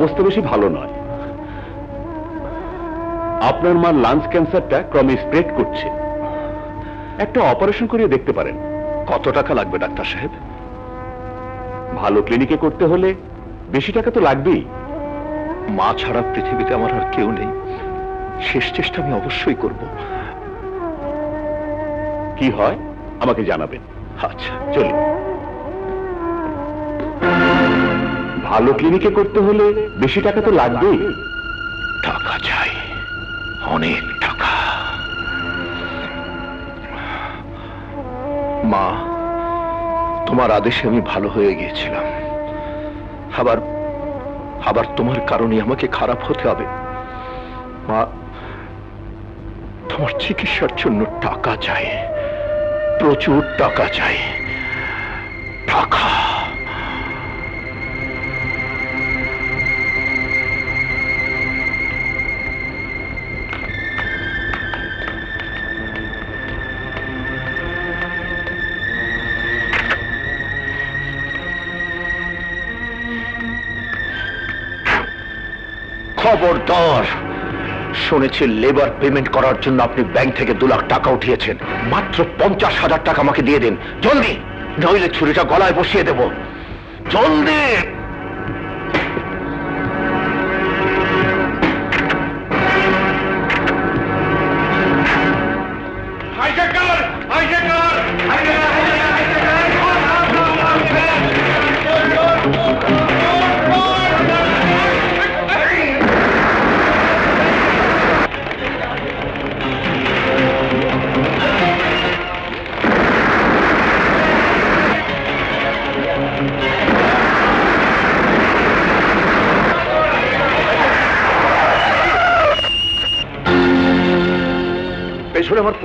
अवस्था बेशी भालो नय। आपनार मार लांग्स कैंसारटा क्रमे स्प्रेड करछे, एकटा अपारेशन करिये देखते पारेन। कत टाका लागबे डाक्तार साहेब? भालो क्लिनिके करते होले बेशी टाका तो लागबेई। मा छाड़ा पृथिवीते आमार आर केउ नेई। शेष चेष्टा आमि अवश्यई करब। কি হয় আমাকে জানাবেন। আচ্ছা চলি। ভালো ক্লিনিকে করতে হলে বেশি টাকা তো লাগবে। টাকা চাই, অনেক টাকা। মা, তোমার আদেশে আমি ভালো হয়ে গিয়েছিলাম। আবার আবার তোমার কারণে আমাকে খারাপ হতে হবে। মা, তোমার চিকিৎসার জন্য টাকা চাই। প্রচুর টাকা চাই। টাকা খবরদার। শুনেছি লেবার পেমেন্ট করার জন্য আপনি ব্যাংক থেকে 2 লাখ টাকা উঠিয়েছেন। মাত্র 50,000 টাকা আমাকে দিয়ে দিন জলদি, নইলে ছুরিটা গলায় বসিয়ে দেব। জলদি।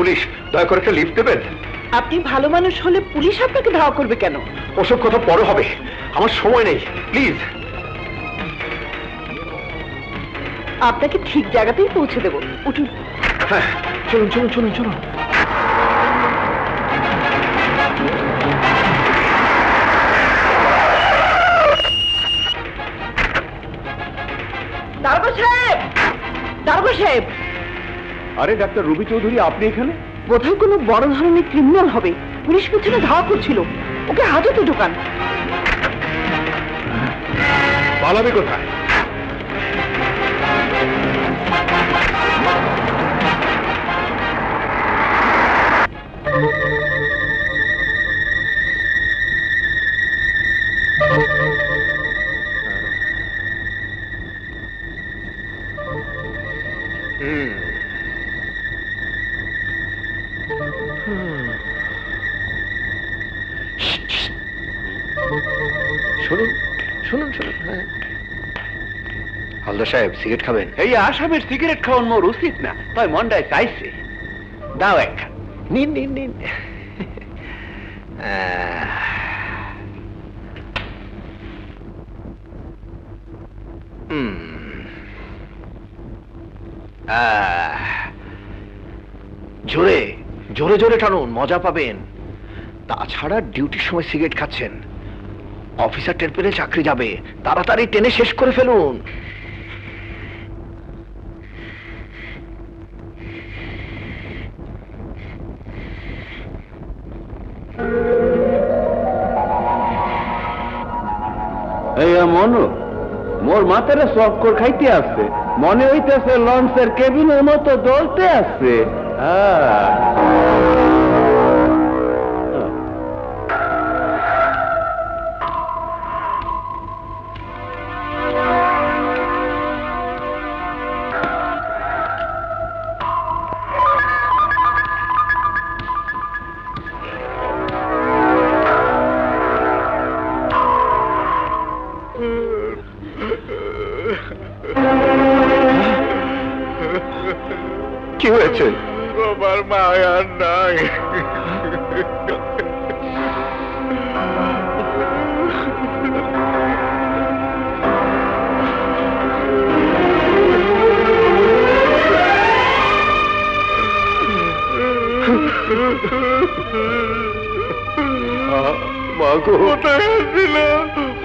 পুলিশ, দয়া করে একটা লিফট দেবেন। আপনি ভালো মানুষ হলে পুলিশ আপনাকে ধাওয়া করবে কেন? ওসব কথা পরে হবে, আমার সময় নেই। প্লিজ, আপনাকে ঠিক জায়গাতেই পৌঁছে দেব। উঠুন। হ্যাঁ, চলুন চলুন চলুন চলুন। দারোগা সাহেব, দারোগা সাহেব। আরে ডাক্তার রুবি চৌধুরী, আপনি এখানে? বোধহয় কোনো বড় ধরনের ক্রিমিনাল হবে, পুলিশ পিছনে ধাওয়া করছিল। ওকে হাজতে ঢোকান। পালাবে কোথায়? সিগারেট খাবেন? এই আসামের সিগারেট খাওয়ান মোর উচিত না, তাই মন্ডায় চাইছে। দাও একখান। নিন নিন নিন। জোরে জোরে জোরে টানুন, মজা পাবেন। তাছাড়া ডিউটির সময় সিগারেট খাচ্ছেন, অফিসার টের পেলে চাকরি যাবে। তাড়াতাড়ি টেনে শেষ করে ফেলুন। मोर माथारे सॉफ्टकोर खाइते आछे, मने हइतेछे लंचेर केबिनेर मतो दौड़ते आछे।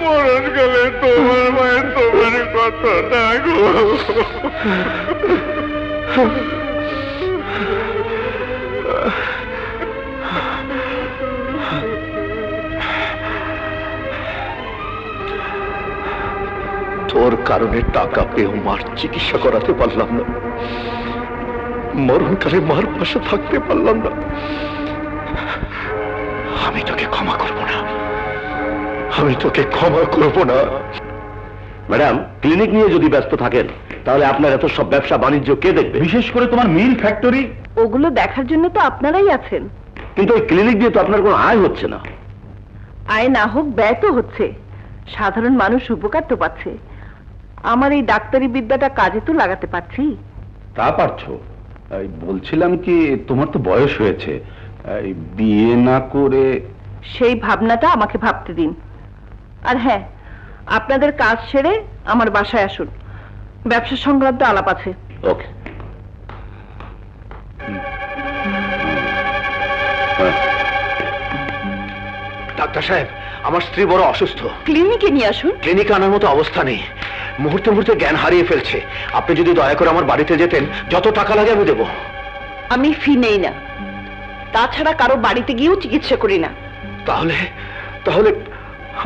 মরণ গেলে তোমার মায়ের তোমার কথা না গো। তোর কারণে টাকা পেয়েও মার চিকিৎসা করাতে পারলাম না, মরণকালে মার পাশে থাকতে পারলাম না। আমি তোকে ক্ষমা করব না, আমি তোকে ক্ষমা করব না। ম্যাডাম, ক্লিনিক নিয়ে যদি ব্যস্ত থাকেন তাহলে আপনার এত সব ব্যবসা বাণিজ্য কে দেখবে? বিশেষ করে তোমার মিল ফ্যাক্টরি, ওগুলো দেখার জন্য তো আপনারাই আছেন। কিন্তু ওই ক্লিনিক দিয়ে তো আপনার কোনো আয় হচ্ছে না। আয় না হোক, ব্যয় তো হচ্ছে। সাধারণ মানুষ উপকার তো পাচ্ছে। আমার এই ডাক্তারি বিদ্যাটা কাজে তো লাগাতে পারছি। তা পারছো। বলছিলাম কি, তোমার তো বয়স হয়েছে, বিয়ে না করে? সেই ভাবনাটা আমাকে ভাবতে দিন। আর হ্যাঁ, আপনাদের কাজ সেরে আমার বাসায় আসুন, ব্যবসা সংক্রান্ত আলাপ আছে। ওকে। ডাক্তার সাহেব, আমার স্ত্রী বড় অসুস্থ। ক্লিনিকে নিয়ে আসুন। ক্লিনিকে আনার মতো অবস্থা নেই, মুহূর্তে মুহূর্তে জ্ঞান হারিয়ে ফেলছে। আপনি যদি দয়া করে আমার বাড়িতে যেতেন, যত টাকা লাগে আমি দেব। আমি ফি নেই না, তাছাড়া কারো বাড়িতে গিয়েও চিকিৎসা করি না। তাহলে তাহলে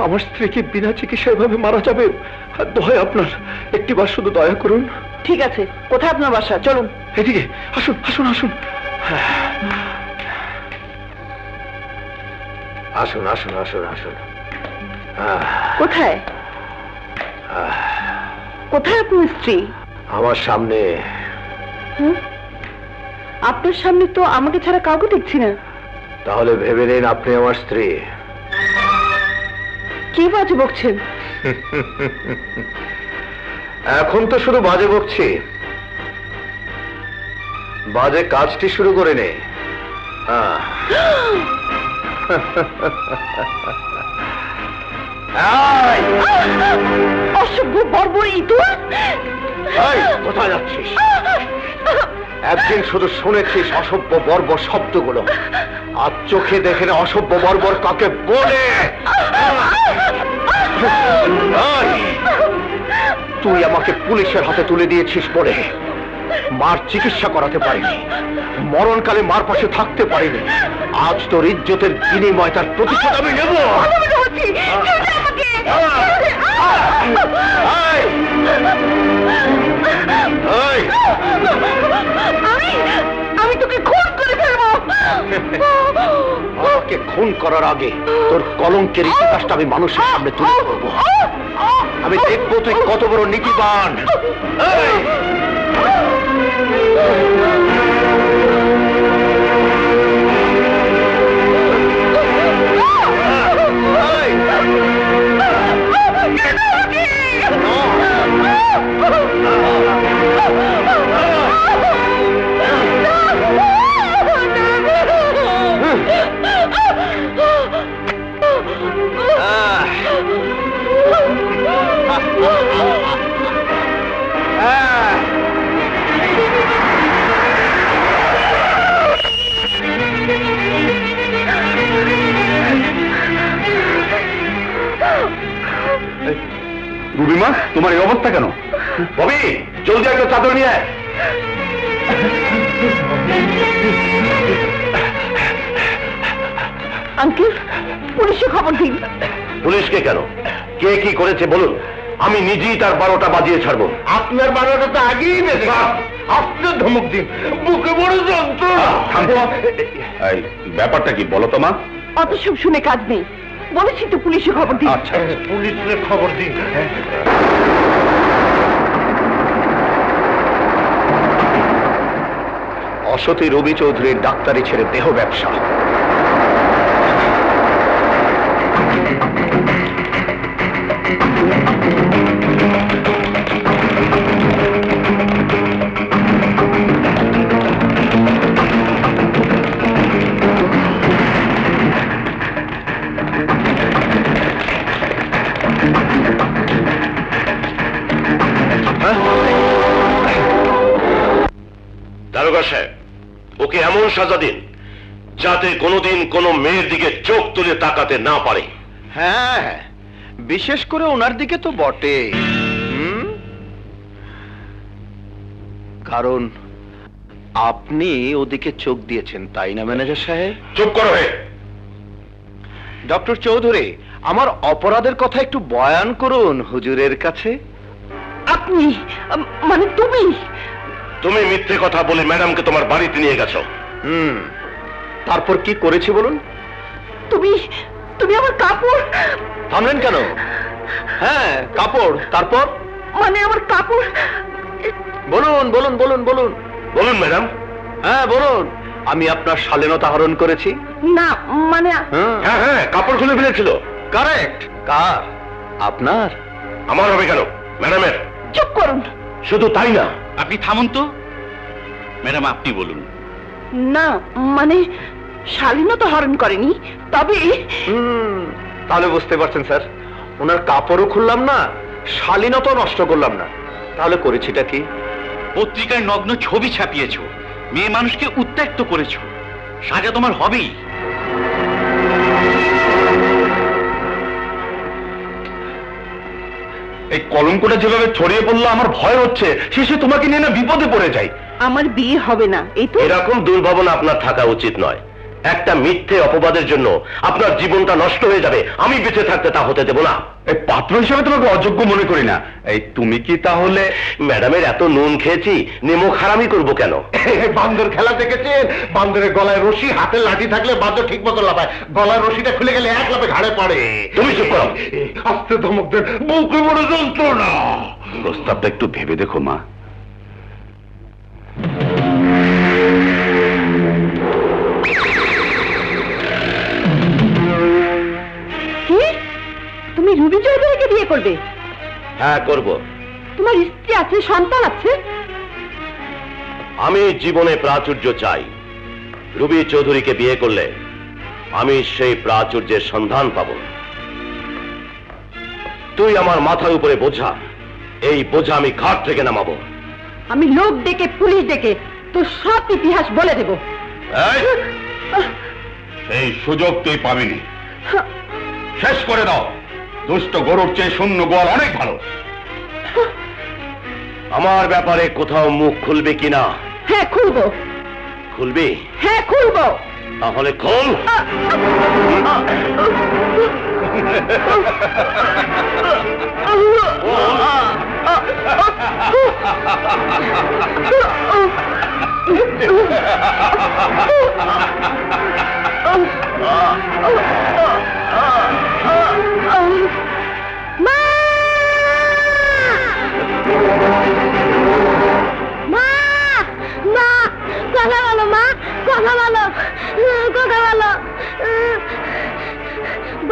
আমার স্ত্রীকে বিনা চিকিৎসা এভাবে মারা যাবে? দয়া আপনার, একটিবার শুধু দয়া করুন। ঠিক আছে, কোথায় আপনার বাসা? চলুন এদিকে আসুন, আসুন আসুন আসুন আসুন আসুন আসুন। কোথায় কোথায় আপনার স্ত্রী? আমার সামনে। আপনার সামনে তো আমাকে ছাড়া কাউকে দেখছি না। তাহলে ভেবে নিন আপনি আমার স্ত্রী। কি বাজে বকছেন? এখন তো শুধু বাজে বকছি, বাজে কাজটি শুরু করে নে। অসভ্য বর্বর ইঁদুর, কোথায় যাচ্ছিস? একদিন শুধু শুনেছিস অসভ্য বর্বর শব্দগুলো, আর চোখে দেখে না অসভ্য বর্বর কাকে বলে। তুই আমাকে পুলিশের হাতে তুলে দিয়েছিস বলে মার চিকিৎসা করাতে পারিনি, মরণকালে মার পাশে থাকতে পারিনি। আজ তোর ইজ্জতের বিনিময় তার প্রতিশোধ আমি নেব। আমি তোকে খুন করে ফেলবো। আমাকে খুন করার আগে তোর কলঙ্কের ইতিহাসটা আমি মানুষের সামনে তুলে ধরবো। আমি দেখবো তুই কত বড় নীতিবান। রুবিমা, তোমার এই অবস্থা কেন? ববি, জলদি একটা চাদর নিয়ে আয়। আঙ্কেল, পুলিশে খবর দিন। পুলিশকে কেন? কে কি করেছে বলুন, আমি নিজেই তার 12টা বাজিয়ে ছাড়বো। আপনার 12টা তো আগেই বেজে। আপনার ধমক দিন, বুকে বড় যন্ত্রণা। ব্যাপারটা কি বলো তো মা? অত সব শুনে কাজ নেই, বলেছি তো পুলিশে খবর দিন। আচ্ছা, পুলিশে খবর দিন। অসতী রবি চৌধুরীর ডাক্তারি ছেড়ে দেহ ব্যবসা। ওকে এমন সাজা দিন যাতে কোনোদিন কোনো মেয়ের দিকে চোখ তুলে তাকাতে না পারে। হ্যাঁ, विशेष करे उनार दिके तो बटे कारण आपनी ओदिके चोख दिएछेन ताई ना मैनेजर साहेब। चुप करो हे डॉक्टर चौधुरी आमार अपराधेर कथा एकटू बयान करुन हुजूरेर काछे। आपनी माने तुमी मिथ्ये कथा बोले मैडम के तोमार बाड़ीते निये गेछो। तारपर की करेछि बोलुन। तुमी तुमी आमार कापड़ थामलेन केन? हाँ कापड़ तारपर माने आमार कापड़ बोलुन बोलुन बोलुन बोलुन बोलुन मैडम। हाँ बोलुन आमी आपनार शालीनता हरण करेछि ना माने हाँ हाँ कापड़ खुले फेलेछिलो। करेक्ट कार आपनार आमार होबे केन मैडमेर? चुप करुन। शुधु ताई ना आपनी थामुन तो मैडम आपनी बोलुन। ना माने शालीनता हरण करेनी तबे ताहले बुझते पारछेन स्যার ওনার কাপড়ও খুললাম না শালীনতা নষ্ট করলাম না তাহলে করেছিটা কি? পত্রিকায় নগ্ন ছবি ছাপিয়েছো মেয়ে মানুষকে উত্তেজিত করেছো সাজা তোমার হবেই। এই কলঙ্কটা যেভাবে ছড়িয়ে পড়লো আমার ভয় হচ্ছে শেষে তোমাকে নিয়ে না বিপদে পড়ে যাই। আমার বিয়ে হবে না এই তো এরকম দুর্ভাবনা আপনার থাকা উচিত নয়। একটা মিথ্যে অপবাদের জন্য আপনার জীবনটা নষ্ট হয়ে যাবে আমি বেঁচে থাকতে তা হতে দেব না। এই পাত্র হিসেবে তোমাকে অযোগ্য মনে করি না। এই তুমি কি তাহলে ম্যাডামের এত নুন খেয়েছি নেমো খারামি করব কেন? বান্দর খেলা দেখেছেন? বান্দরের গলায় রশি হাতে লাঠি থাকলে বান্দর ঠিকমতো লাফায় গলার রশিটা খুলে গেলে এক লাফে ঘাড়ে পড়ে। তুমি চুপ করো। আস্তে ধমক দেন বুকে বড় যন্ত্রণা। প্রস্তাবটা একটু ভেবে দেখো মা। রুবি চৌধুরীকে বিয়ে করবে? হ্যাঁ করব। তোমার স্ত্রী আছে সন্তান আছে। আমি জীবনে প্রাচুর্য চাই। রুবি চৌধুরীকে বিয়ে করলে আমি সেই প্রাচুর্যের সন্ধান পাব। তুই আমার মাথার উপরে বোঝা এই বোঝা আমি ঘাট থেকে নামাবো। আমি লোক ডেকে পুলিশ ডেকে তোর সব ইতিহাস বলে দেব। সেই সুযোগ তুই পাবিনি। শেষ করে দাও। দুষ্ট গরুর চেয়ে শূন্য গোয়াল অনেক ভালো। আমার ব্যাপারে কোথাও মুখ খুলবে কিনা? হ্যাঁ খুলব। খুলবি? হ্যাঁ খুলব। তাহলে খোল।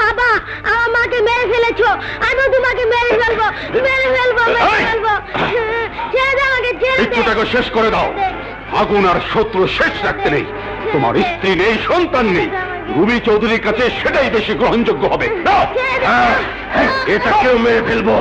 বাবা আমার মাকে মেরে ফেলেছো। আমি তোমাকে মেরে ফেলবো মেরে ফেলবো মেরে ফেলবো। ছেড়ে দাও আমাকে ছেড়ে দাও। ইচ্ছাটাকে শেষ করে দাও। আগুন আর শত্রু শেষ রাখতে নেই। তোমার স্ত্রী নেই সন্তান নেই রুবি চৌধুরীর কাছে সেটাই বেশি গ্রহণযোগ্য হবে। এটাকেও মেরে ফেলবো।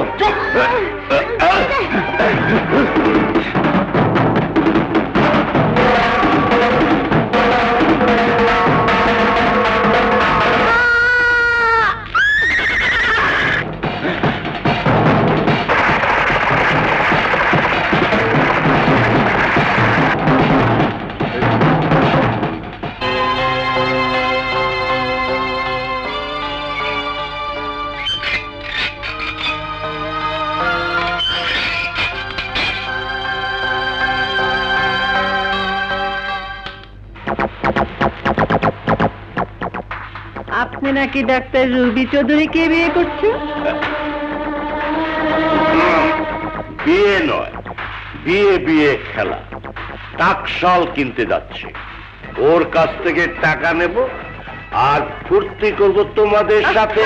নাকি ডাক্তার রুবি চৌধুরীকে বিয়ে করছে? বিয়ে নয় বিয়ে বিয়ে খেলা। টাকশাল কিনতে যাচ্ছে ওর কাছ থেকে টাকা নেব আর ফুর্তি করব তোমাদের সাথে।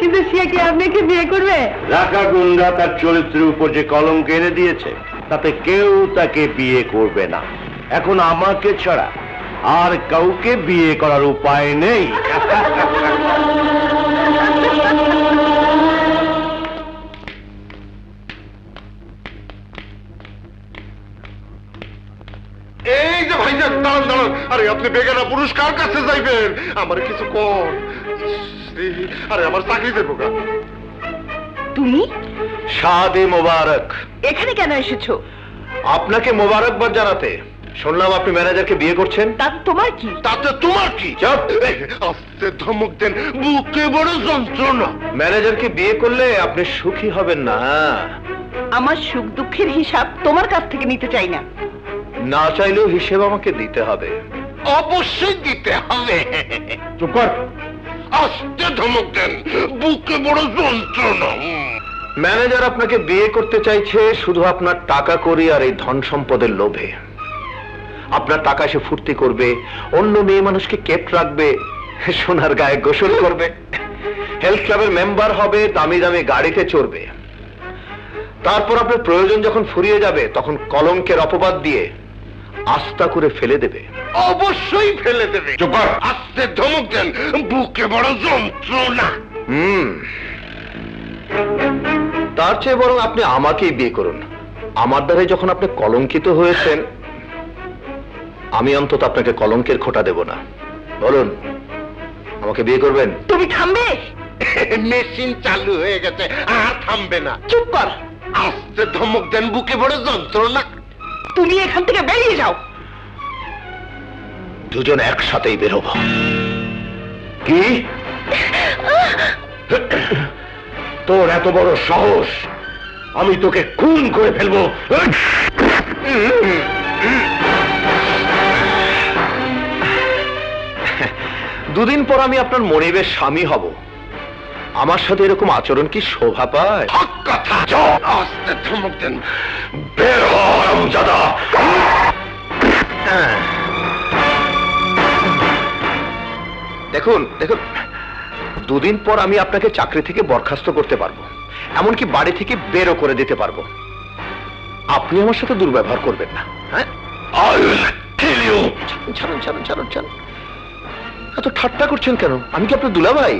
কিন্তু সে কি আপনাকে বিয়ে করবে? রাখা গুন্ডা তার চরিত্রের উপর যে কলঙ্ক এনে দিয়েছে তাতে কেউ তাকে বিয়ে করবে না। এখন আমাকে ছাড়া আর কাউকে বিয়ে করার উপায় নেই। এই যে ভাই মোবারকবাদ জানাতে শুনলাম আপনি ম্যানেজারকে বিয়ে করছেন। আস্তে ধমক দেন, বুকে বড় যন্ত্রণা। ম্যানেজারকে বিয়ে করলে আপনি সুখী হবেন না। আমার সুখ দুঃখের হিসাব তোমার কাছ থেকে নিতে চাই না। না চাইলেও হিসেব আমাকে দিতে হবে। অবশ্যই দিতে হবে। চুপ কর। আস্তে ধমক দেন, বুকে বড় যন্ত্রণা। ম্যানেজার আপনাকে বিয়ে করতে চাইছে শুধু আপনার টাকা করি আর এই ধন সম্পদের লোভে। আপনার টাকা সে ফুর্তি করবে, অন্য মেয়ে মানুষকে কেপ রাখবে, সোনার গায়ে গোসল করবে, হেলথ ক্লাবের মেম্বার হবে, দামি দামি গাড়িতে চড়বে। তারপর আপনার প্রয়োজন যখন ফুরিয়ে যাবে তখন কলঙ্কের অপবাদ দিয়ে আস্থা করে ফেলে দেবে। অবশ্যই ফেলে দেবে। আস্তে ধমক দেন, বুকে বড় যন্ত্রণা। তার চেয়ে বরং আপনি আমাকেই বিয়ে করুন। আমার দ্বারা যখন আপনি কলঙ্কিত হয়েছেন, আমি অন্তত আপনাকে কলঙ্কের খোঁটা দেব না। বলুন, আমাকে বিয়ে করবেন? তুমি থামবে? মেশিন চালু হয়ে গেছে, আর থামবে না। চুপ কর। আস্তে ধমক দেন, বুকে বড় যন্ত্রণা। তুমি এখান থেকে বেরিয়ে যাও। দুজন একসাথেই বেরোব। কি তোর এত বড় সাহস? আমি তোকে খুন করে ফেলবো। দুদিন পর আমি আপনার মনিবের স্বামী হব। আমার সাথে এরকম আচরণ কি শোভা পায়? দেখুন দেখুন, দুদিন পর আমি আপনাকে চাকরি থেকে বরখাস্ত করতে পারবো, এমনকি বাড়ি থেকে বেরও করে দিতে পারবো। আপনি আমার সাথে দুর্ব্যবহার করবেন না। হ্যাঁ, ছাড়ুন ছাড়ুন ছাড়ুন ছাড়ুন। এত ঠাট্টা করছেন কেন? আমি কি আপনার দুলাভাই?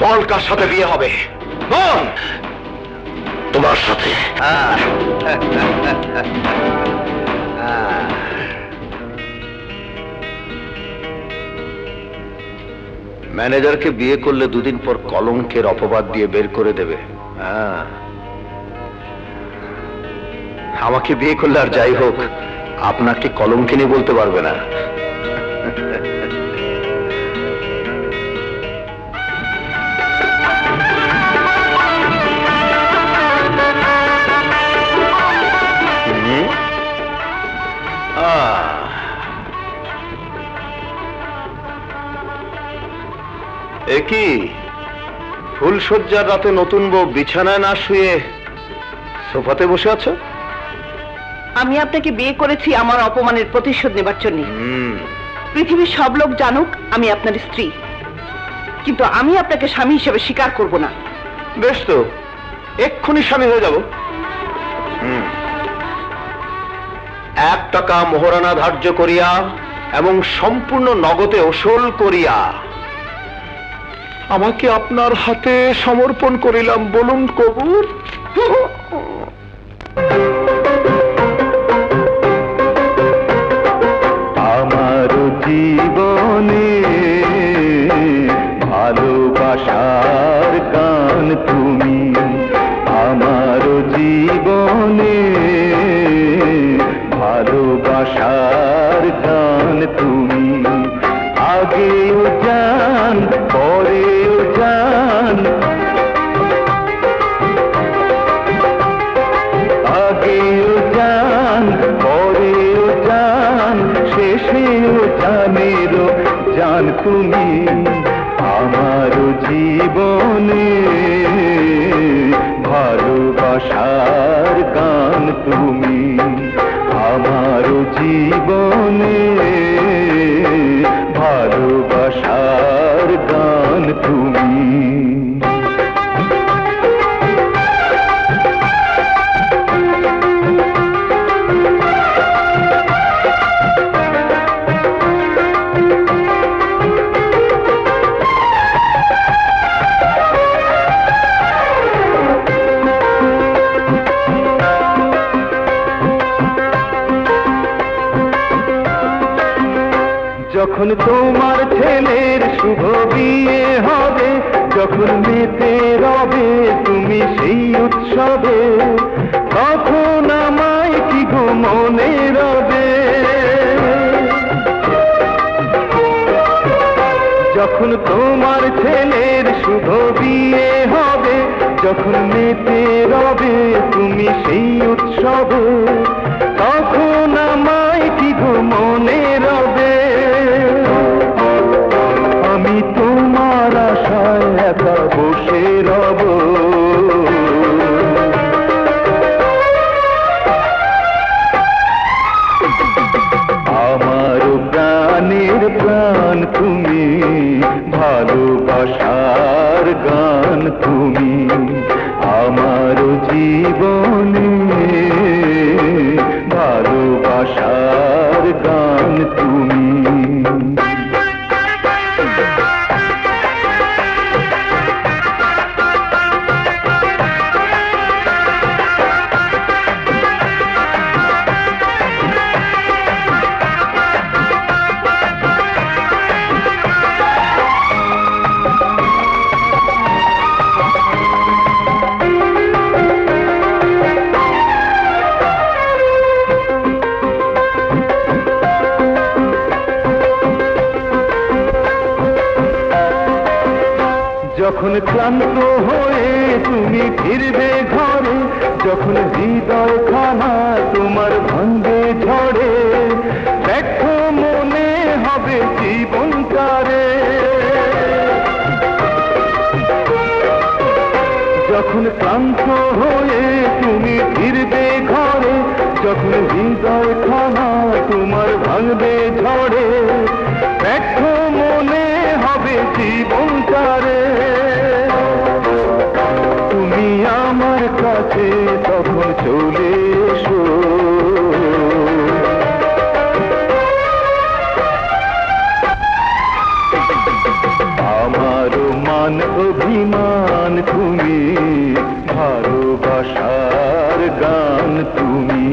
বলকার সাথে বিয়ে হবে তোমার সাথে? ম্যানেজারকে বিয়ে করলে দুদিন পর কলঙ্কের অপবাদ দিয়ে বের করে দেবে। আমাকে বিয়ে করলে আর যাই হোক, আপনাকে কলঙ্কিনী বলতে পারবে না। একি ফুলশয্যার রাতে নতুন বউ বিছানায় না শুয়ে সোফাতে বসে আছো? আমি আপনাকে বিয়ে করেছি আমার অপমানের প্রতিশোধ নেবার জন্য। পৃথিবীর সব লোক জানুক আমি আপনার স্ত্রী, কিন্তু আমি আপনাকে স্বামী হিসেবে স্বীকার করব না। বেশ, তো এক্ষুনি স্বামী হয়ে যাব। 1 টাকা মোহরানা ধার্য করিয়া এবং সম্পূর্ণ নগদে ওসল করিয়া আমাকে আপনার হাতে সমর্পণ করিলাম। বলুন কবুল। আমার জীবনে ভালোবাসার গান তুমি, আমার জীবনে ভালোবাসার গান তুমি। আগেও জান পরেও জান যখন তোমার ছেলের শুভ বিয়ে হবে, যখন মেতে রবে তুমি সেই উৎসবে, তখন আমায় কি গো মনে রবে? যখন তোমার ছেলের শুভ বিয়ে হবে, যখন মেতে রবে তুমি সেই উৎসবে, তখন আমায় কি গো মনে রবে? আমি তোমার আশায় একা বসে রব, আমার প্রাণের প্রাণ তুমি, ভালোবাসার গান তুমি, আমার জীবনে ভালোবাসার গান তুমি। যখন ক্লান্ত হয়ে তুমি ফিরবে ঘরে, যখন হৃদয় খানা তোমার ভাঙবে ঝড়ে, দেখো মনে হবে জীবন কারে। যখন ক্লান্ত হয়ে তুমি ফিরবে ঘরে, যখন হৃদয় খানা তোমার ভাঙবে ঝড়ে, দেখো মনে হবে জীবন কারে। আমার কাছে তখন চলে এসো, আমার মান অভিমান তুমি, ভালোবাসার গান তুমি,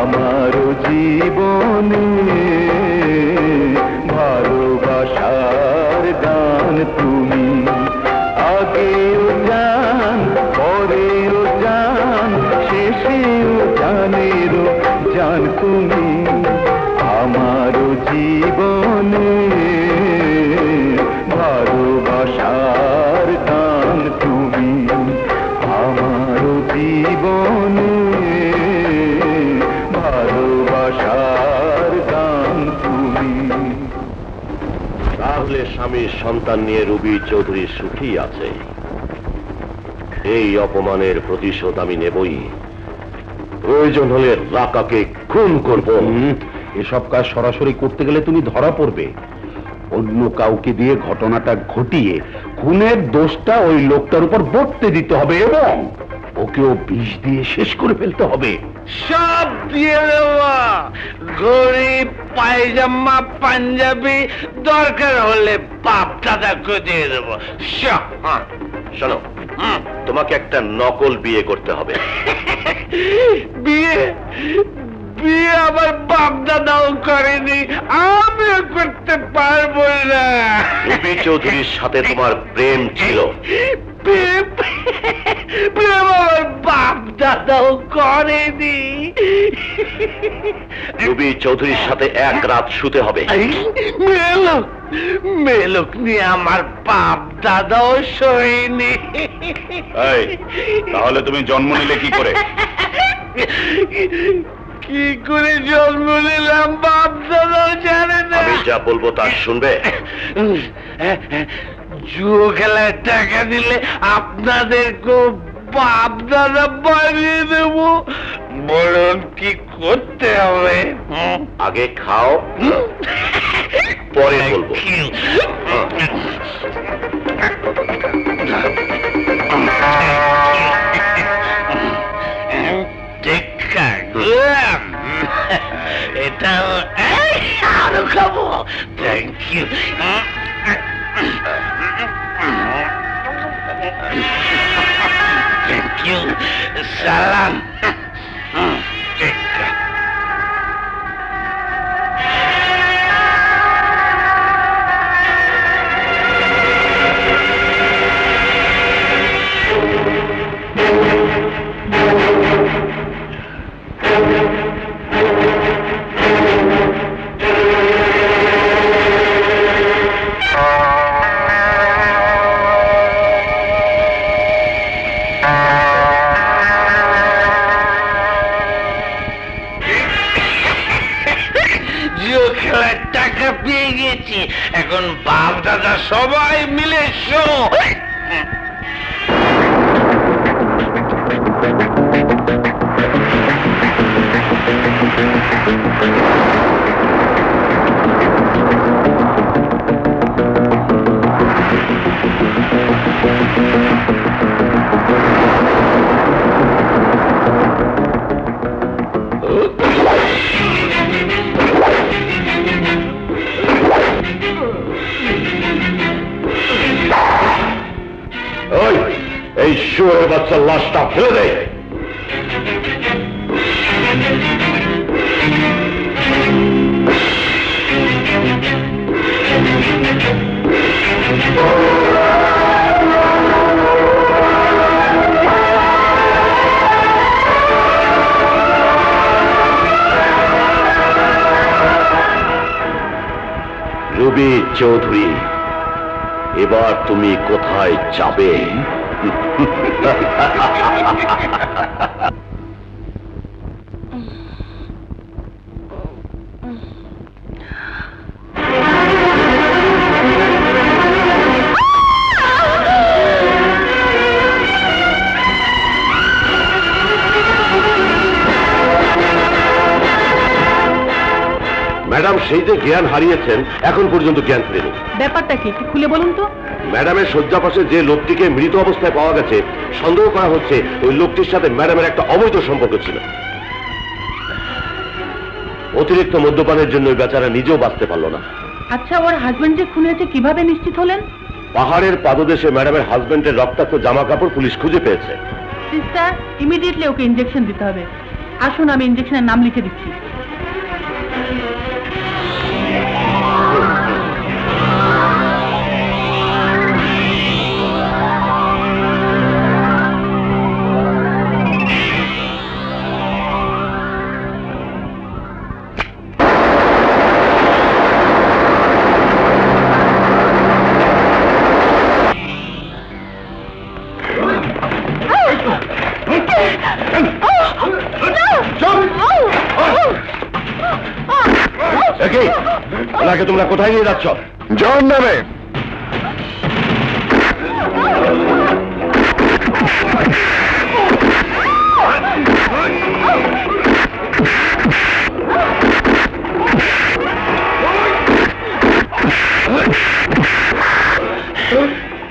আমার জীবনে ভালোবাসার গান তুমি। আগে জান তুমি, আমার জীবনে ভালোবাসার গান তুমি, আমার জীবনে ভালোবাসার গান তুমি। তাহলে স্বামীর সন্তান নিয়ে রুবি চৌধুরী সুখী আছে, এই অপমানের প্রতিশোধ আমি নেবই। প্রয়োজন হলে রাকাকে খুন করব। এসব কাজ সরাসরি করতে গেলে তুমি ধরা পড়বে। অন্য কাউকে দিয়ে ঘটনাটা ঘটিয়ে খুনের দোষটা ওই লোকটার উপর বর্তে দিতে হবে এবং ওকেও বিষ দিয়ে শেষ করে ফেলতে হবে। সব দিয়ে দেওয়া, ঘড়ি, পায়জামা, পাঞ্জাবি, দরকার হলে বাপ দাদাকে দিয়ে দেবো। শোনো, তোমাকে একটা নকল বিয়ে করতে হবে। বিয়ে বিয়ে আমার বাপ দাদাও করেনি, আমিও করতে পারবো না। রুবি চৌধুরীর সাথে তোমার প্রেম ছিল, প্রেম আমার বাপ দাদাও করেনি। রুবি চৌধুরীর সাথে এক রাত শুতে হবে। মেলোক নিয়ে আমার বাপ দাদাও শোয়নি। তাহলে তুমি জন্ম নিলে কি করে? কি করে জন্ম নিলাম বাপ দাদাও জানে না। আমি যা বলবো তা শুনবে। জুয়ো খেলায় টাকা দিলে আপনাদেরকে বাপ দাদা বানিয়ে দেব। বলুন কি করতে হবে? আগে খাও, পরে বলবো। এটা আরো খাবো। Thank you. Thank you. Salam. दादा सबाई मिले शो बच्चा लाशटा फेले दे রবি চৌধুরী এবার তুমি কোথায় যাবে मैडम से ज्ञान हारिए ज्ञान फिर ব্যাপারটা কি খুলে বলুন তো मैडামের শয্যা পাশে যে লোকটিকে মৃত অবস্থায় পাওয়া গেছে সন্দেহ করা হচ্ছে ওই লোকটির সাথে ম্যাডামের একটা অবৈধ সম্পর্ক ছিল অতিরিক্ত মদ্যপানের জন্য বেচারা নিজেও বাঁচতে পারল না আচ্ছা ওর হাজবেন্ড যে খুন হয়েছে কিভাবে নিশ্চিত হলেন পাহাড়ের পাদদেশে ম্যাডামের হাজবেন্ডের রক্তাক্ত জামা কাপড় পুলিশ খুঁজে পেয়েছে সিস্টার ইমিডিয়েটলি ওকে ইনজেকশন দিতে হবে আসুন আমি ইনজেকশনের নাম লিখে দিচ্ছি তোমরা কোথায় নিয়ে যাচ্ছ জাহান্নামে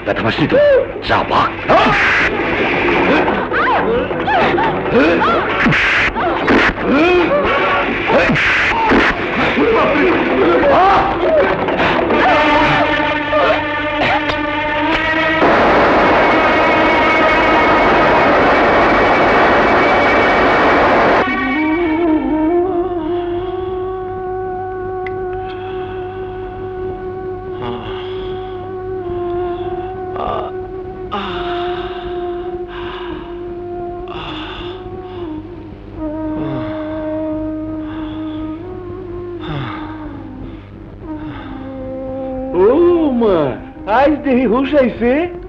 ব্যথা পাসনি তো যা ভাগ হুশ আইছে আমি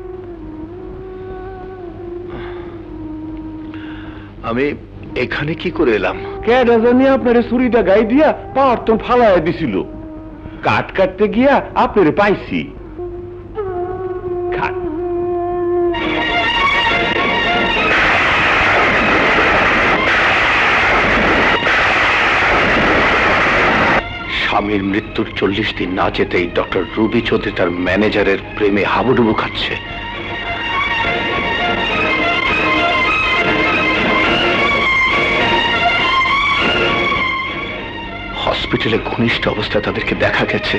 এখানে কি করে এলাম কেডা জানি আপনারে ছুরিটা গাই দিয়া পার তো ফালায় দিছিল কাট কাটতে গিয়া আপনারে পাইছি স্বামীর মৃত্যুর ৪০ দিন না যেতেই ডক্টর রুবি চৌধুরী তার ম্যানেজারের প্রেমে হাবুডুবু খাচ্ছে হসপিটালে ঘনিষ্ঠ অবস্থায় তাদেরকে দেখা গেছে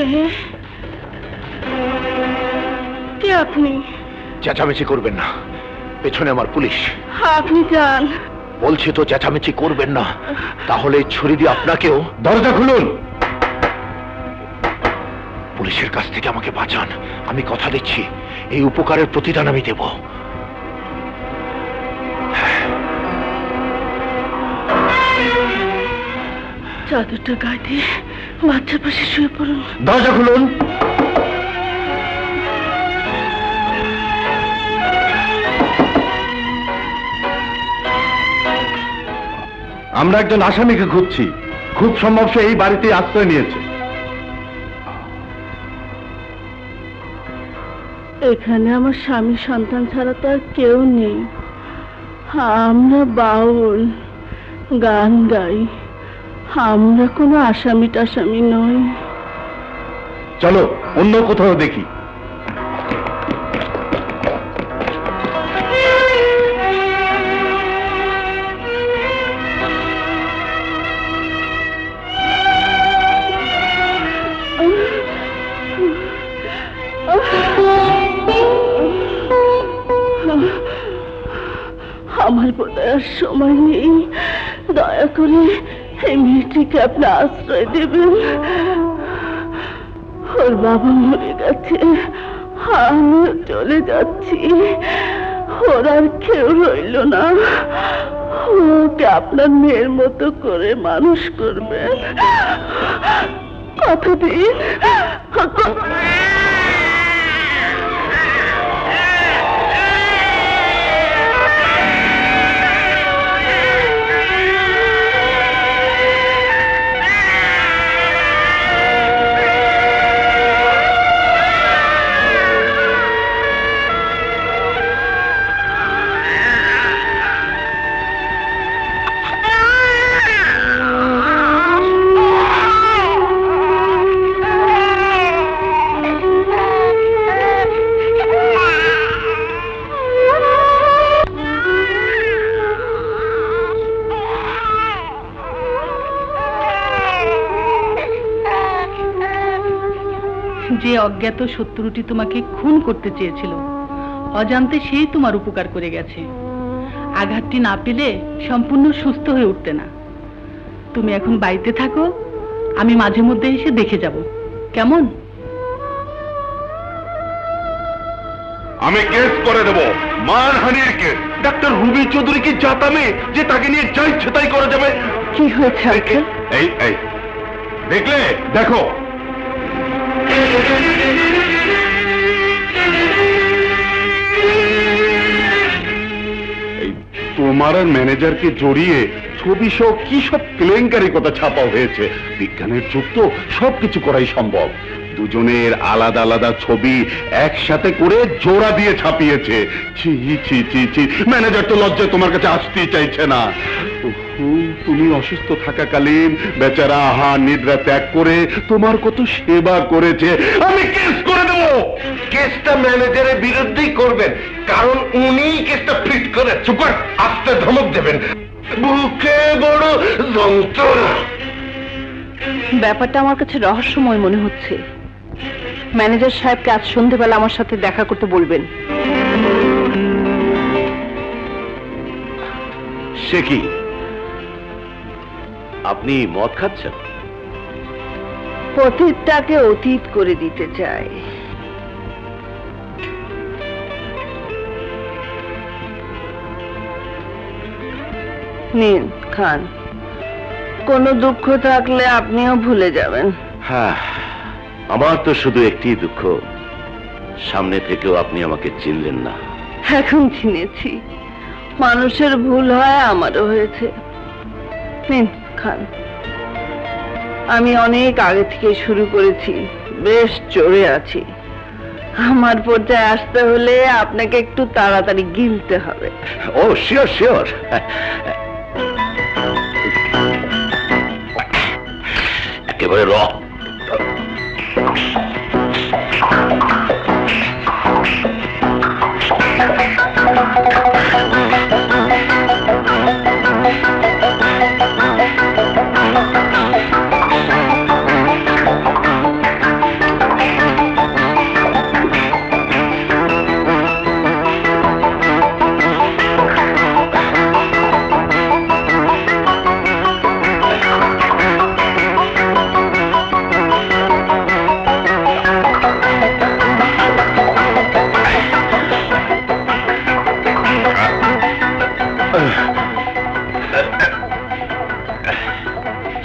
कहे कि आपनी চেঁচামেচি করবেন না পেছনে আমার পুলিশ আপনি যান বলছি তো চেঁচামেচি করবেন না তাহলে ছুরি দিয়ে আপনাকেও দরজা খুলুন পুলিশের কাছ থেকে আমাকে বাঁচান আমি কথা দিচ্ছি এই উপকারের প্রতিদান আমি দেব চাদরটা গায়ে দিয়ে বাচ্চা পাশে শুয়ে পড়ুন দরজা খুলুন আমরা একজন আসামিকে খুঁজছি খুব সম্ভব সে এই বাড়িতে আশ্রয় নিয়েছে এখানে আমার স্বামী সন্তান ছাড়া তো আর কেউ নেই আমরা বাউল গান গাই আমরা কোনো আসামি টাসামি নই চলো অন্য কোথাও দেখি আমার বোধহয় সময় নেই দয়া করে এই মেয়েটিকে আপনি আশ্রয় দেবেন ওর বাবা মরে গেছে আমিও চলে যাচ্ছি ওর আর কেউ রইল না ওকে আপনার মেয়ের মতো করে মানুষ করবেন কতদিন অজ্ঞাত শত্রুটি তোমাকে খুন করতে চেয়েছিল অজান্তে সেই তোমার উপকার করে গেছে আঘাতটি না পেলে সম্পূর্ণ সুস্থ হয়ে উঠতে না তুমি এখন বাড়িতে থাকো আমি মাঝে মধ্যে এসে দেখে যাব কেমন আমি কেস করে দেব মানহানির কেস ডাক্তার রুবি চৌধুরী কি জাতামে যে তাকে নিয়ে যা ইচ্ছা তাই করা যাবে কি হয়েছে এই এই দেখলে দেখো তোমার ম্যানেজারকে জড়িয়ে ছবিসহ কি সব কেলেঙ্কারি কথা ছাপা হয়েছে বিজ্ঞানের যুক্ত সবকিছু করাই সম্ভব দুজনের আলাদা আলাদা ছবি একসাথে করে জোড়া দিয়ে ছাপিয়েছে ছি ছি ছি ছি ম্যানেজার তো লজ্জায় তোমার কাছে আসতেই চাইছে না তুমি অসুস্থ থাকাকালীন বেচারা আহার নিদ্রা ত্যাগ করে তোমার কত সেবা করেছে আমি কেস করে দেব কেসটা ম্যানেজারের বিরুদ্ধেই করবেন কারণ উনিই কেসটা ফিট করে চুপার আস্তে ধমক দেবেন বুকে বড় যন্ত্রণা ব্যাপারটা আমার কাছে রহস্যময় মনে হচ্ছে ম্যানেজার সাহেবকে আজ সন্ধ্যেবেলা আমার সাথে দেখা করতে বলবেন সে কি আপনি মদ খাচ্ছেন অতীতটাকে অতীত করে দিতে চাই নিন খান কোনো দুঃখ থাকলে আপনিও ভুলে যাবেন হ্যাঁ আমার তো শুধু একটি দুঃখ সামনে থেকেও আপনি আমাকে চিনলেন না এখন চিনেছি মানুষের ভুল হয় আমারও হয়েছে নিন খান আমি অনেক আগে থেকে শুরু করেছি বেশ চড়ে আছি আমার পর্যায়ে আসতে হলে আপনাকে একটু তাড়াতাড়ি গিলতে হবে ও শিওর শিওর একেবারে র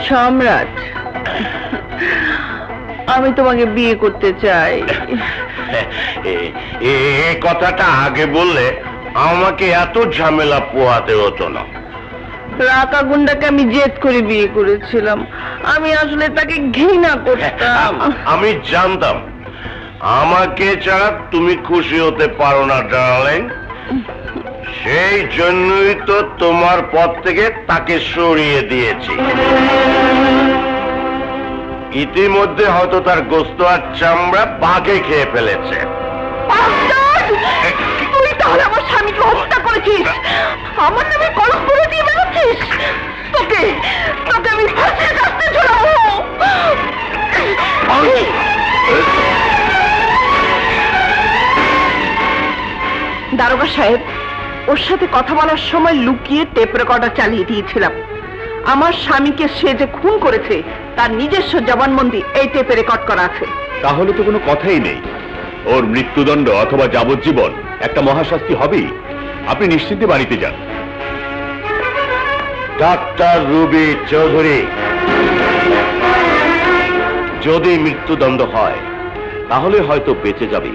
সম্রাট আমি তোমাকে বিয়ে করতে চাই। এই কথাটা আগে বললে আমাকে এত ঝামেলা পোহাতে হতো না। রাকা গুন্ডাকে আমি জেদ করে বিয়ে করেছিলাম, আমি আসলে তাকে ঘৃণা করতাম। আমি জানতাম আমাকে ছাড়া তুমি খুশি হতে পারো না ডার্লিং, সেই জন্যই তো তোমার পথ থেকে তাকে সরিয়ে দিয়েছি। ইতিমধ্যে হয়তো তার গোস্ত আর চামড়া বাঘে খেয়ে ফেলেছে। তুই তাহলে আমার স্বামীকে হত্যা করেছিস, আমার নামে কলঙ্ক করে দিয়ে বেরোচ্ছিস। তোকে তোকে আমি ফাঁসির কাস্তে ঝোলাবো। দারোগা সাহেব, ওর সাথে কথা বলার সময় লুকিয়ে টেপ রেকর্ডার চালিয়ে দিয়েছিলাম। আমার স্বামীকে সে যে খুন করেছে তার নিজস্ব জবানবন্দি এই টেপে রেকর্ড করা আছে। তাহলে তো কোনো কথাই নেই। ওর মৃত্যুদণ্ড অথবা যাবজ্জীবন একটা মহাশাস্তি হবেই। আপনি নিশ্চিন্তে বাড়িতে যান। ডাক্তার রুবি চৌধুরী, যদি মৃত্যুদণ্ড হয় তাহলে হয়তো বেঁচে যাবে,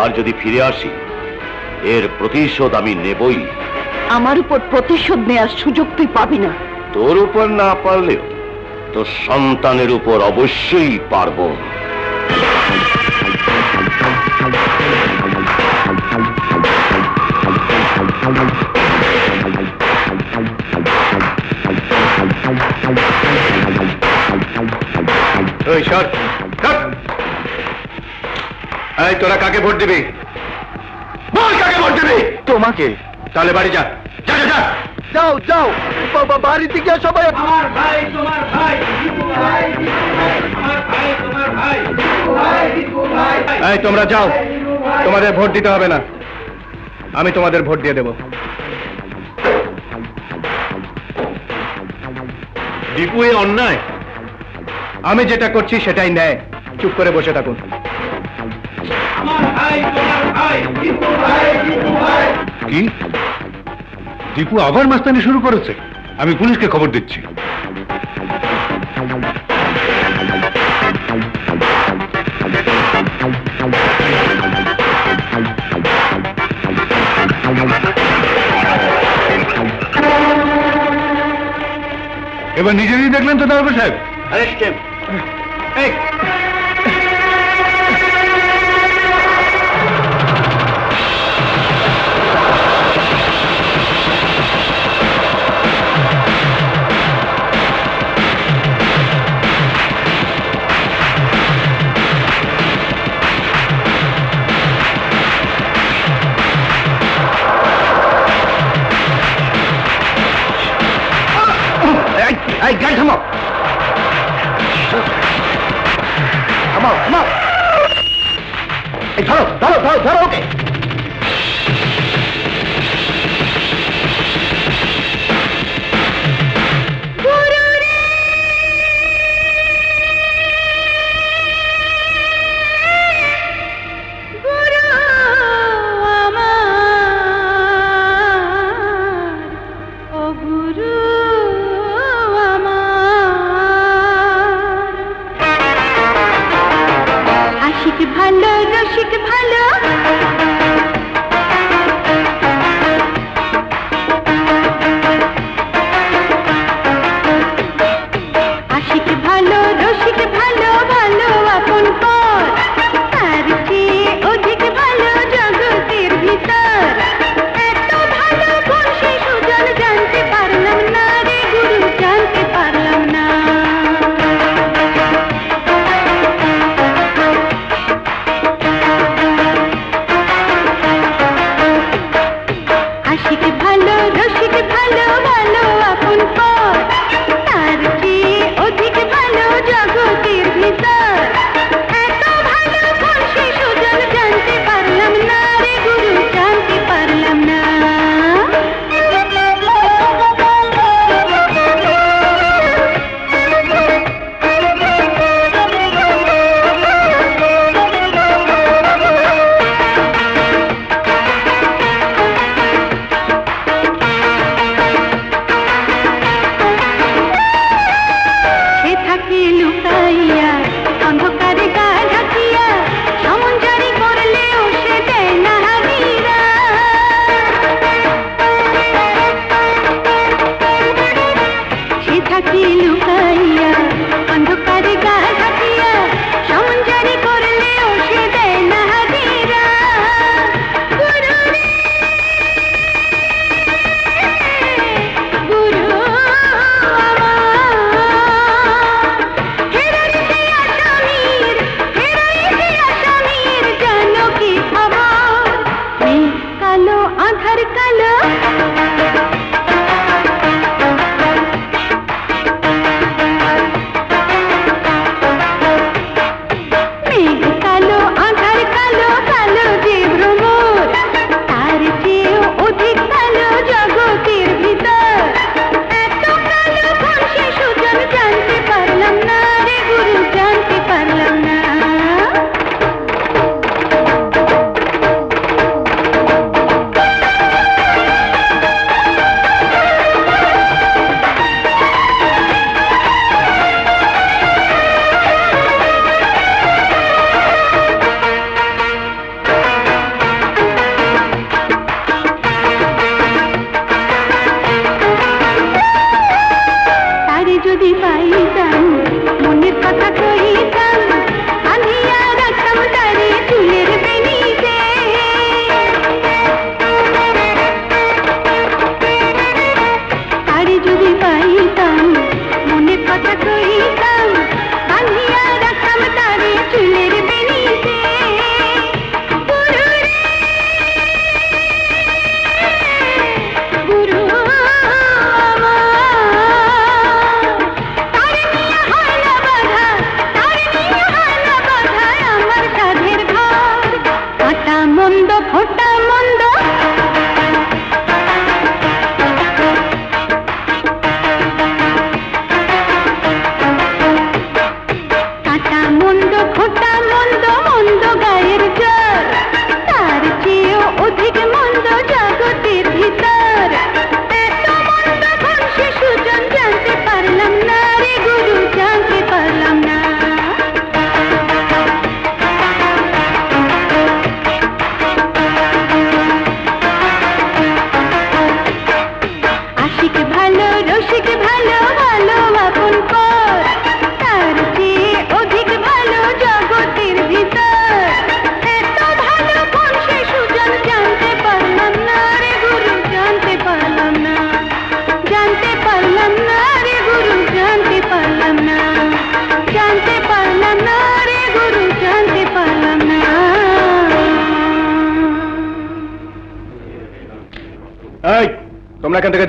আর যদি ফিরে আসি এর প্রতিশোধ আমি নেবই। আমার উপর প্রতিশোধ নেওয়ার সুযোগ তুই পাবি না। তোর উপর না পারলেও তোর সন্তানের উপর অবশ্যই পারব। তোরা কাকে ভোট দিবি? বল কাকে ভোট দিবি? তোমাকে। তাহলে বাড়ি যা, যা যা যাও যাও। বাবা বাড়িতে গিয়ে সবাই আমার ভাই তোমার ভাই রিপু ভাই তোমার ভাই রিপু ভাই। এই তোমরা যাও, তোমাদের ভোট দিতে হবে না, আমি তোমাদের ভোট দিয়ে দেব। রিপু এই অন্যায়, আমি যেটা করছি সেটাই ন্যায়। চুপ করে বসে থাকুন। আমার ভাই তোমার ভাই রিপু ভাই কি? দীপু আবার মাস্তানি শুরু করেছে। আমি পুলিশকে খবর দিচ্ছি। এবার নিজেরই দেখলেন তো দারোগা সাহেব। Guys, come up. Come on, come on. Hey, throw, okay.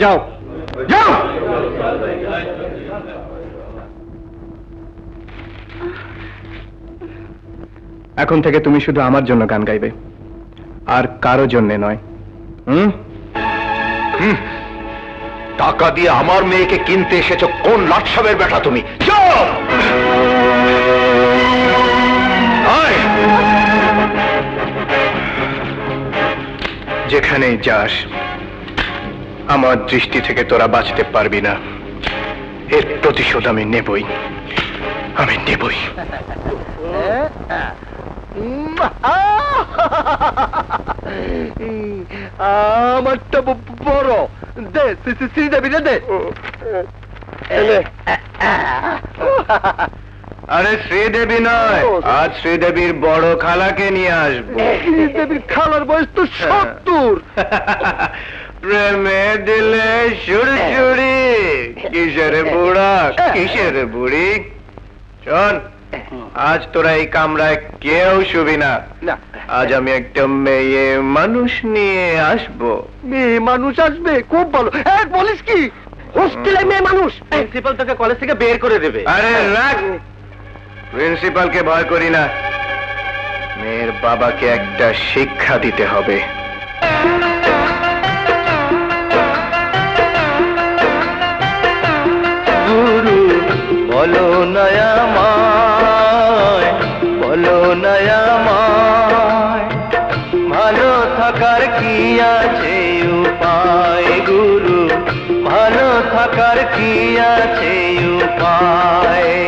जाओ जाओ। এখন থেকে তুমি শুধু আমার জন্য গান গাইবে আর কারো জন্য নয়। টাকা দিয়ে আমার মেয়েকে কিনতে এসেছো কোন লাটসাবের বেটা তুমি? যাও যেখানেই যাস আমার দৃষ্টি থেকে তোরা বাঁচতে পারবি না। এর প্রতিশোধ আমি নেবই, আমি নেবই। আমারটা বড় দে, সিসি দেবি না দে। আরে শ্রীদেবী নয়, আজ শ্রীদেবীর বড় খালাকে নিয়ে আসবো। শ্রীদেবীর খালার বয়স তো ৭০। প্রেমে দিলে সুড়সুড়ি, কিসের বুড়া কিসের বুড়ি। শোন, আজ তোরা এই কামরায় কেউ শুবি না। আজ আমি একটা মেয়ে মানুষ নিয়ে আসবো। মেয়ে মানুষ আসবে? খুব ভালো। বলিস কি, হোস্টেলে মেয়ে মানুষ? প্রিন্সিপাল তোকে কলেজ থেকে বের করে দেবে। আরে রাখ, প্রিন্সিপালকে ভয় করি না, মেয়ের বাবাকে একটা শিক্ষা দিতে হবে। বলো নয়া মায়, বলো নয়া মায়, ভালো থাকার কি আছে উপায়? গুরু, ভালো থাকার কি আছে উপায়?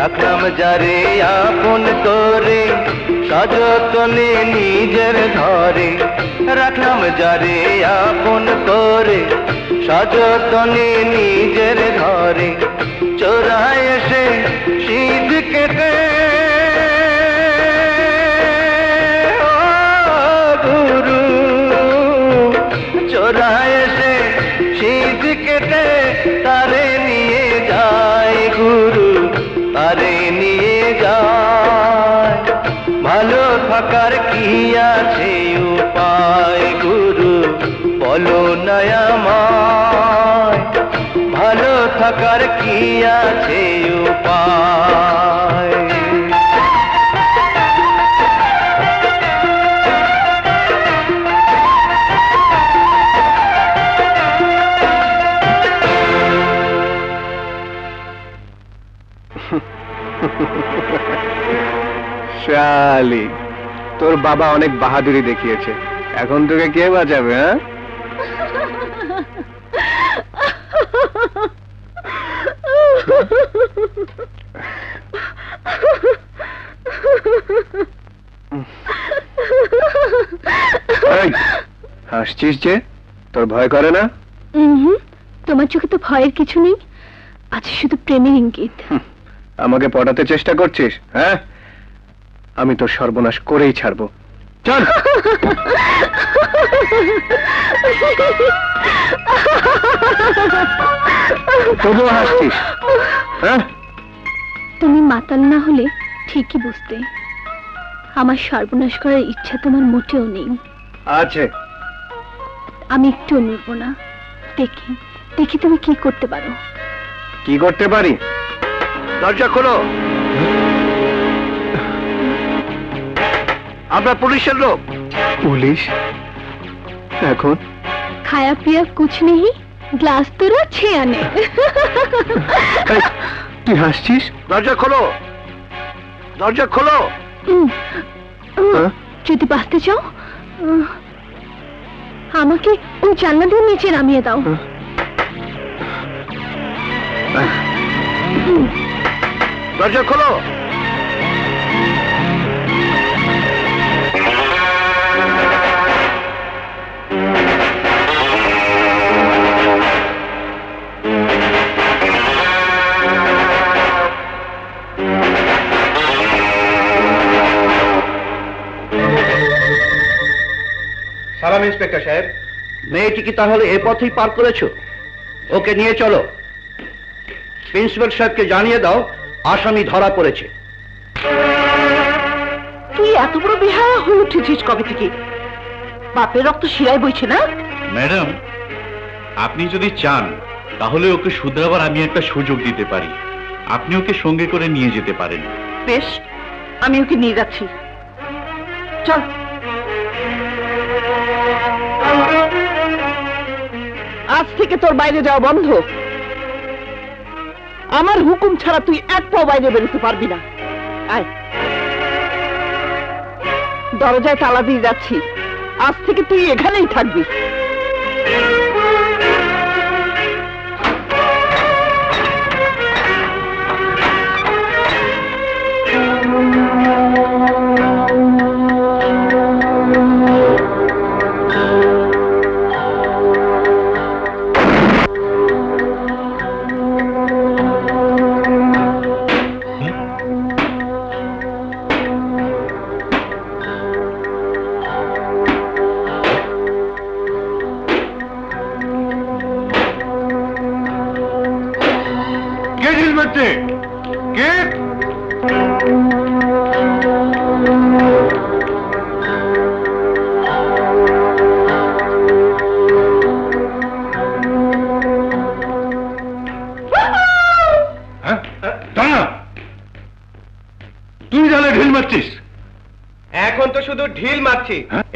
রাখলাম যারে আপন করে, সযতনে নিজের ঘরে। রাখলাম যারে আপন করে, সযতনে নিজের ঘরে। চোরায় এসে শীত কেটে গুরু, চোরায় এসে শীত কেটে তারে নিয়ে যায় গুরু, তারে নিয়ে যায়। ভালো থাকার কি আছে উপায় গুরু? বলো নয়া মায়, ভালো থাকার কি আছে উপায়? শালি, তোর বাবা অনেক বাহাদুরি দেখিয়েছে, এখন তোকে কে বাঁচাবে? হাসছিস যে, তোর ভয় করে না? তোমার চোখে তো ভয়ের কিছু নেই, আছে শুধু প্রেমের ইঙ্গিত। আমাকে পটাতে চেষ্টা করছিস? হ্যাঁ, আমি তোর সর্বনাশ করেই ছাড়বো। চল। তবুও হাসছিস? তুমি মাতাল না হলে ঠিকই বুঝতে। আমার সর্বনাশ করার ইচ্ছা তোমার মোটেও নেই। আছে। আমি একটু নিব না, দেখি দেখি তুমি কি করতে পারো। কি করতে পারি? দরজা খোলো। আমরা পুলিশের লোক। পুলিশ এখন খায়া পিয়া কুছ নেই, গ্লাস তোরা ছেয়া নে। তুই হাসছিস? দরজা খোলো, দরজা খোলো। যদি বাঁচতে চাও আমাকে ওই জানলা দিয়ে নিচে নামিয়ে দাও। দরজা খোলো। সালাম ইন্সপেক্টর সাহেব, মেয়েটি কি তাহলে এ পথেই পার করেছো? ওকে নিয়ে চলো, প্রিন্সিপাল সাহেবকে জানিয়ে দাও আসামি ধরা পড়েছে। তুই এত বড় বেহায়া হয়ে উঠেছিস কবে থেকে? বাপের রক্ত শিরায় বইছে না? ম্যাডাম, আপনি যদি চান তাহলে ওকে শুধরাবার আমি একটা সুযোগ দিতে পারি। আপনি ওকে সঙ্গে করে নিয়ে যেতে পারেন। বেশ, আমি ওকে নিয়ে যাচ্ছি, চল। আজ থেকে তোর বাইরে যাওয়া বন্ধ। আমার হুকুম ছাড়া তুই এক পাও বাইরে বেরোতে পারবি না। আয়, দরজায় তালা দিয়ে যাচ্ছি। আজ থেকে তুই এখানেই থাকবি।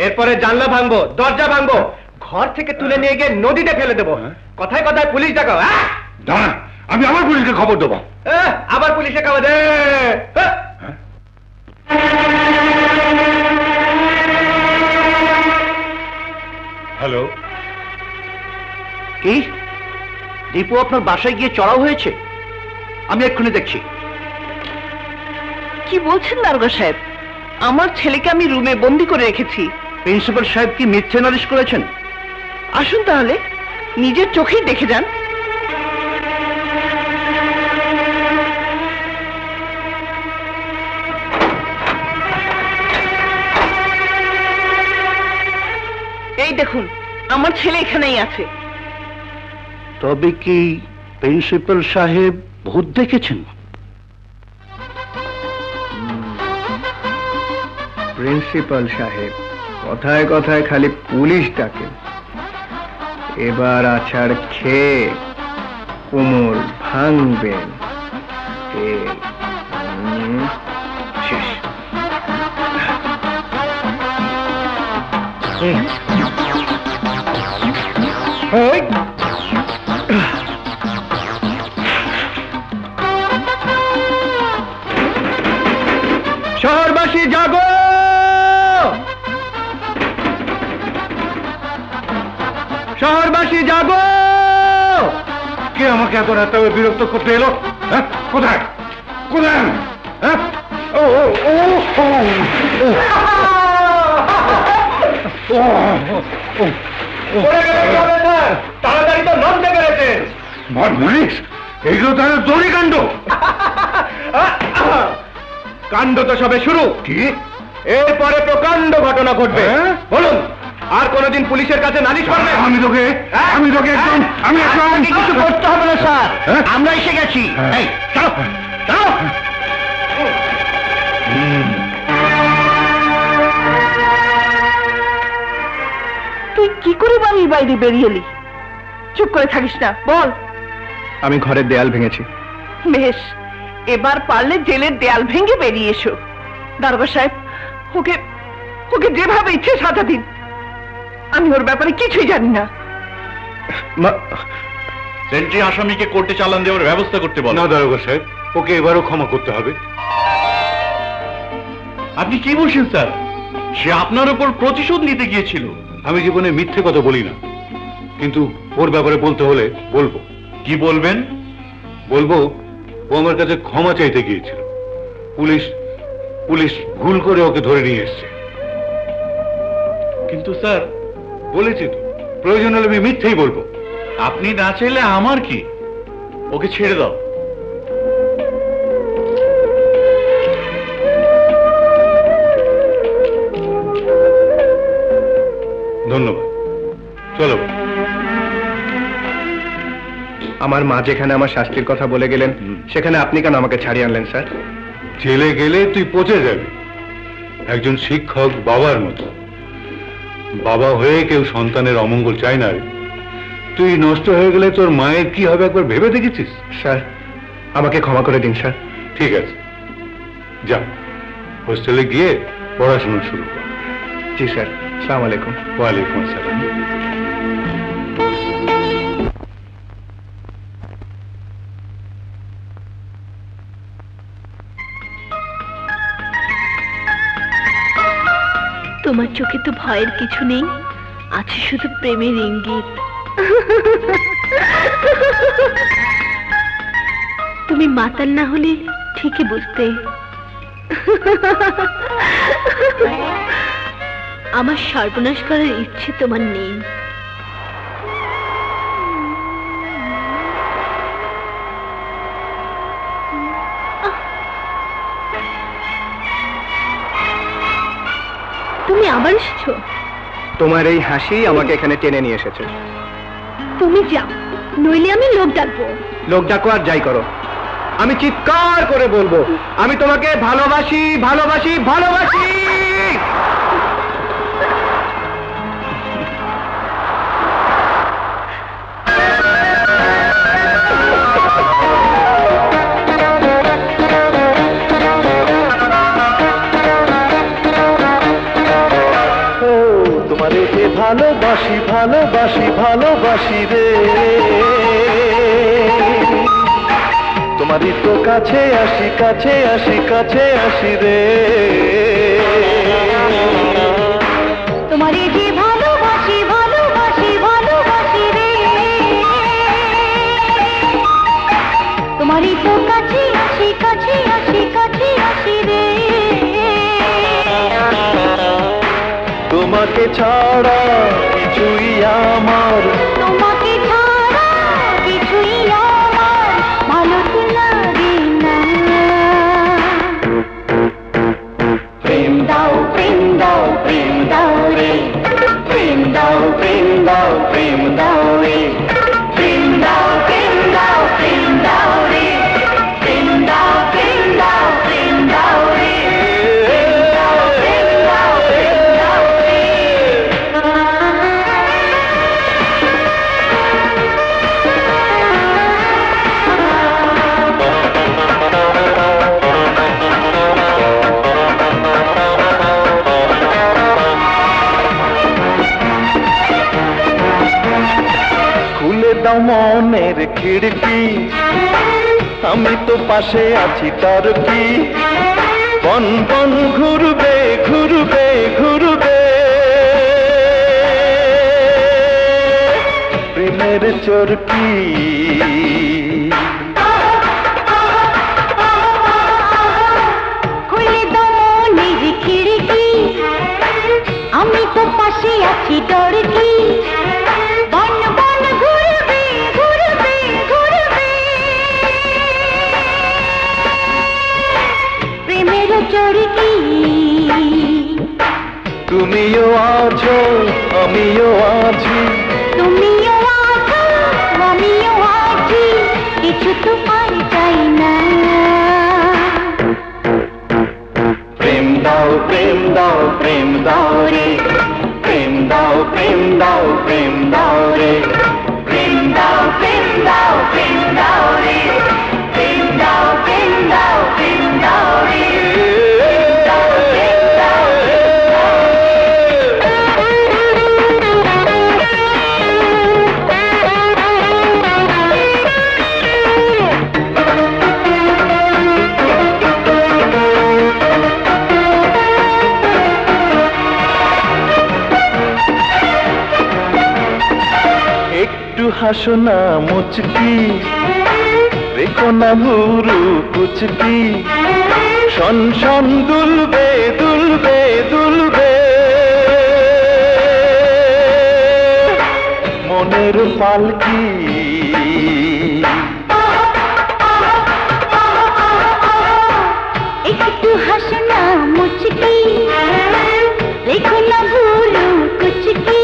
এরপরে জানলা ভাঙবো, দরজা ভাঙবো, ঘর থেকে তুলে নিয়ে গিয়ে নদীতে ফেলে দেবো। কথায় কথায় পুলিশ ডাকাও। দাঁড়া, আমি আবার পুলিশকে খবর দেবো। আবার পুলিশে খবর দে। হ্যালো, কি দীপু আপনার বাসায় গিয়ে চড়াও হয়েছে? আমি এক্ষুনি দেখছি। কি বলছেন দারোগা সাহেব? আমার ছেলেকে আমি রুমে বন্দি করে রেখেছি। প্রিন্সিপাল সাহেব কি মিথ্যে নালিশ করেছেন? আসুন তাহলে নিজের চোখেই দেখে যান। এই দেখুন, আমার ছেলে এখানেই আছে। তবে কি প্রিন্সিপাল সাহেব ভূত দেখেছেন? প্রিন্সিপাল সাহেব কথায় কথায় খালি পুলিশ ডাকে। এবার আছাড় খেয়ে কোমর ভাঙবেন। শহরবাসী জাগো! শহরবাসী জাগো! কে আমাকে এত রাতে বিরক্ত করতে এলো? কোথায় কোথায়? তাড়াতাড়ি তো নামতে পেরেছেন। পুলিশ, এগুলো তাহলে দড়ি কাণ্ড। কাণ্ড তো সবে শুরু, কি এরপরে প্রকাণ্ড ঘটনা ঘটবে। বলুন, আর কোনদিন পুলিশের কাছে নালিশ করবে? আমি তোকে কিছু করতে হবে না স্যার, আমরা এসে গেছি। তুই কি করে বাড়ির বাইরে বেরিয়ে এলি? চুপ করে থাকিস না, বল। আমি ঘরের দেয়াল ভেঙেছি। বেশ, এবার পারলে জেলের দেয়াল ভেঙে বেরিয়ে এসো। দারোগা সাহেব, ওকে ওকে যেভাবে ইচ্ছে সাজা দিন, আমি ওর ব্যাপারে কিছুই জানি না। সেন্ট্রি আসামিকে কোর্টে চালান দেওয়ার ব্যবস্থা করতে বল। না দারোগা সাহেব, ওকে এবারও ক্ষমা করতে হবে। আপনি কি বলছেন স্যার? সে আপনার উপর প্রতিশোধ নিতে গিয়েছিল। আমি জীবনে মিথ্যে কথা বলি না, কিন্তু ওর ব্যাপারে বলতে হলে বলবো। কি বলবেন? বলবো ও আমার কাছে ক্ষমা চাইতে গিয়েছিল, পুলিশ ভুল করে ওকে ধরে নিয়ে এসছে। কিন্তু স্যার বলেছি তো, প্রয়োজন হলে আমি মিথ্যেই বলবো। আপনি না চাইলে আমার কি, ওকে ছেড়ে দাও। ধন্যবাদ। চলো। আমার মা যেখানে আমার শাস্তির কথা বলে গেলেন, সেখানে আপনি কেন আমাকে ছাড়িয়ে আনলেন স্যার? জেলে গেলে তুই পচে যাবি, একজন শিক্ষক বাবার মতো। বাবা হয়ে কেউ সন্তানের অমঙ্গল চায় না। তুই নষ্ট হয়ে গেলে তোর মায়ের কি হবে একবার ভেবে দেখেছিস? স্যার আমাকে ক্ষমা করে দিন স্যার। ঠিক আছে, যা হোস্টেলে গিয়ে পড়াশোনা শুরু কর। জি স্যার, আসসালামু আলাইকুম। ওয়ালাইকুম আসসালাম। তোমার চোখে তো ভয়ের কিছু নেই, আছে শুধু প্রেমের ইঙ্গিত। তুমি মাতাল না হলে ঠিকই বুঝতে। আমার সর্বনাশ করার ইচ্ছে তোমার নেই। তুমি আবার এসেছো? তোমার এই হাসি আমাকে এখানে টেনে নিয়ে এসেছে। তুমি যাও, নইলে আমি লোক ডাকবো। লোক ডাকো আর যাই করো, আমি চিৎকার করে বলবো আমি তোমাকে ভালোবাসি ভালোবাসি ভালোবাসি। ভালোবাসি ভালোবাসি ভালোবাসি রে, তোমারই তো কাছে আসি কাছে আসি কাছে আসি রে। তোমারই যে ভালোবাসি ভালোবাসি ভালোবাসি রে, তোমারই তো কাছে আসি কাছে আসি কাছে আসি রে। তোমাকে ছাড়া কিছুই আমার, তোমাকে ছাড়া কিছুই আমার ভালো লাগে না। প্রেম দাও প্রেম দাও রে, প্রেম দাও প্রেম দাও প্রেম দাও রে, প্রেম দাও প্রেম দাও প্রেম দাও রে, প্রেম দাও প্রেম দাও প্রেম দাও রে। মনের খিড়কি আমি তো পাশে আছি, তার কি বন বন ঘুরবে ঘুরবে ঘুরবে। প্রেমের চরকি খুলে দাও মনের খিড়কি, আমি তো পাশে আছি, তার কি বন বন ঘুরবে ঘুরবে ঘুরবে। প্রেমের চরকি তুমিও আছো আমিও আছি, তুমিও আছো আমিও আছি, কিছু তো পাই চাই না। প্রেম দাও প্রেম দাও রে, প্রেম দাও প্রেম দাও প্রেম দাও রে, প্রেম দাও প্রেম দাও প্রেম দাও রে, প্রেম দাও প্রেম দাও প্রেম দাও রে, প্রেম দাও প্রেম দাও প্রেম দাও। হাসো না মুচকি, রেখো না ভুরু কুচকি, শন শন দুলবে দুলবে দুলবে মনের পালকি। একটু হাসো না মুচকি, রেখো না ভুরু কুচকি,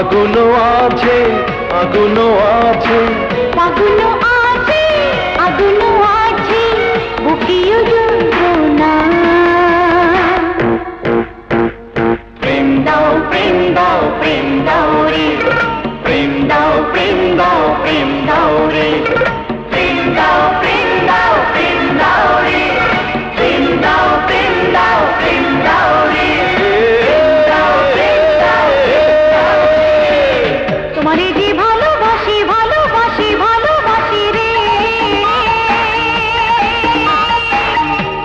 আগুনো আছে আগুনো আছে আগুনো আছে আগুনো আছে বুকিও যন্ত্রণা। প্রেম দাও প্রেম দাও প্রেম দাও রে, প্রেম দাও প্রেম দাও প্রেম দাও রে, প্রেম দাও প্রেম দাও প্রেম দাও রে, প্রেম দাও প্রেম দাও প্রেম দাও রে।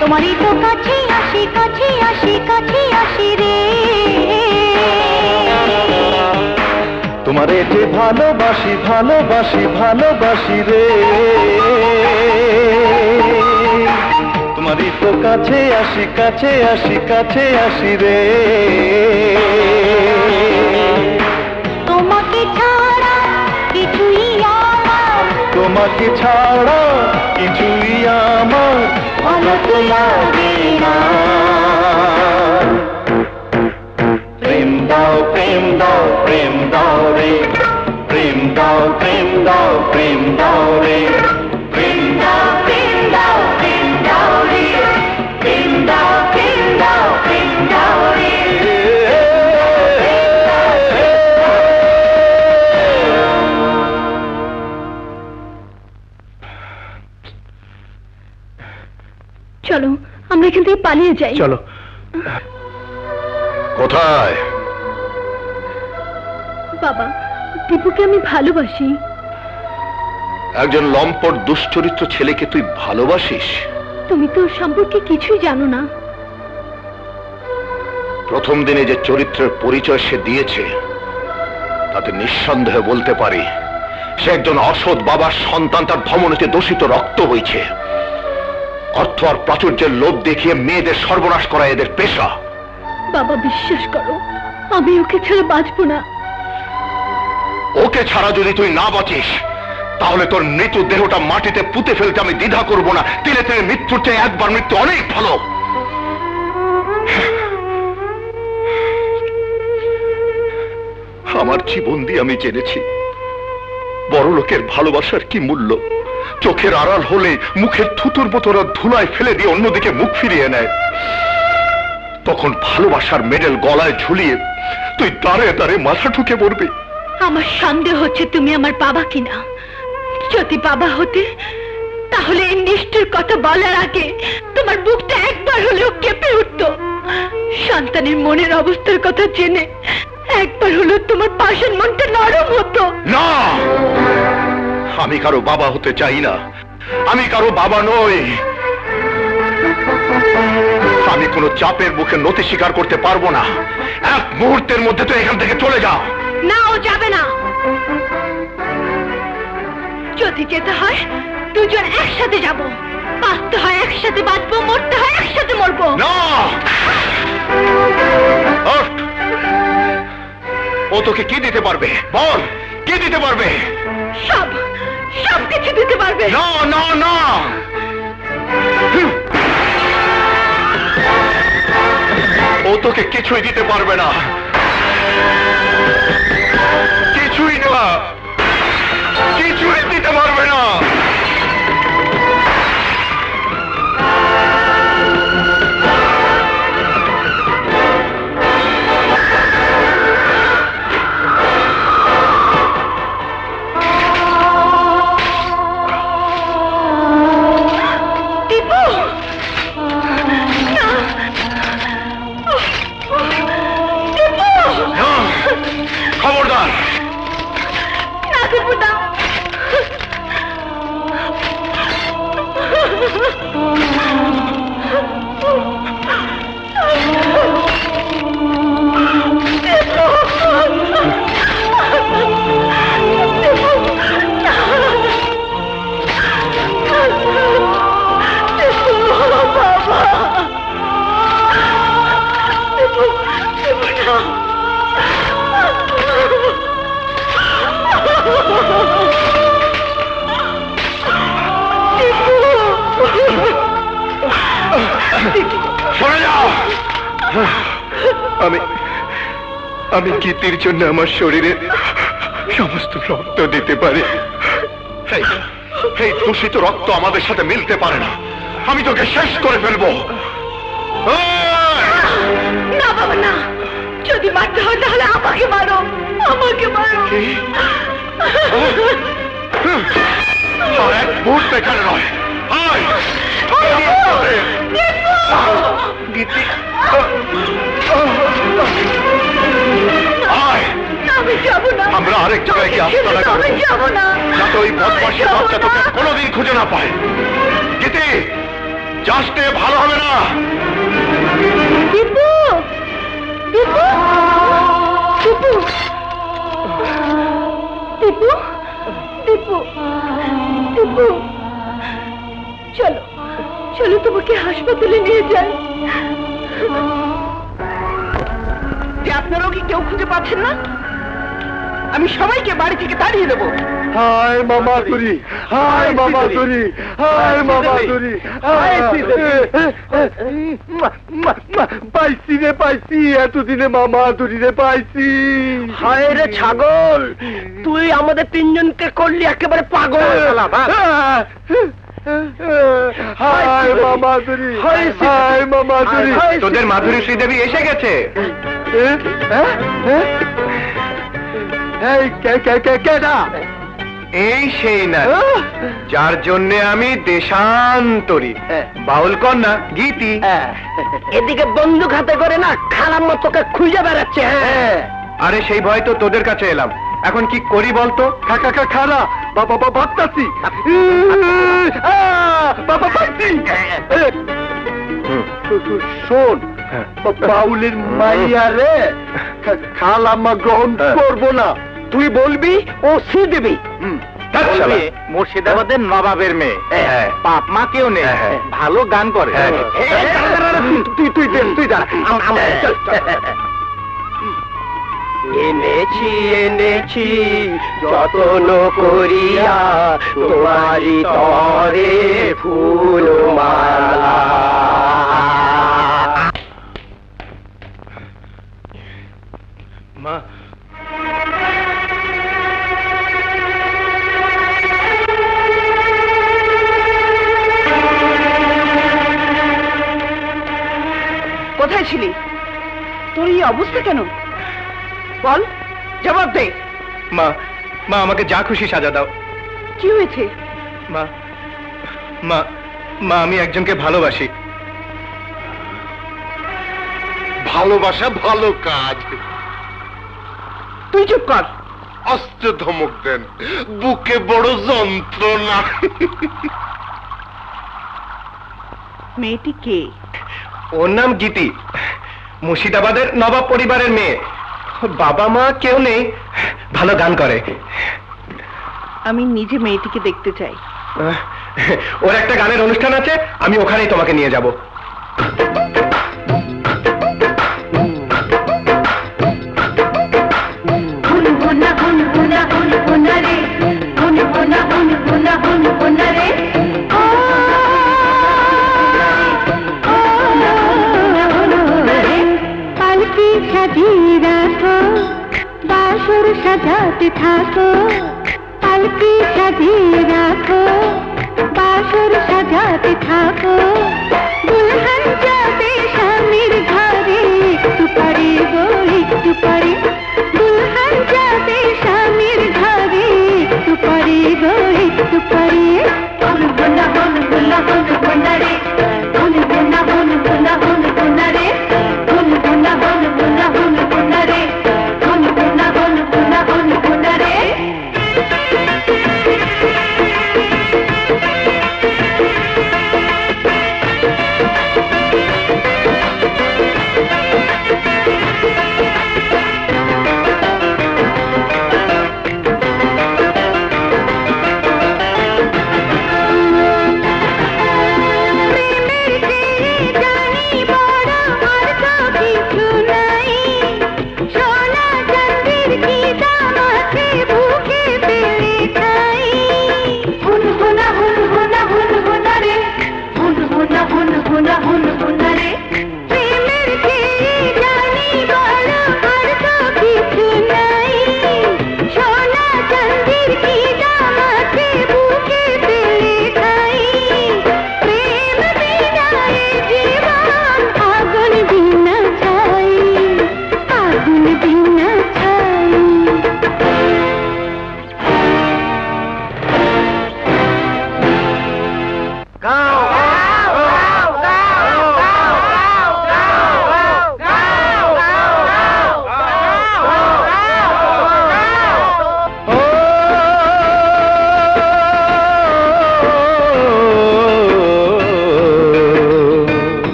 তোমারই তো কাছে আসি কাছে আসি কাছে আসি রে, তোমারে যে ভালোবাসি ভালোবাসি ভালোবাসি রে, তোমারই তো কাছে আসি কাছে আসি কাছে আসি রে। তোমাকে ছাড়া কিছুই আমার, তোমাকে ছাড়া কিছুই আমার ভালো তো লাগে না। প্রেম দাও প্রেম দাও প্রেম দাও রে, প্রেম দাও প্রেম দাও প্রেম দাও রে, প্রেম দাও প্রেম দাও প্রেম দাও রে, প্রেম দাও প্রেম দাও প্রেম দাও রে। চলো আমরা এখান থেকে পালিয়ে যাই। চলো। কোথায়? বাবা, দীপুকে আমি ভালোবাসি। একজন লম্পট দুশ্চরিত্র ছেলেকে তুই ভালোবাসিস? তুমি তো ওর সম্পর্কে কিছুই জানো না। প্রথম দিনে যে চরিত্রের পরিচয় সে দিয়েছে তাতে নিঃসন্দেহে বলতে পারি সে একজন অসৎ বাবার সন্তান। তার ধমনীতে দূষিত রক্ত হয়েছে। অর্থ আর প্রাচুর্যের লোভ দেখিয়ে মেয়েদের সর্বনাশ করা এদের পেশা। বাবা, বিশ্বাস করো আমি ওকে ছাড়া বাঁচবো না। ওকে ছাড়া যদি তুই না বাঁচিস তাহলে তোর মৃত্যু দেহটা মাটিতে পুঁতে ফেলতে আমি দ্বিধা করবো না। তিলে তিলে মৃত্যুর চেয়ে একবার মৃত্যু অনেক ভালো। আমার জীবন দিয়ে আমি জেনেছি বড় লোকের ভালোবাসার কি মূল্য। চোখের আড়াল হলে মুখের থুতুর মতোরা ধুলায় ফেলে দিয়ে অন্যদিকে মুখ ফিরিয়ে নেয়। তখন ভালোবাসার মেডেল গলায় ঝুলিয়ে তুই দাঁড়িয়ে দাঁড়িয়ে মাথা ঠুকে পড়বি। আমার সন্দেহ হচ্ছে তুমি আমার বাবা কিনা। যদি বাবা হতে তাহলে এই নিষ্ঠুর কথা বলার আগে তোমার বুকটা একবার হলেও কেঁপে উঠত। সন্তানের মনের অবস্থার কথা জেনে একবার হলেও তোমার পাশের মনটা নরম হতো না। আমি কারো বাবা হতে চাই না। আমি কারো বাবা নই। আমি কোনো চাপের মুখে নতি স্বীকার করতে পারবো না। এক মুহূর্তের মধ্যে তুই এখান থেকে চলে যাও। না, ও যাবে না। যদি যেতে হয় দুজন একসাথে যাব। বাঁচতে হয় একসাথে বাঁচবো, মরতে হয় একসাথে মরবো। না, ও তোকে কি দিতে পারবে? বল, কি দিতে পারবে? সব সব কিছু দিতে পারবে। না না না, ও তোকে কিছুই দিতে পারবে না। কিছুই না, কিছুই দিতে পারবে না। আমি গীতির জন্য আমার শরীরে সমস্ত রক্ত দিতে পারি। এই দূষিত রক্ত আমাদের সাথে মিলতে পারে না। আমি তোকে শেষ করে ফেলবো। না বাবা না, যদি মারতে হয় তাহলে আমাকে মারো, আমাকে মারো। আর এক মুহূর্ত এখানে নয়। গীতি আমরা আরেক জায়গায় গিয়ে আস্থা রাখবো, যাতে ওই বদমাশি বাচ্চা তোকে কোনোদিন খুঁজে না পায়। গীতি যাসতে ভালো হবে না। দীপু, দীপু, দীপু, দীপু, দীপু, দীপু, চলো চলো তোমাকে হাসপাতালে নিয়ে যাই। যে আপনারাও কি কেউ খুঁজে পাচ্ছেন না? আমি সবাইকে বাড়ি থেকে তাড়িয়ে দেবো। হায় মামা তুরি, হায় মামা তুরি, হায় মামা তুরি, হায় পাইছি রে পাইছি, এতদিনে মামা তুরি রে পাইছি। হায় রে ছাগল, তুই আমাদের তিনজনকে করলি একেবারে পাগল। হায় মা মাধুরী, হায় মা মাধুরী, তোদের মাধুরী শ্রীদেবী এসে গেছে। এই সেই না যার জন্য আমি দেশান্তরী বাউল কন্যা গীতি এদিকে বন্দুক হাতে করে না খালার মতোকে খুঁজে বেড়াচ্ছে। আরে সেই ভয় তো তোদের কাছে এলাম, এখন কি করি বলতো? খালা বাবা ভাবতাছি, বাবা ভাবছি শোন, বাউলের মাইয়া রে খালা মা গ্রহণ করবো না, তুই বলবি ও শ্রীদেবী। মুর্শিদাবাদের নবাবের মেয়ে, বাপ মা কেউ নেই, ভালো গান করে। তুই তুই তুই যা। এনেছি এনেছি যতন করিয়া তোমারি তরে ফুলমালা। মা কোথায় ছিলি? তোর এই অবস্থা কেন বল, জবাব দে। মা মা আমাকে যা খুশি সাজা দাও। কি হয়েছে? মা মা মা আমি একজনকে ভালোবাসি। ভালোবাসা ভালো কাজ। তুই চুপ কর। অস্ত্র ধমক দেন, বুকে বড় যন্ত্রণা। মেয়েটি কে? ওর নাম গীতি, মুর্শিদাবাদের নবাব পরিবারের মেয়ে, বাবা মা কেউ নেই, ভালো গান করে। আমি নিজে মেয়েটিকে দেখতে চাই। ওর একটা গানের অনুষ্ঠান আছে, আমি ওখানেই তোমাকে নিয়ে যাব। सजाते थाको पालकी सजी राखो बासुर सजाते थाको दुल्हन जाते शामिर घरे सुपारी बोई सुपारी दुल्हन जाते शामिर घरे सुपारी बोई सुपारी बोल बोला बोल बोला बोल बोला रे बोल बोला बोल बोला बोल बोला रे बोल बोला बोल बोला बोल बोला रे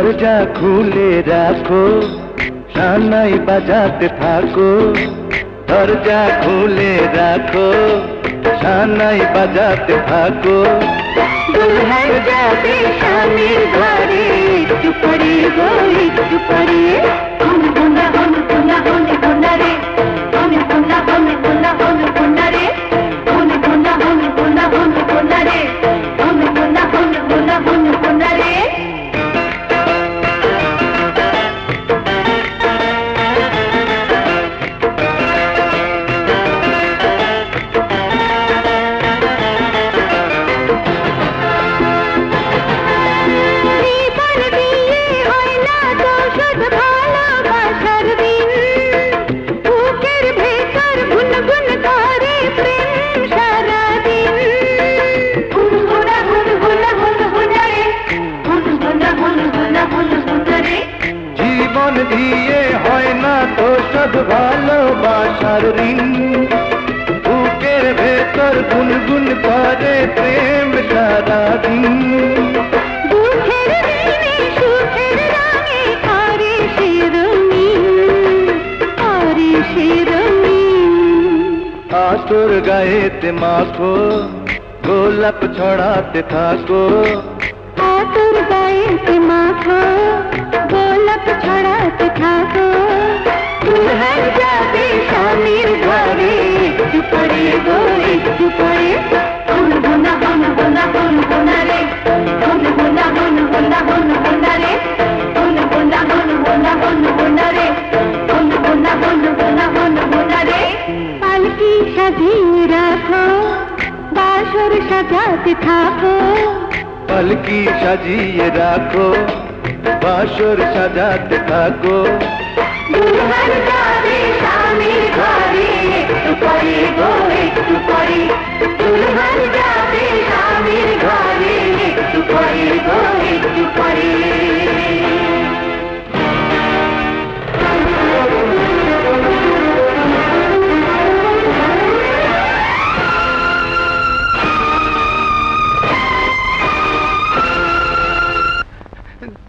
দরজা খুলে রাখো, সানাই বাজাতে থাকো। দরজা খুলে রাখো, সানাই বাজাতে থাকো। দুলহন যাবে স্বামীর ঘরে, চুপড়ি গলি চুপড়ি। দিয়ে হয় না তো সব ভালোবাসার ঋণ, বুকের ভেতর গুনগুন করে প্রেম সারা দিন। আতর গায়েতে মাখো, গোলাপ ছড়াতে থাকো। আতর গায়েতে মাখো, গোলাপ ছড়াতে থাকো। দুলহন যাবে স্বামীর ঘরে, চুপড়ি গলি চুপড়ি। পালকি সাজিয়ে রাখো, বাসর সাজাতে থাকো। পালকি সাজিয়ে রাখো, বাসর সাজাতে থাকো। দুলহন যাবে স্বামীর ঘরে, চুপড়ি গলি চুপড়ি। দুলহন যাবে স্বামীর ঘরে, চুপড়ি গলি চুপড়ি।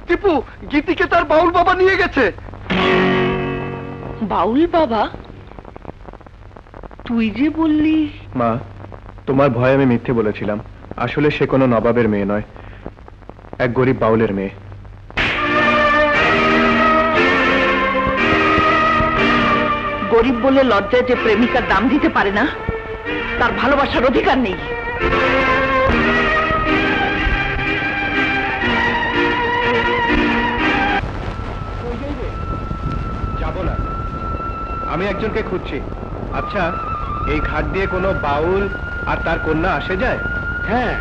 টিপু, গীতিকে তার বাউল বাবা নিয়ে গেছে। বাউল বাবা? তুই যে বললি। মা, তোমার ভয়ে আমি মিথ্যে বলেছিলাম। আসলে সে কোনো নবাবের মেয়ে নয়, এক গরিব বাউলের মেয়ে। গরিব বলে লজ্জায় যে প্রেমিকার দাম দিতে পারে না, তার ভালোবাসার অধিকার নেই। আমি একজনকে খুঁজছি। আচ্ছা, এই ঘাট দিয়ে কোনো বাউল আর তার কন্যা আসে যায়? হ্যাঁ,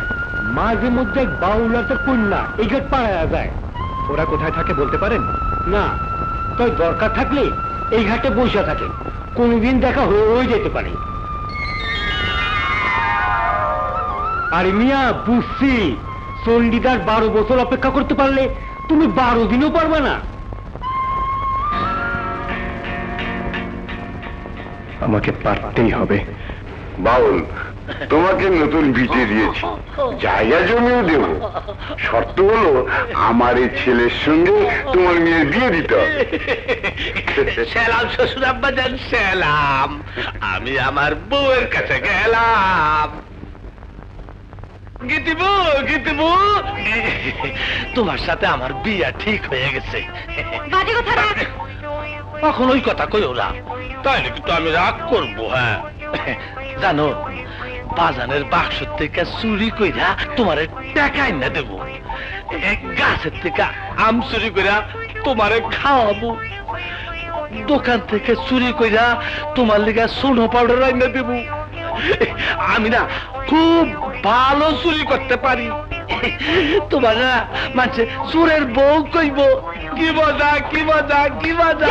মাঝে মধ্যে বাউল আর তার কন্যা এই ঘাট পাড়ায় যায়। ওরা কোথায় থাকে বলতে পারেন? না, তাই দরকার থাকলে এই ঘাটে বসে থাকে। কোনদিন দেখা হয়ে যেতে পারে। আর মিয়া বুঝছি, চণ্ডীদার 12 বছর অপেক্ষা করতে পারলে তুমি 12 দিনও পারবে না। আমাকে পারতেই হবে। বাউল, তোমাকে নতুন ভিটে দিয়েছি, জায়গা জমিও দেব। শর্ত হলো আমার এই ছেলের সঙ্গে তোমার মেয়ে বিয়ে দিতে হবে। সালাম শ্বশুর আব্বা জান, সালাম। আমি আমার বউয়ের কাছে গেলাম। গীতিবু, গীতিবু, তোমার সাথে আমার বিয়া ঠিক হয়ে গেছে। এখন ওই কথা কইও না, তাইলে কিন্তু আমি রাগ করবো। হ্যাঁ জানো, বাজানের বাক্স থেকে চুরি কইরা তোমারে টাকা এনে দেবো। গাছের থেকে আম চুরি কইরা তোমারে খাওয়াবো। দোকান থেকে চুরি কইরা তোমার লিগা সোনা পাউডার এনে দেবো। আমি না খুব ভালো চুরি করতে পারি। তোমার না মানুষে চোরের বউ কইব। কি মজা, কি মজা, কি মজা।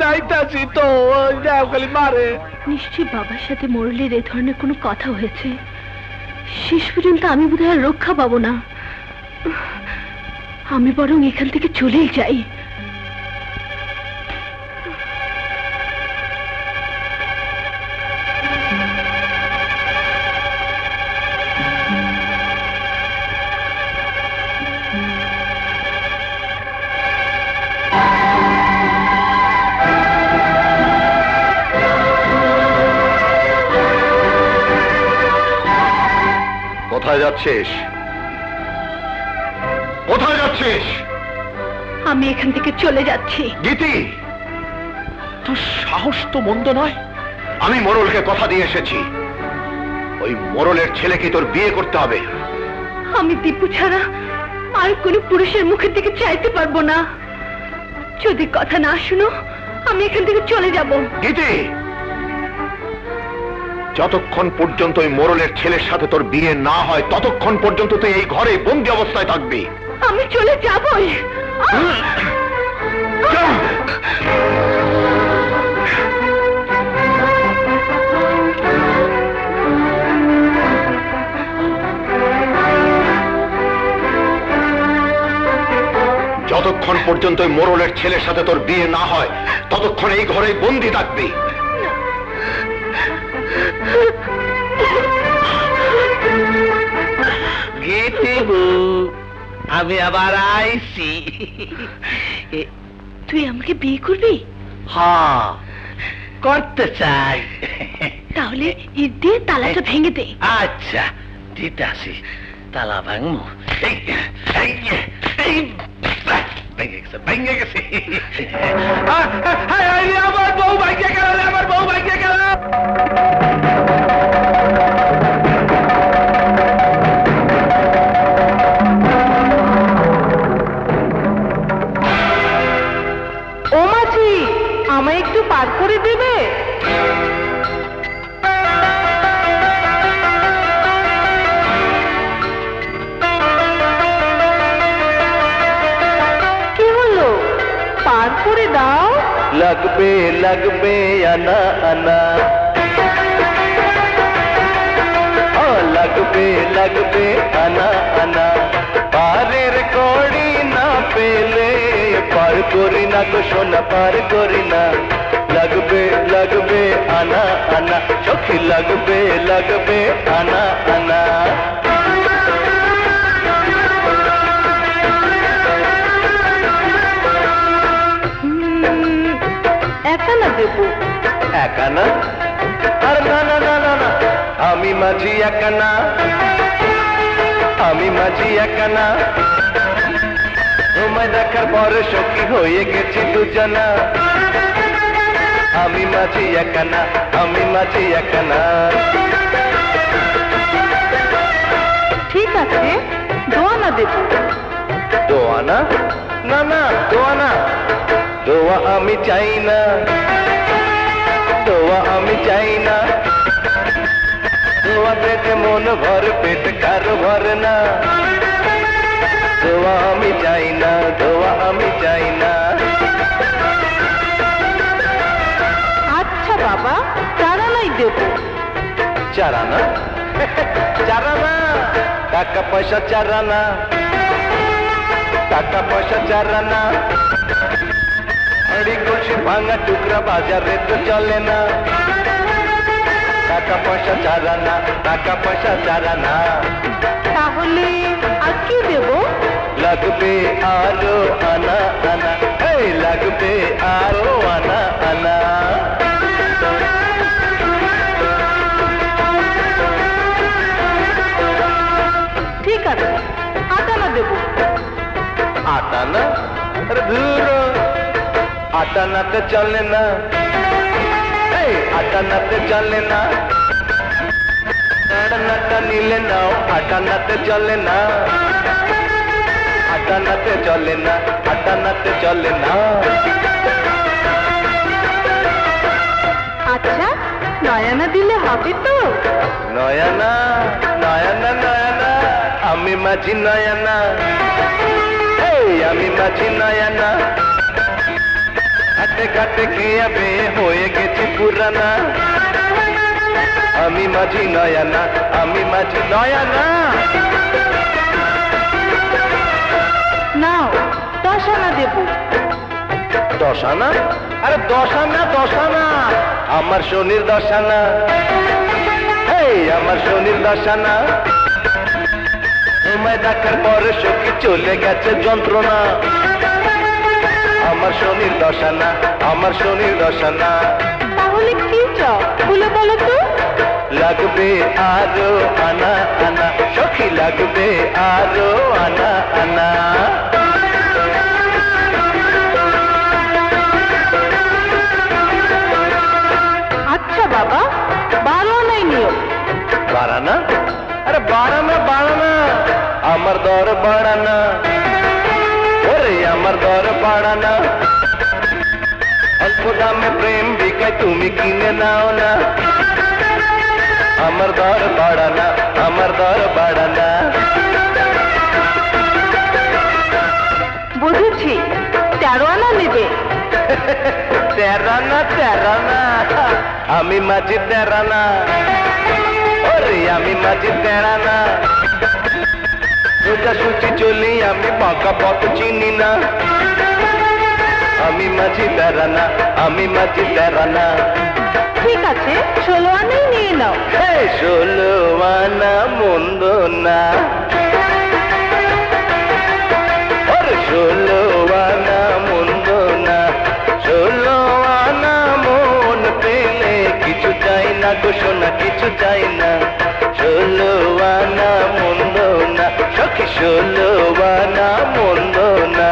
যাইতাছি তো, খালি মারে। নিশ্চয়ই বাবার সাথে মরলির এই ধরনের কোনো কথা হয়েছে। শেষ পর্যন্ত আমি বোধহয় রক্ষা পাবো না। আমি বরং এখান থেকে চলেই যাই। কোথায় যাচ্ছিস? কোথায় যাচ্ছিস? আমি এখান থেকে চলে যাচ্ছি। গীতি, তোর সাহস তো মন্দ নয়। আমি মোরলকে কথা দিয়ে এসেছি, ওই মোরলের ছেলেকে তোর বিয়ে করতে হবে। আমি দীপু ছাড়া আর কোনো পুরুষের মুখের দিকে চাইতে পারবো না। যদি কথা না শুনো আমি এখান থেকে চলে যাব। গীতি, যতক্ষণ পর্যন্ত ওই মোরলের ছেলের সাথে তোর বিয়ে না হয় ততক্ষণ পর্যন্ত তুই এই ঘরে বন্দি অবস্থায় থাকবি। আমি চলে যাবই। যতক্ষণ পর্যন্ত ওই মোরলের ছেলের সাথে তোর বিয়ে না হয় ততক্ষণ এই ঘরে বন্দি থাকবি। আমি আবার আইছি। তুই আমাকে বিয়ে করবি? হ্যাঁ, করতে চাই। তাহলে ইট দিয়ে তালাটা ভেঙে দে। আচ্ছা, দিতে আসি, তালা ভাঙবো। ভেঙে গেছে। আমার বউ ভাঙে গেল, আমার বউ ভাঙে গেল। পার করে দেবে? কি হলো? পার করে দাও। লাগবে লাগবে আনা আনা, লাগবে লাগবে আনা আনা। পারের কড়ি না পেলে পার করি না গো সোনা, পার করি না। লাগবে লাগবে আনা আনা সখী, লাগবে লাগবে আনা আনা। একা না দেবো, একা না। আর না না না না, আমি মাঝি একা না, আমি মাঝি একা না। তোমায় দেখার পরে সখী হয়ে গেছি দুজনা। আমি মাঝি একা না, আমি মাঝি একা না। ঠিক আছে, দোয়ানা দেব। দোয়ানা? না না, দোয়ানা দোয়া আমি চাই না, দোয়া আমি চাই না। দোয়া পেটে মন ভর, পেট কারো ভর না। দোয়া আমি চাই না, দোয়া আমি চাই না। বাবা চারানাই দেব। চারানা? চারানা টাকা পয়সা, চারানা টাকা পয়সা, চারানা হাড়ি কলসি ভাঙা টুকরা বাজারে তো চলে না। টাকা পয়সা চারানা, টাকা পয়সা চারানা। তাহলে আর কি দেব? লাগবে আরো আনা আনা, এই লাগবে আরো আনা আনা। ঠিক আছে, আটানা দেব। আটানা? ধুর, আটানাতে চলে না, এই আটানাতে চলে না। আটানাটা নিলে নাও, আটানাতে চলে না, আটানাতে চলে না, আটানাতে চলে না। আচ্ছা, নয়ানা দিলে হবে তো? নয়ানা নয়ানা নয়ানা, আমি মাঝি নয়ানা, এই আমি মাঝি নয়ানা। হাটে ঘাটে খেয়ে বেয়ে হয়ে গেছি পুরানা। আমি মাঝি নয়ানা, আমি মাঝি নয়ানা। নাও দশানা দেব। দশানা? আরে দশানা দশানা, আমার শনির দশানা, এই আমার শনির দশানা। তোমায় দেখার পরে সখী চলে গেছে যন্ত্রণা। আমার শনির দশানা, আমার শনির দশানা। তাহলে কি চাও বলো তো? লাগবে আরো আনা আনা সখী, जागदे आरो आना आना अच्छा बाबा बारह नहीं नियो बारह ना अरे बारह ना अमर दौर बारह ना अरे अमर दौर बारह ना अल्पुदा में प्रेम भी कह तुम्हें कीने ना होना अमर दौर बाड़ाना अमर दौर बाड़ाना बुझुछी तेराना निबे तेराना तेराना आमी माझी तेराना अरे आमी माझी तेराना सोचा सूची चोली आमी पाका पॉट चीनी ना आमी माझी तेराना आमी माझी तेराना ठीक आछे चोलोआनी षोलवाना मुंदो ना और षोलवाना मुंदो ना षोलवाना मन पेले किछु चाइ ना गो सोना किछु चाइ ना षोलवाना मुंदो ना सखी षोलवाना मुंदो ना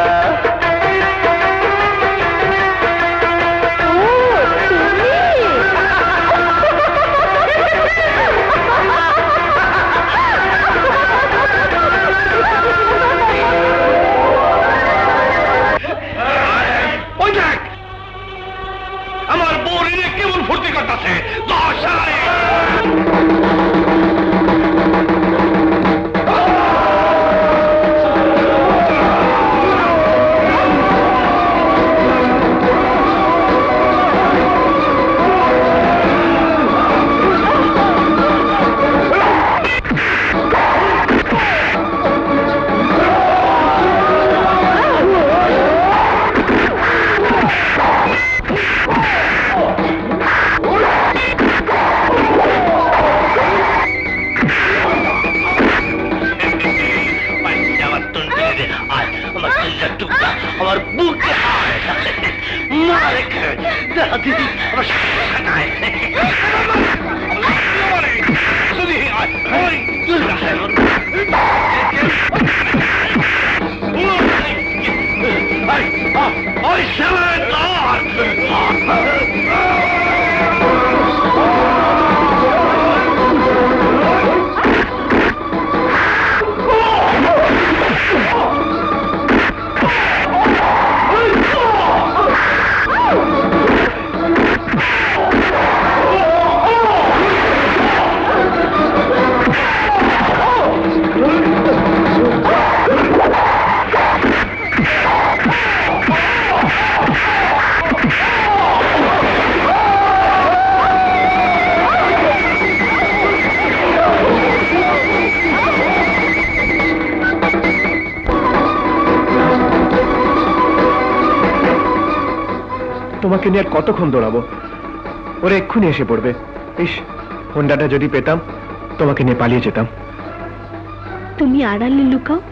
किन्हें कत खुन दौड़ाब और एक खुनी ऐसे पड़े इस होंडाटा जो पेतम तुम्हें नहीं पाली जेतम तुम्हें आड़ाले लुकाओ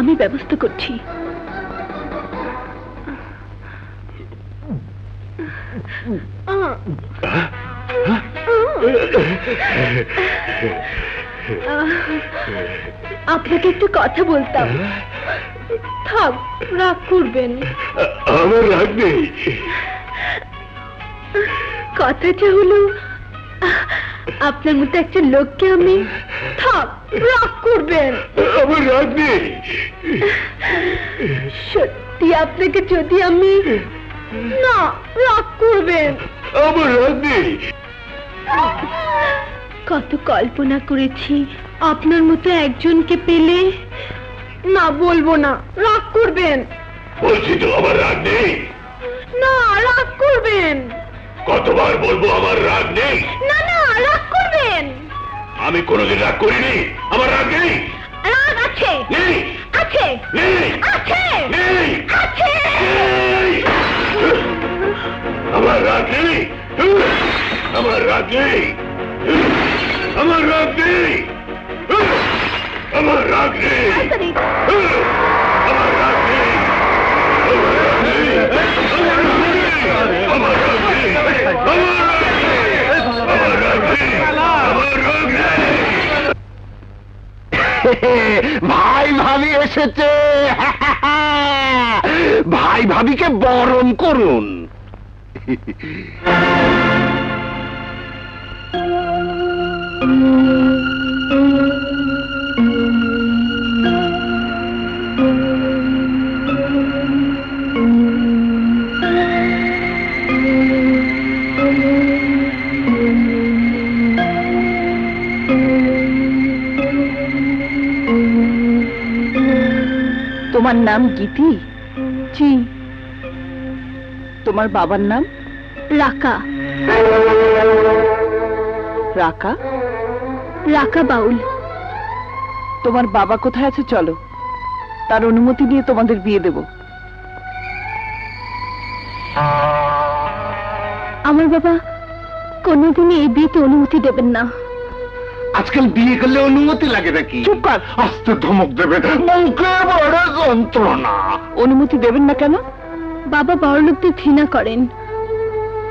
आमी व्यवस्था करछी আপনাকে একটু কথা বলতাম থাক রাগ করবেন আমার রাগ নেই কথাটা হলো আপনার মতো একটা লোককে আমি থাক রাগ করবেন আমার রাগ নেই সত্যি আপনাকে যদি আমি না রাগ করবেন আমার রাগ নেই কত কল্পনা করেছি আপনার মতো একজনকে পেলে না বলবো না রাগ করবেন বলছি তো আমার রাগ নেই না রাগ করবেন কতবার বলবো আমার রাগ নেই না না রাগ করবেন আমি কোনোদিন রাগ করিনি আমার রাগ নেই রাগ আছে নেই আছে নেই আছে নেই আছে আমার রাগ নেই আমার রাগ নেই আমার রাগ নেই আমার রাগ নেই আমার রাগ নেই আমার রাগ নেই আমার রাগ নেই আমার রাগ নেই भाई भाभी এসেছে भाई भाभी के বরণ করুন तुम्हार नाम गीति जी तुम्हार बाबार नाम राका राका राका बाउल तुम्हार बाबा कोथाय आछे चलो तार अनुमति निये तोमादेर बिये देबो आमार बाबा कोनोदिन एई बियेते अनुमति देबेन ना आजकल बिये करले अनुमति लागे नाकि चुप कर आस्ते धमक देबेन मुखे बड़ जंत्रणा अनुमति देबेन ना केन बाबा बड़लोकদের ঘৃণা করেন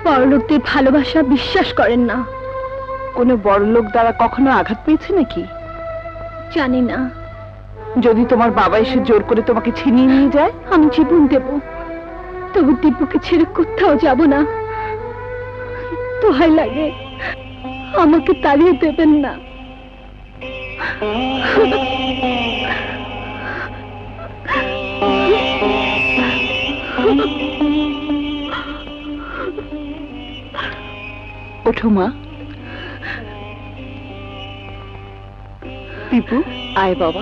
बड़लोकদের ভালোবাসা বিশ্বাস করেন না কোনো বড়লোক দ্বারা কখনো আঘাত পেয়েছে নাকি জানি না যদি তোমার বাবা এসে জোর করে তোমাকে ছিনিয়ে নিয়ে যায় আমি জীবন দেব তবু দীপুকে ছেড়ে কোথাও যাব না তোহাই লাগে আমাকে তাড়িয়ে দেবেন না ওঠো মা दीपू आए बाबा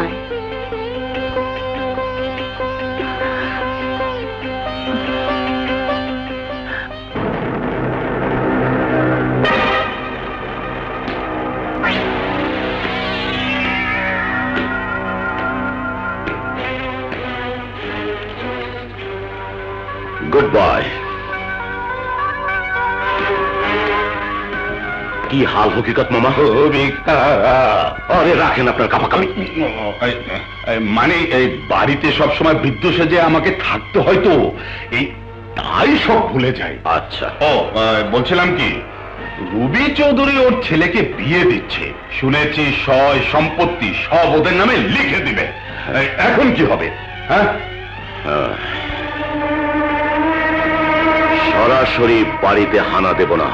आए गुड बाय की हाल हकीकत मामा अरे रखें अपन कापाकामी मानी बाड़ीते सब समय विद्युत सेजे आमाके थाकते हय तो ताई सब भूले जाए अच्छा ओ बोलছিলাম কি রুবি চৌধুরী ওর ছেলেকে বিয়ে দিচ্ছে শুনেছি সয় সম্পত্তি সব ওদের নামে লিখে দিবে এখন কি হবে হ্যাঁ সরাসরি বাড়িতে হানা দেব না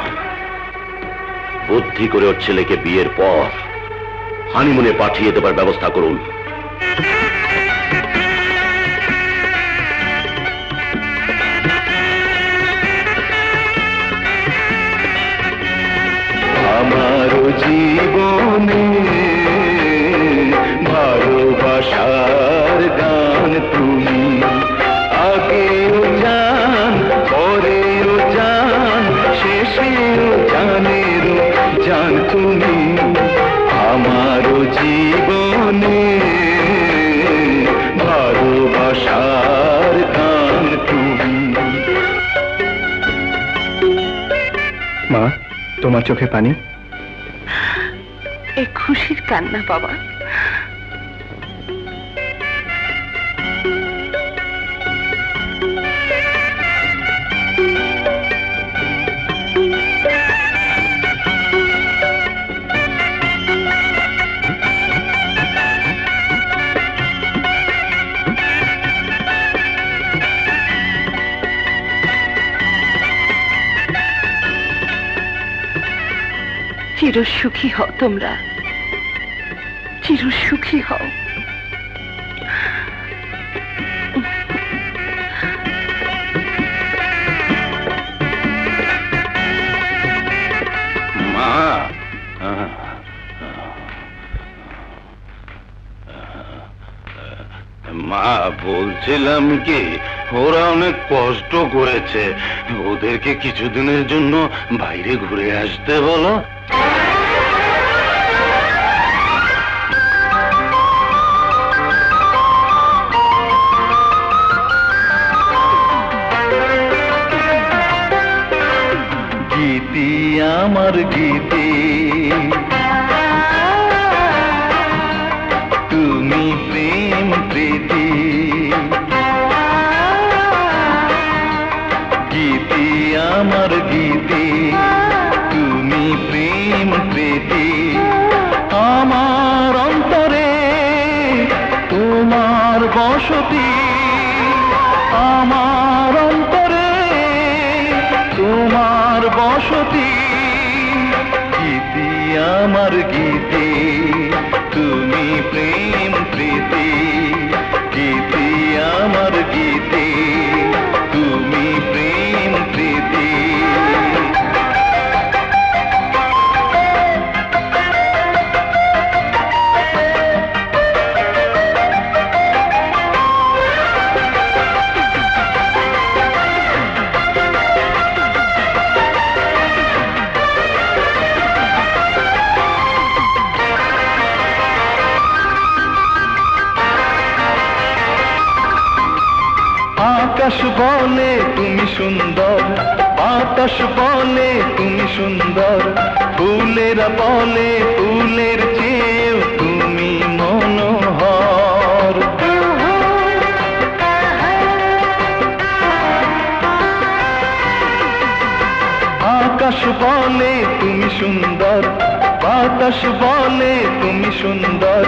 बुद्धि करे छेले के बियर पर हानिमुने पाठिए देवार व्यवस्था करुन आमारो जीवने भालोबासार गान तुमी आगेओ जान परेओ जान शेषेओ जाने जान तुमी आमारो जीवने भालोबासार गान तुमी माँ तुम्हार चोखे पानी एक खुशीर कान्ना बाबा चिर सुखी हओ तुम्हरा चिर सुखी हओ বলছিলাম কি ওরা অনেক কষ্ট করেছে ওদেরকে কিছুদিনের জন্য বাইরে ঘুরে আসতে বলো आमार गीति तुमी प्रेम प्रीति गीति आमार गीति तुमी प्रेम অসীম প্রীতি আমার অন্তরে তোমার বসতি, আমার অন্তরে তোমার বসতি। গীতি আমার গীতি তুমি প্রেম প্রীতি, গীতি আমার গীতি তুমি প্রেম প্রীতি। আকাশ বলে তুমি সুন্দর, বাতাস বলে তুমি সুন্দর, ফুলেরা বলে ফুলের চেয়েও তুমি মনোহর। আকাশ বলে তুমি সুন্দর, বাতাস বলে তুমি সুন্দর,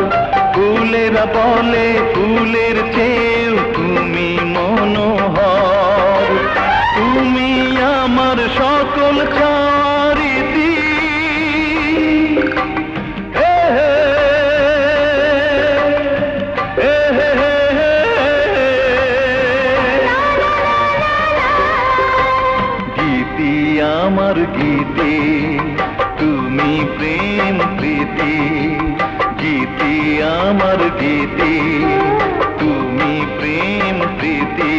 ফুলেরা বলে ফুলের চেয়েও তুমি মনোহর। তুমি আমার সকল চারিতি, গীতি আমার গীতি তুমি প্রেম প্রীতি, গীতি আমার গীতি তুমি প্রেম প্রীতি।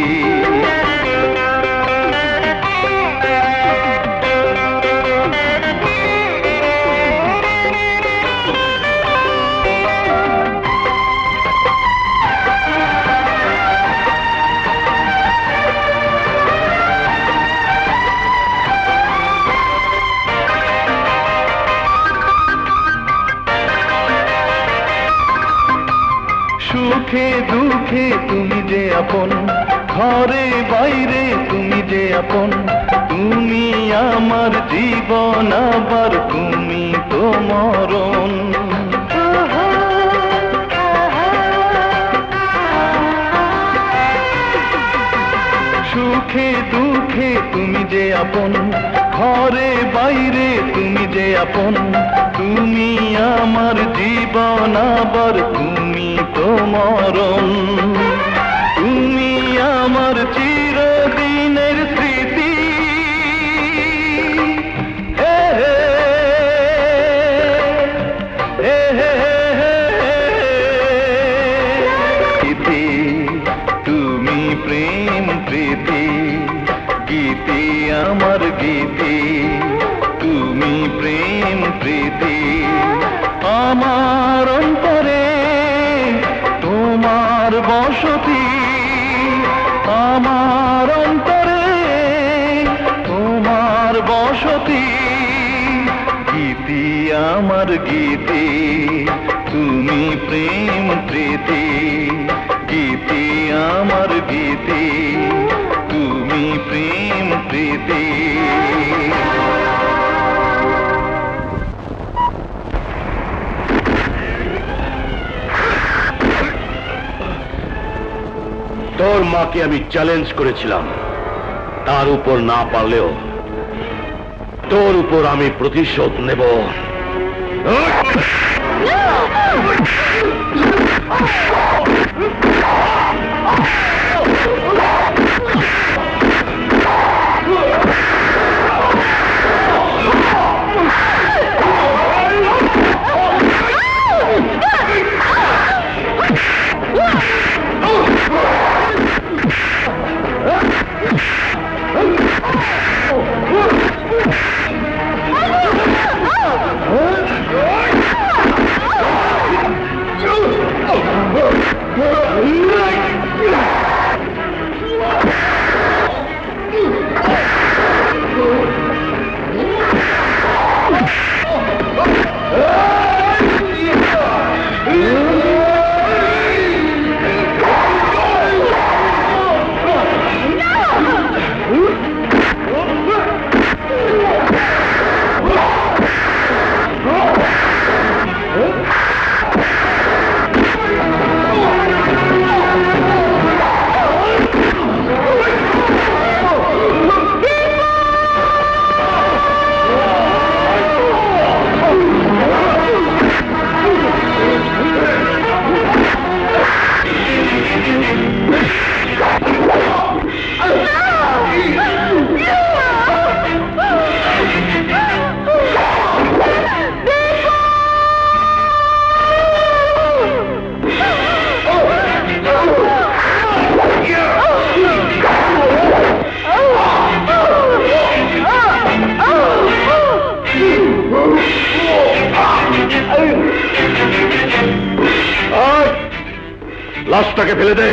সুখে দুঃখে তুমি যে আপন, ঘরে বাইরে তুমি যে আপন, তুমি আমার জীবন আবার তুমি তো মরণ। সুখে দুঃখে তুমি যে আপন, ঘরে বাইরে তুমি যে আপন, তুমি আমার জীবন আবার তুমি তো মরণ। তুমি আমার চিরদিনের স্মৃতি, গীতি তুমি প্রেম প্রীতি, গীতি আমার গীতি তুমি প্রেম প্রীতি। আমার অন্তরে তোমার বসতি, আমার অন্তরে তোমার বসতি। গীতি আমার গীতি তুমি প্রেম প্রীতি, গীতি আমার গীতি তুমি প্রেম প্রীতি। তোর মাকে আমি চ্যালেঞ্জ করেছিলাম, তার উপর না পারলেও তোর উপর আমি প্রতিশোধ নেব। Look! লাশটাকে ফেলে দে।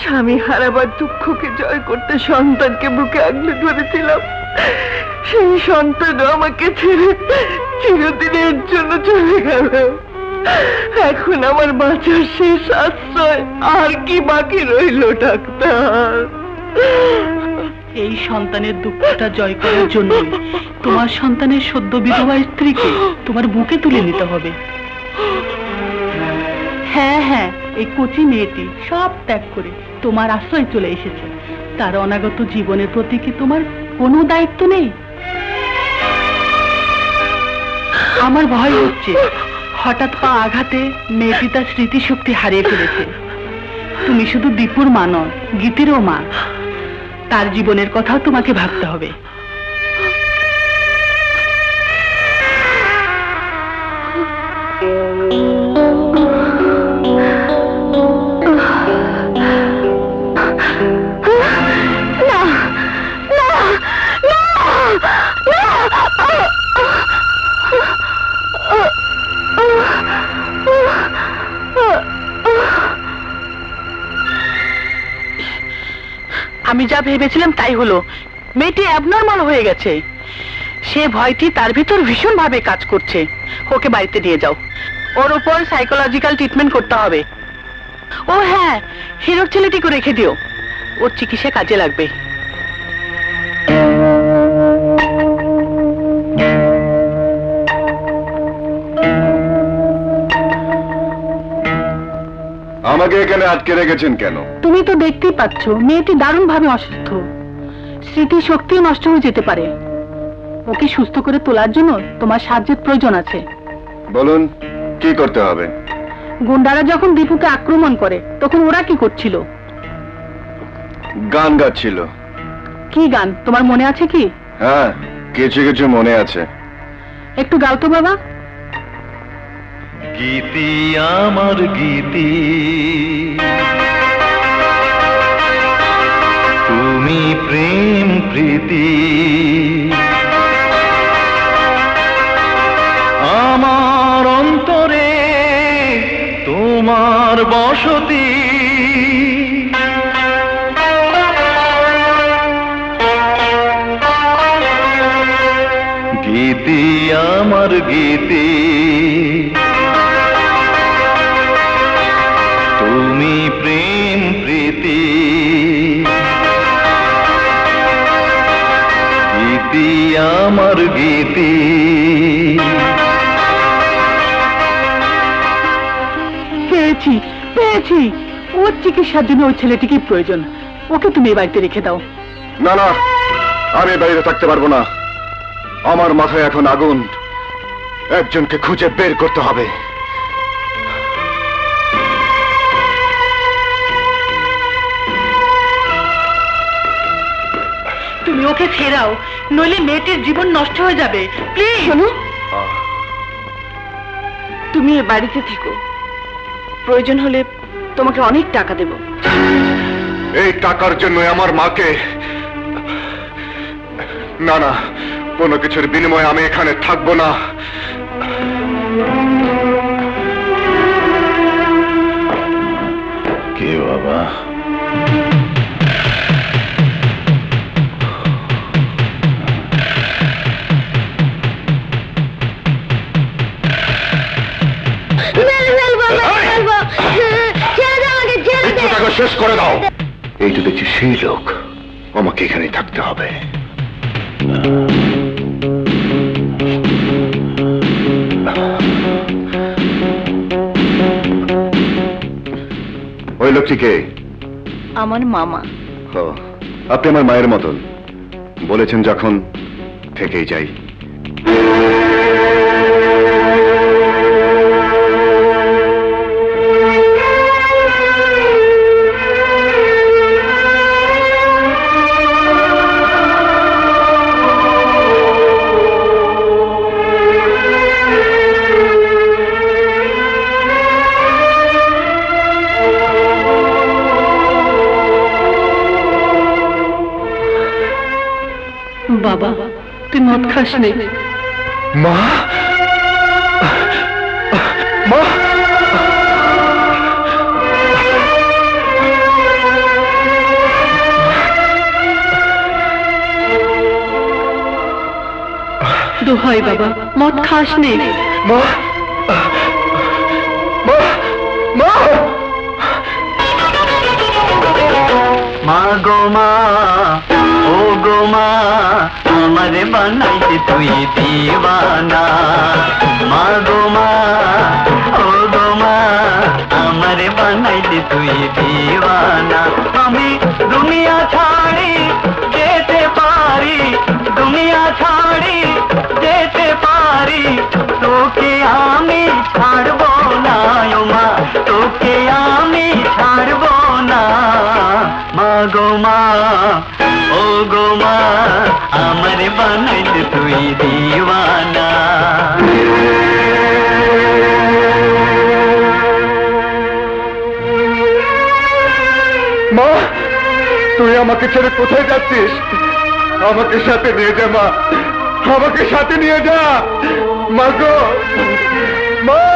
স্বামী হারাবার দুঃখকে জয় করতে সন্তানকে বুকে আগলে ধরেছিলাম, সেই সন্তান আমাকে ছেড়ে চিরদিনের জন্য চলে গেল। এখন আমার বাঁচার শেষ আশ্রয় আর কি বাকি রইল ডাক্তার? এই সন্তানের দুঃখটা জয় করার জন্য তোমার সন্তানের সদ্য বিধবা স্ত্রীকে তোমার বুকে তুলে নিতে হবে। হ্যাঁ হ্যাঁ, এই কোচি মেয়েটি সব ত্যাগ করে তোমার আশ্রয় চলে এসেছে। তার অনাগত জীবনের প্রতি কি তোমার কোনো দায়িত্ব নেই? আমার ভয় হচ্ছে হঠাৎ পা আঘাতে মেয়েটি তার স্মৃতিশক্তি হারিয়ে ফেলেছে। তুমি শুধু দীপুর মা নয়, গীতিরও মা। তার জীবনের কথাও তোমাকে ভাবতে হবে। আমি যা ভেবেছিলাম তাই হলো। মেয়েটি অ্যাবনরমাল হয়ে গেছে। সে ভয়টি তার ভিতর ভীষণ ভাবে কাজ করছে। ওকে বাড়িতে নিয়ে যাও, ওর উপর সাইকোলজিক্যাল ট্রিটমেন্ট করতে হবে। ও হ্যাঁ, হিরোর ছেলেটিকে রেখে দিও, ওর চিকিৎসা কাজে লাগবে। আমাকে এখানে আটকে রেখেছেন কেন? তুমি তো দেখতেই পাচ্ছ মেয়েটি দারুণভাবে অসুস্থ, স্মৃতি শক্তি নষ্ট হয়ে যেতে পারে। ওকে সুস্থ করে তোলার জন্য তোমার সাহায্যের প্রয়োজন আছে। বলুন কি করতে হবে? गुंडारा जखन दीपुके आक्रमण करे तखन ओरा कि करछिलो? गान गाच्छिलो। कि गान तुम्हार मने आछे कि? हाँ किछु किछु मने आछे। एकटु गाओ तो बाबा। गीति आमार गीति तुमी प्रेम प्रीति आमार अंतरे তোমার বসতি গীতি আমার গীতি তুমি প্রেম প্রীতি গীতি আমার গীতি फेराओ नইলে মেয়েটির জীবন নষ্ট হয়ে যাবে। তুমি এই বাড়িতে থেকো। প্রয়োজন হলে তোমাকে অনেক টাকা দেব। এই টাকার জন্য আমার মাকে না না কোনো কিছুর বিনিময়ে আমি এখানে থাকব না। কে বাবা? শেষ করে দাও। এই তো দেখছি সেই লোক, আমাকে এখানেই থাকতে হবে। ওই লোকটি কে? আমার মামা। আপনি আমার মায়ের মতন। বলেছেন যখন থেকেই যাই। बाबा तू मत खास नहीं। माँ माँ दुहाई बाबा मत खास नहीं। माँ माँ माँ माँ गो माँ गोमा हमारे बनाई तुई दीवाना। माँ गोमा ओ गोमा हमारे बनाई तुई दीवाना। आमी दुनिया छाड़ी जेते पारी दुनिया छाड़ी जेते पारी तोके आमी छाड़बो ना ओ माँ तोके आमी छाड़बो ना। माँ गोमा ओ गो माँ आमारे बनाइते तुई दीवाना। माँ तुई आमाके छेड़े कोथाय जाच्छिस? आमाके साथे निये जा माँ, आमाके साथे निये जा। माँ गो माँ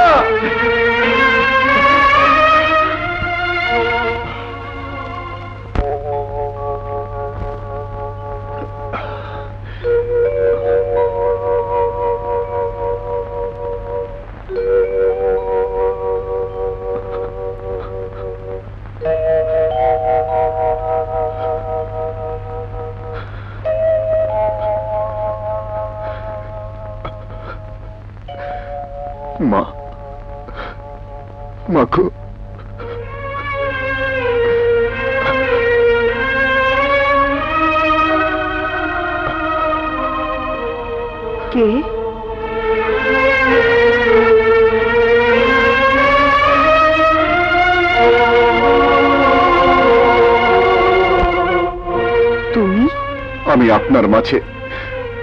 আমি আপনার মাঝে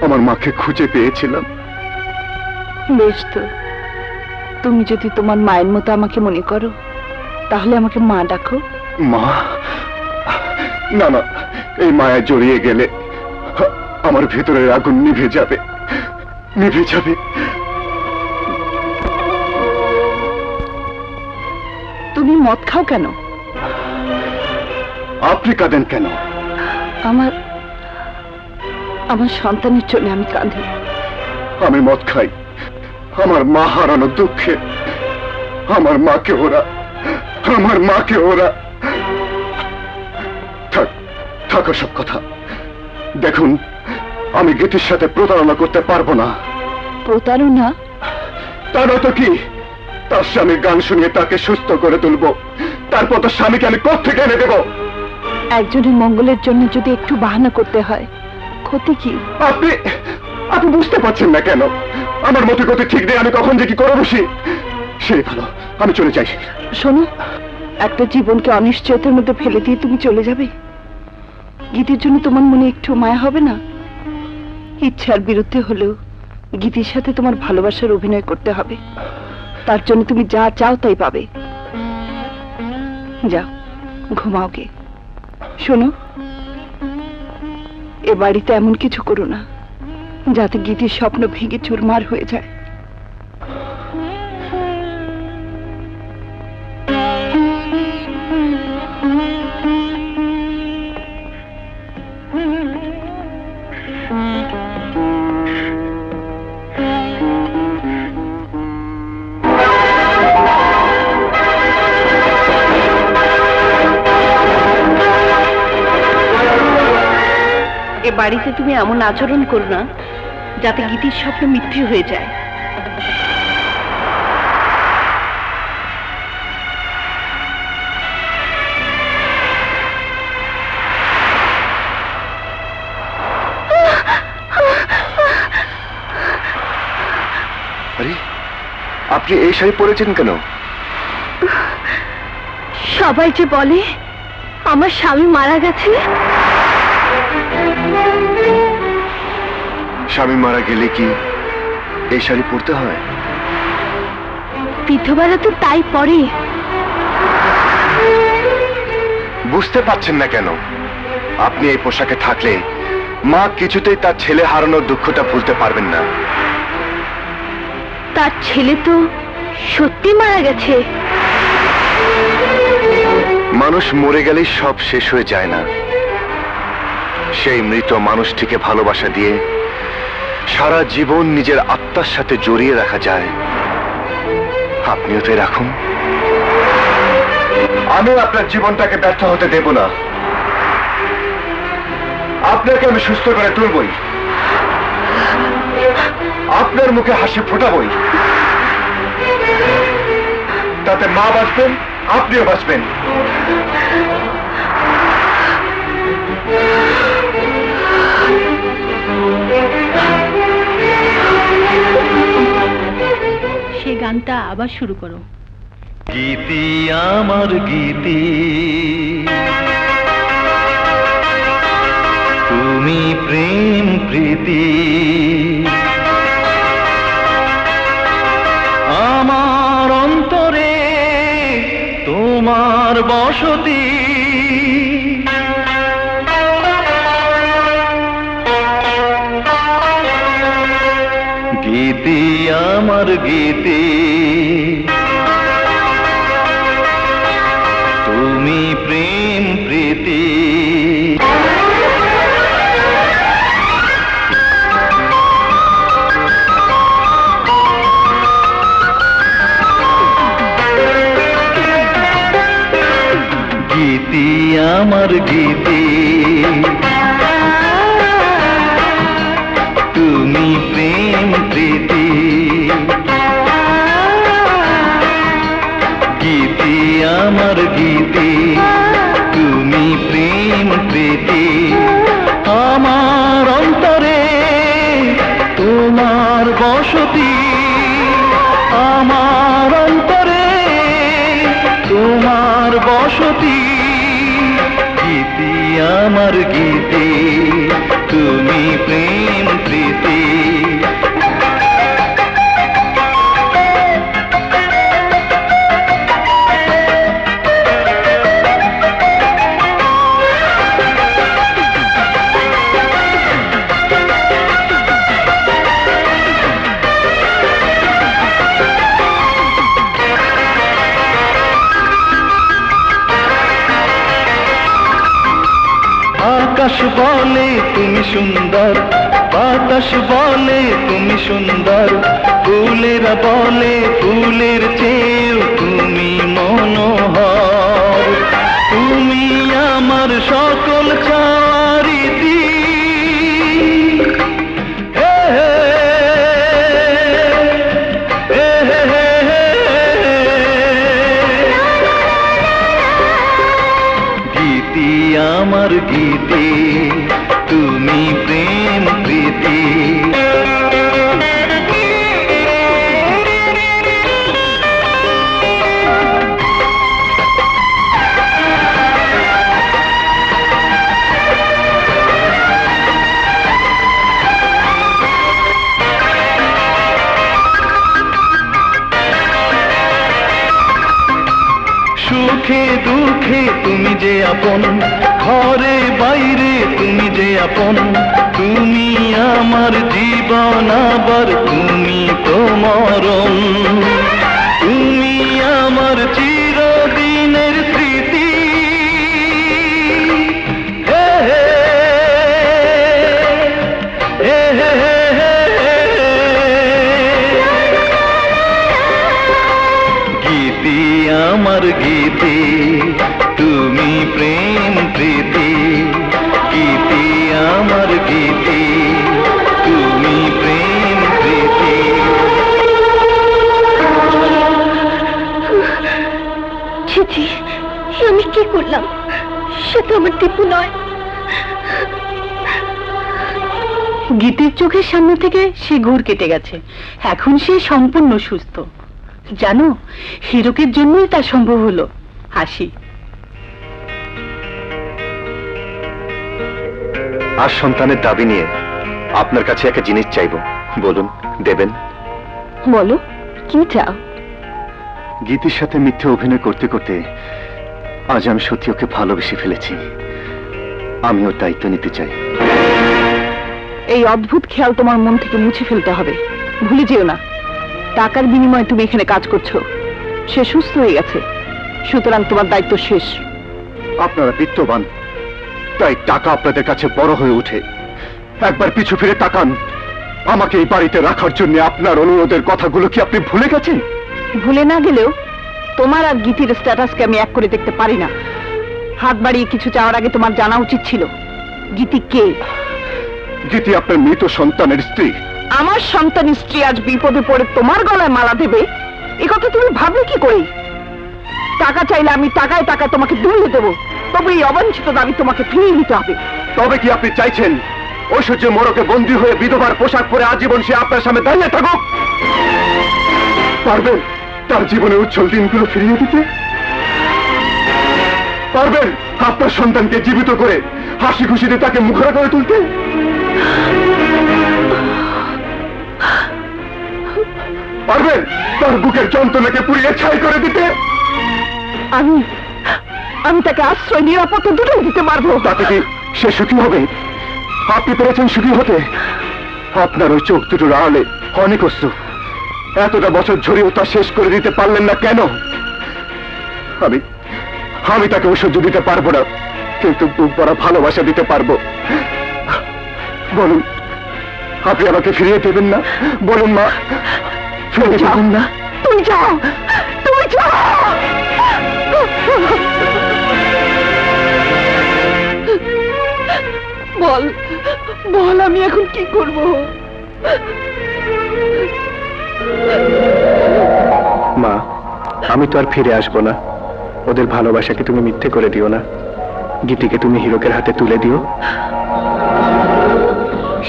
আমার মাকে খুঁজে পেয়েছিলাম। বেশ তো, তুমি যদি তোমার মায়ের মতো আমাকে মনে করো তাহলে আমাকে মা ডাকো। মা? না না, এই মায়া জড়িয়ে গেলে আমার ভেতরের আগুন নিভে যাবে, নিভে যাবে। তুমি মদ খাও কেন? আপনি কাঁদেন কেন? আমার আমার সন্তানের জন্য আমি কাঁদি। আমি মদ খাই আমার মা হারানো দুঃখে। আমার মাকে ওরা থাক সব কথা। দেখুন, আমি গীতির সাথে প্রতারণা করতে পারবো না। প্রতারণা? তার তো কি, তার স্বামীর গান শুনিয়ে তাকে সুস্থ করে তুলবো, তারপর তো স্বামীকে আমি কোত্থেকে এনে দেবো। একজনের মঙ্গলের জন্য যদি একটু বাহানা করতে হয় ক্ষতি কি? আপনি বুঝতে পারছেন না কেন? আমার মতো গতি ঠিক নেই, আমি কখন যে কি করে বসি। সেই ভালো, আমি চলে যাই। শোনো, একটা জীবনকে অনিশ্চয়তার মধ্যে ফেলে দিয়ে তুমি চলে যাবে, গীতির জন্য তোমার মনে একটু মায়া হবে না? ইচ্ছার বিরুদ্ধে হলেও গীতির সাথে তোমার ভালোবাসার অভিনয় করতে হবে, তার জন্য তুমি যা চাও তাই পাবে। যাও ঘুমাও গে। শোনো, এ বাড়িতে এমন কিছু করো না যাতে গীতির স্বপ্ন ভেঙে চুরমার হয়ে যায়। বাড়িতে তুমি এমন আচরণ করো না যাতে গীতির স্বপ্ন মিথ্যে হয়ে যায়। আরে, আপনি এই শাড়ি পরেছেন কেন? সবাই যে বলে আমার স্বামী মারা গেছে। স্বামী মারা গেলে কি এই শাড়ি পরতে হয়? বিধবারা তো তাই পরে। বুঝতে পারছেন না কেন? আপনি এই পোশাকে থাকলে মা কিছুতেই তার ছেলে হারানোর দুঃখটা ভুলতে পারবেন না। তার ছেলে তো সত্যি মারা গেছে। মানুষ মরে গেলে সব শেষ হয়ে যায় না। সেই মৃত মানুষটিকে ভালোবাসা দিয়ে সারা জীবন নিজের আত্মার সাথে জড়িয়ে রাখা যায়। আপনিও তাই রাখুন। আমি আপনার জীবনটাকে ব্যর্থ হতে দেব না। আপনাকে আমি সুস্থ করে তুলবই, আপনার মুখে হাসি ফোটাবই। তাতে মা বাঁচবেন, আপনিও বাঁচবেন। সেই গানটা আবার শুরু করো। গীতি আমার গীতি, তুমি প্রেম প্রীতি, আমার অন্তরে তোমার বসতি। গীতি আমার গীতি, তুমি প্রেম প্রীতি। গীতি আমার গীতি, তুমি প্রেম প্রীতি। গীতি আমার গীতি, তুমি প্রেম প্রীতি, আমার অন্তরে তোমার বসতি। আমার অন্তরে তোমার বসতি। গীতি আমার গীতি, तुम्ही प्रेम प्रीति बोले तुम सुंदर बातास बोले तुम सुंदर फूलेर बोले फूलेर चेये तुमी मनोहर तुमी आमार सकल चारिती गीति आमार गीति तुमी प्रेम प्रीति सुखे दुखे तुमी जे आपन घरे बाइरे तुमी जे आपन तुमी आमार जीवन आबार तुमी तो मरन तुमी आमार चिरदिनेर स्मृति हे हे हे हे हे गीति आमार गीति तुमी प्रेम प्रीति गीति आमार गीति तुमी प्रेम प्रीति चिठी আমি কি করলাম সেটা আমার টিপু নয় গীতির চোখের সামনে থেকে সে ঘুর কেটে গেছে এখন সে সম্পূর্ণ সুস্থ জানো হিরকের জন্যই তা সম্ভব হলো হাসি आज सन्तानेर दाबी निये आपनार काछे एक जिनिस चाइबो बोलुन देबेन बोलो कि चाओ गीतिर साथे मिथ्ये अभिनय करते करते आज आमि सत्यि ओके भालोबेसे फेलेछि आमिओ दायित्व निते चाइ एई अद्भुत खेयाल तोमार मन थेके मुछे फेलते होबे भुले जेओ ना टाकार बिनिमये तुमि एखाने काज करछो से सुस्थ हये गेछे सुतरां तोमार दायित्व शेष आपनारा बित्तबान তাই টাকা আপনাদের কাছে বড় হয়ে ওঠে একবার পিছু ফিরে তাকান আমাকে এই বাড়িতে রাখার জন্য আপনার অনুরোধের কথাগুলো কি আপনি ভুলে গেছেন ভুলে না গেলেও তোমার আর গীতির স্ট্যাটাসকে আমি এক করে দেখতে পারি না হাত বাড়িয়ে কিছু চাওয়ার আগে তোমার জানা উচিত ছিল গীতি কে গীতি আপনার মৃত সন্তানের স্ত্রী আমার সন্তান স্ত্রী আজ বিপদে পড়ে তোমার গলায় মালা দেবে এই কথা তুমি ভাবলে কি করে টাকা চাইলে আমি টাকায় টাকা তোমাকে দিয়ে দেব तब ये अवंचित दाबी तुम्हें फिरिए निते होबे तबे कि आपनि चाइछेन ऐश्वर्य मोरके बंदी हुए विधवार पोशाक परे आजीवन से आपनार सामने दाड़िये थाकुक पारबेन तार जीवने उज्जवल दिनगुलो फिरिए दिते पारबेन आपनार सन्तानके जीवित करे हासि खुशिते ताके मुखरा करे तुलते पारबेन तार बुकेर जंत्रणाके पुड़िये छाई करे दिते आमि आश्रय निरापत्ता दूर दीते मारबी से सुखी हो आपनी पे सुखी होते अपन चोख दुटो आड़े अनेक अश्रु एतटा बचर झरिए शेष कर दीते केन हमें ओषध दीते क्योंकि बुक बड़ा भालोबासा दीते बोलूँ आपनी आमाके फिरिए देबेन ना बोलूँ मा फिरिए देबेन ना तुम जाओ बोल, बोल आमी एखन की करबो मा आमी तो आर फिरे आसबो ना ओदेर भालोबाशाके तुमी मिथ्ये करे दिओ ना गीतिके तुमी हिरोकेर हाथे तुले दिओ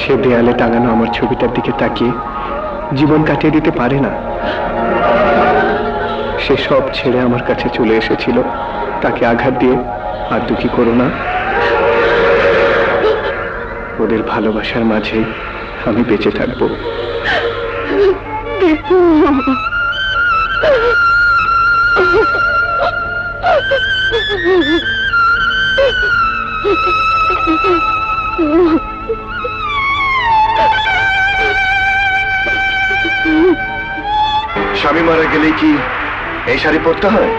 से देयाले टांगानो आमार छबिटार दिके ताकिये जीवन काटिये दिते पारे ना से सब छेड़े आमार काछे चले एसेछिलो ताके आघात दिये आर दुखी कोरो ना ওদের ভালোবাসার মাঝে আমি বেঁচে থাকব। স্বামী মারা গেলে কি এই শাড়ি পরতে হয়?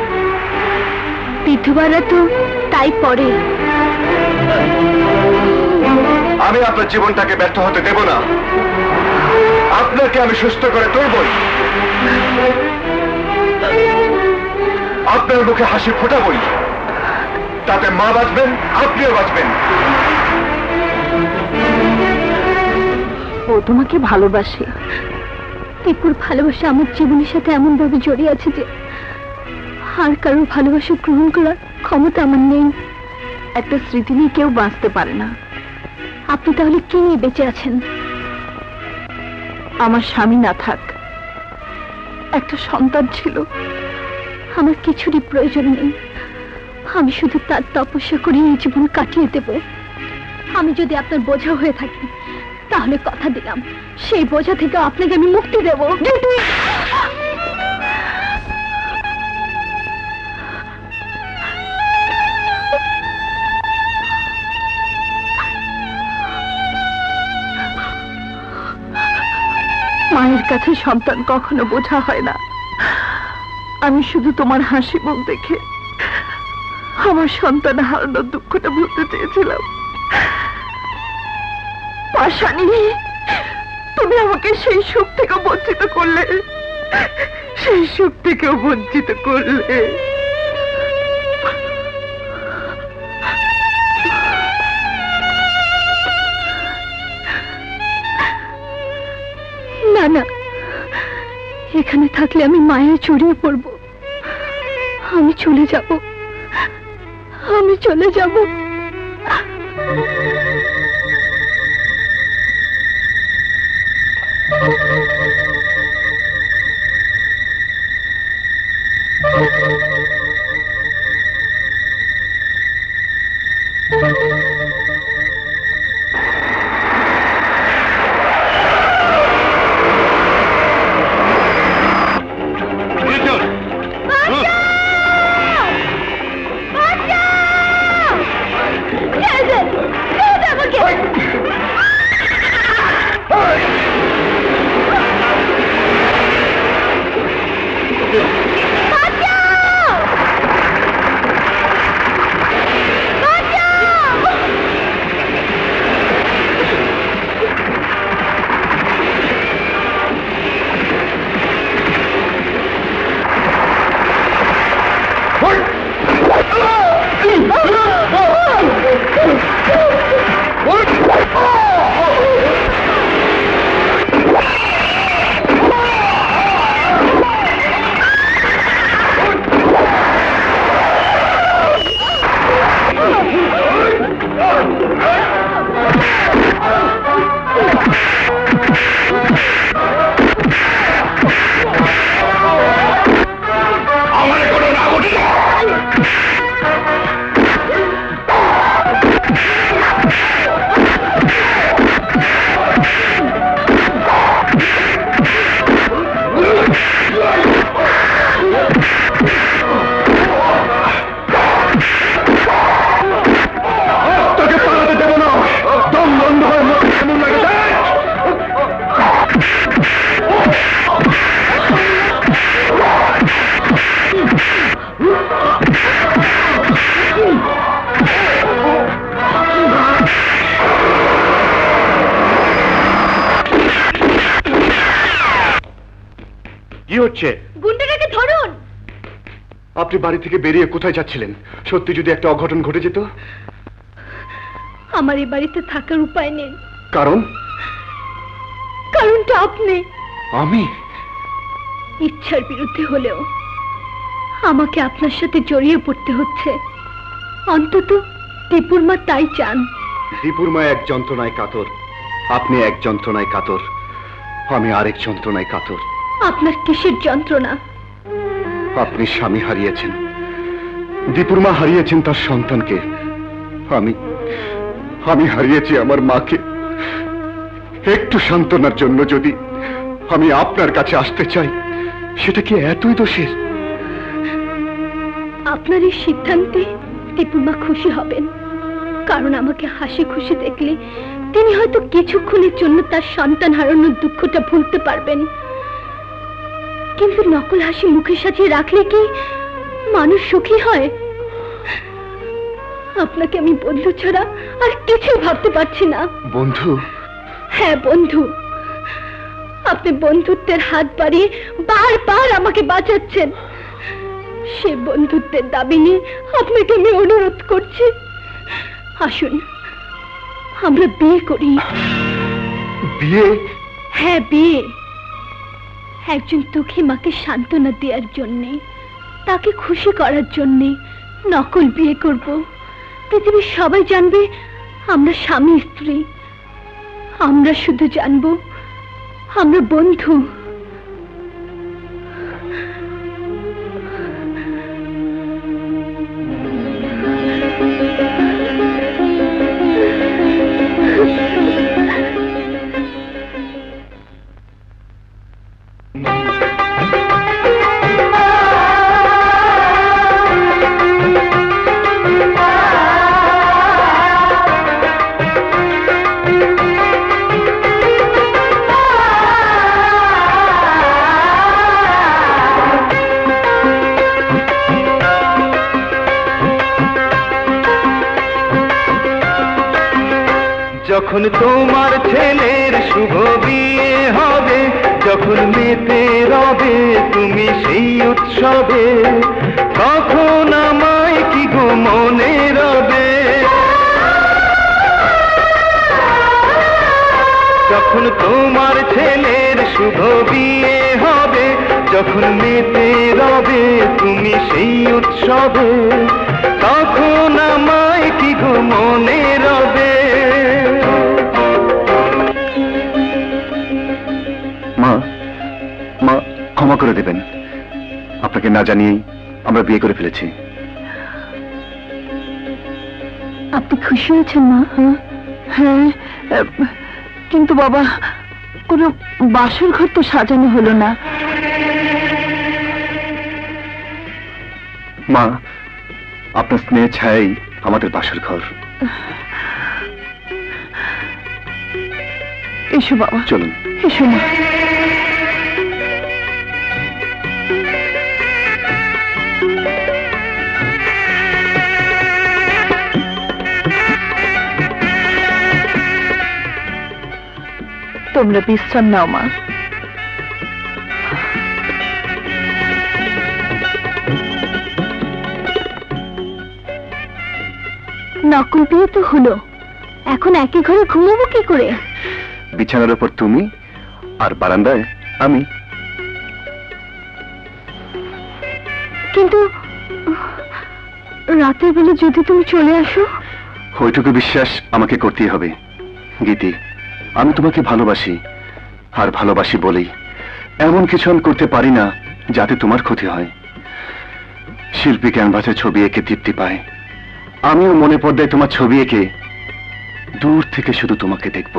বিধবারা তো তাই পরে। আমি আপনার জীবনটাকে ব্যর্থ হতে দেব না। আপনাকে আমি সুস্থ করে তুলবই, আপনার মুখে হাসি ফোটাবই। তাতে মা বাঁচবেন, আপনিও বাঁচবেন। ও তোমাকে ভালোবাসে। টিপুর ভালোবাসা আমার জীবনের সাথে এমন ভাবে জড়িয়ে আছে যে আর কারো ভালোবাসা গ্রহণ করার ক্ষমতা আমার নেই। একটা স্মৃতি নিয়ে কেউ বাঁচতে পারে না। আপনি তাহলে কে বেঁচে আছেন? আমার স্বামী না থাক, একটা সন্তান ছিল, আমার কিছুরই প্রয়োজন নেই। আমি শুধু তার তপস্যা করে এই জীবন কাটিয়ে দেব। আমি যদি আপনার বোঝা হয়ে থাকি তাহলে কথা দিলাম সেই বোঝা থেকে আপনাকে আমি মুক্তি দেব। মায়ের কাছে সন্তান কখনো বোঝা হয় না। আমি শুধু তোমার হাসি মুখ দেখে আমার সন্তান হারানোর দুঃখটা ভুলতে চেয়েছিলাম। পাশানি, তুমি আমাকে সেই সুখ থেকে বঞ্চিত করলে, সেই সুখ থেকেও বঞ্চিত করলে। না না, এখানে থাকলে আমি মায়ের জড়িয়ে পড়ব। আমি চলে যাব, আমি চলে যাব। বাড়ি থেকে বেরিয়ে কোথায় যাচ্ছিলেন? সত্যি যদি একটা অঘটন ঘটে যেত। আমার এই বাড়িতে থাকার উপায় নেই। কারণ? কারণটা আপনি। আমি? ইচ্ছার বিরুদ্ধে হলেও আমাকে আপনার সাথে জড়িয়ে পড়তে হচ্ছে। অন্তত দীপুর মা তাই চান। দীপুর মা এক যন্ত্রণায় কাতর, আপনি এক যন্ত্রণায় কাতর, আমি আরেক যন্ত্রণায় কাতর। আপনার কিসের যন্ত্রণা? আপনি স্বামী হারিয়েছেন, দীপুর মা হারিয়েছেন তার সন্তানকে। আমি हमें हरिए अमर माँ के एक तो शांतनार जन्य जो दी हमें आपनार काछे आसते चाहिए शेटा कि एतोई दोषेर आपनार एई सिद्धांते दीपुमा खुशी हबेन कारण आमाके हासि खुशी देखले तिनि हयतो किछुक्षणेर जन्य तार सन्तान हारानोर दुःखटा भुलते पारबेन किन्तु नकल हासि मुखे साजिये राखले कि मानुष सुखी हय आपनाके आमि बंधु छाड़ा आर किछुई भाबते पारछि ना बंधु हाँ बंधु अपने बंधुत्वेर हाथ बाड़िये बार बार आमाके बाँचाच्छेन से बंधुत्वेर दाबी निये आपनाके आमि अनुरोध करछि आसुन आमरा बिये करि बिये हाँ बिये एकजन दुखी माके सान्त्वना देওয়ার জন্যে ताके खुशी करार जन्ये नकल बिये करब पृथिबीर सबाई जानबे आमरा स्वामी स्त्री आम्रा शुद्ध जानबो, आम्रा बंधु। जखन तोमार छेलेर शुभ बिये होबे जखन मेते रबे तुमी सेई उत्सवे तखन आमाय कि गो मने रबे जखन तोमार छेलेर शुभ बिये होबे जखन मेते रबे तुमी सेई उत्सवे तखन आमाय कि गो मने रबे क्षमा कर देवें आपके ना जानिए बिये करे फेलेछी आपनी खुशी आछेन ना हाँ किन्तु बाबा कोनो बासर घर तो सजानो हलो ना मा आपनार स्नेह छायाई आमादेर बासर घर एसो बाबा चलुन एसो ना तुमरा विश्राम नाओ मा नकल बिये तो हलो एखन एकी घरे घुमाबो कि करे बिछानार उपर तुमी आर बारान्दाय आमी किन्तु रातेर बेला जोदि तुमी चले आसो ओइटुकु विश्वास आमाके करतेई होबे गीति आमी तुम्हें भालोबासी और भालोबासी बोले एमन किछु आमी करते पारी ना जाते तुम्हार क्षति हय शिल्पी कैनभासे छवि एके तृप्ति पाय आमिओ मने पर्दाय तुम्हार छवि एके दूर थेके शुधु तुम्हें देखब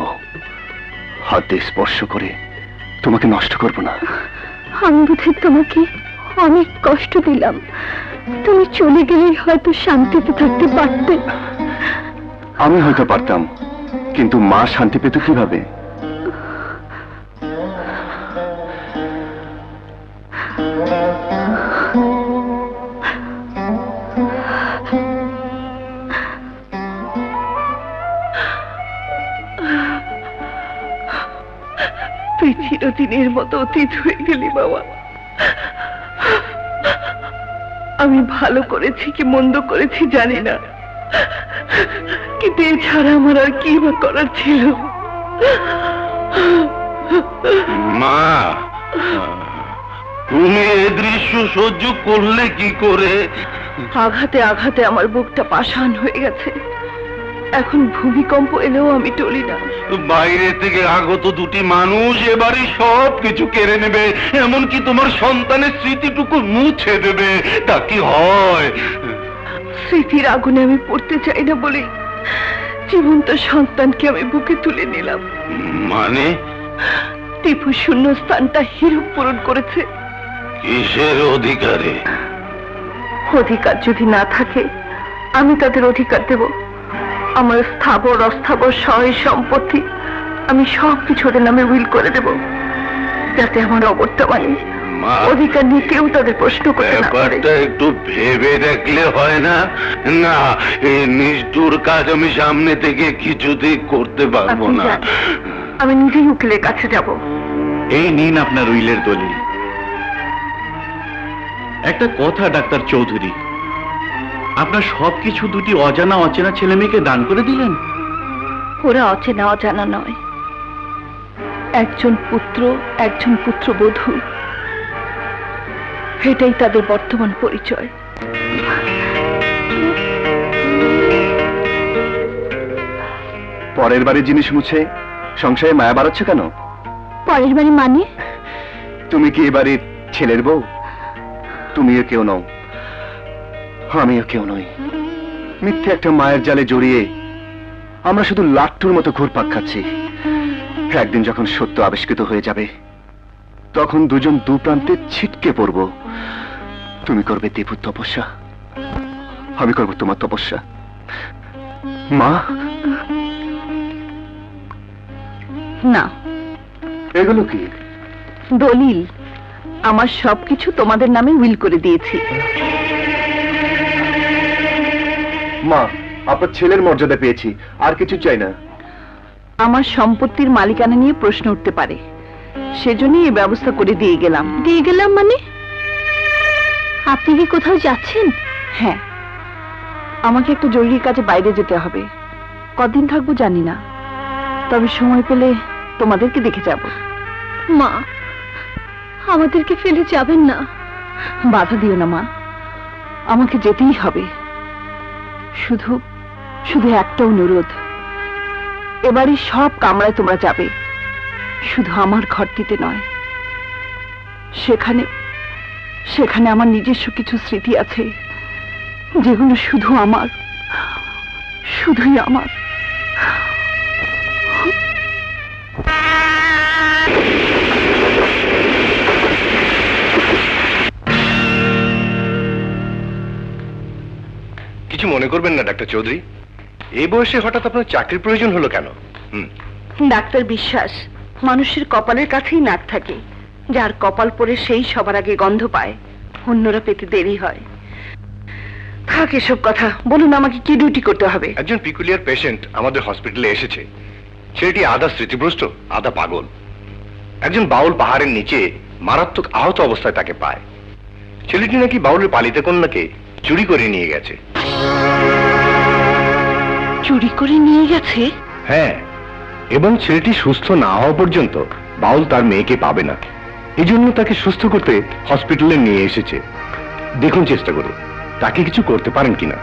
हाथे स्पर्श करे तुम्हें नष्ट करब ना आमी बुझे तुम्हें अनेक कष्ट दिलाम तुम चले गेलेई हयतो शांतिते थाकते पारते आमी हयतो पारताम किन्तु माँ शांति पेत कि भावे तुई चिरदिनेर मतो अतीत हये गेली बाबा आमी भालो करेछि कि मंद करेछि जानि ना किते छाड़ा हमारा की बा करार छिलो मा तुमी ए दृश्य सह्य करले की करे आघाते आघाते आमार बुकटा पाषाण हये गेछे एखन भूमिकम्प एलेओ आमी टली ना बाइरे थेके आगत दुटी मानुष एबारे सब किछु केड़े नेबे एमनकि तोमार सन्तानेर स्मृतिटुकु मुछे देबे ता कि हय स्मृतिर आगुने आमी पड़ते चाइ ना बोले জীবন্ত সন্তানকে আমি বুকে তুলে নিলাম। মানে টিপু শূন্য স্থানটা হিরো পূরণ করেছে। কিসের অধিকারে? অধিকার যদি না থাকে আমি তাদের অধিকার দেব। আমার স্থাবর অস্থাবর সহায় সম্পত্তি আমি সবকিছু ওদের নামে উইল করে দেব, যাতে আমার অবর্তমানে অধিকার নিয়ে কেউ তাদের প্রশ্ন করতে না পারে। একটু ভেবে দেখলে হয় না? না, এই নিষ্ঠুর কাজ আমি সামনে থেকে কিছুতেই করতে পারবো না। আমি নিজেই উকিলের কাছে যাব। এই নিন আপনার উইলের দলিল। একটা কথা ডাক্তার চৌধুরী, আপনার সবকিছু দুটি অজানা অচেনা ছেলে মেয়েকে দান করে দিলেন। ওরা অচেনা অজানা নয়, একজন পুত্র একজন পুত্রবধূ, এটাই তাদের বর্তমান পরিচয়। পরের বাড়ির জিনিস মুছে সংসারে মায়া বাড়াচ্ছ কেন? পরের বাড়ি মানে? তুমি কি এ বাড়ির ছেলের বউ? তুমিও কেউ নও, আমিও কেউ নই। মিথ্যে একটা মায়ের জালে জড়িয়ে আমরা শুধু লাট্টুর মতো ঘুরপাক খাচ্ছি। একদিন যখন সত্য আবিষ্কৃত হয়ে যাবে তখন দুজন দু প্রান্তে ছিটকে পড়ব। তুমি করবে দীপুর তপস্যা, আমি করব তোমার তপস্যা। মা, না, এগুলো কি? দলিল। আমার সবকিছু তোমাদের নামে উইল করে দিয়েছি। মা, আপনার ছেলের মর্যাদা পেয়েছি, আর কিছু চাই না। আমার সম্পত্তির মালিকানা নিয়ে প্রশ্ন উঠতে পারে, সেজন্যই এই ব্যবস্থা করে দিয়ে গেলাম। দিয়ে গেলাম মানে? আপনি কি কোথাও যাচ্ছেন? হ্যাঁ, আমাকে একটা জরুরি কাজে বাইরে যেতে হবে। কদিন থাকবো জানি না, তবে সময় পেলে তোমাদেরকে দেখে যাব। মা, আমাদেরকে ফেলে যাবেন না। বাধা দিও না মা, আমাকে যেতেই হবে। শুধু শুধু একটা অনুরোধ, এবারে সব কামরায় তোমরা যাবে, শুধু আমার ঘরটিতে নয়। সেখানে সেখানে আমার নিজস্ব কিছু স্মৃতি আছে, যেগুলো শুধু আমার, শুধুই আমার। কিছু মনে করবেন না ডাক্তার চৌধুরী, এই বয়সে হঠাৎ আপনার চাকরির প্রয়োজন হলো কেন? ডাক্তার বিশ্বাস, মানুষের কপালের কাছেই নাক থাকে, যার কপাল পড়ে সেই সবার আগে গন্ধ পায়, অন্যরা পেতে দেরি হয়। থাক এসব কথা, বলুন আমাকে কি ডিউটি করতে হবে? একজন পিকুলিয়ার পেশেন্ট আমাদের হসপিটালে এসেছে, সেটি আধা স্মৃতিভ্রষ্ট আধা পাগল। একজন বাউল পাহাড়ের নিচে মারাত্মক আহত অবস্থায় তাকে পায়। ছেলেটি নাকি বাউলের পালিত কন্যাকে চুরি করে নিয়ে গেছে। চুরি করে নিয়ে গেছে? হ্যাঁ, এবং ছেলেটি সুস্থ না হওয়া পর্যন্ত বাউল তার মেয়েকে পাবে না, এজন্য তাকে সুস্থ করতে হসপিটালে নিয়ে এসেছে। দেখুন, চেষ্টা করুন তাকে কিছু করতে পারেন কিনা।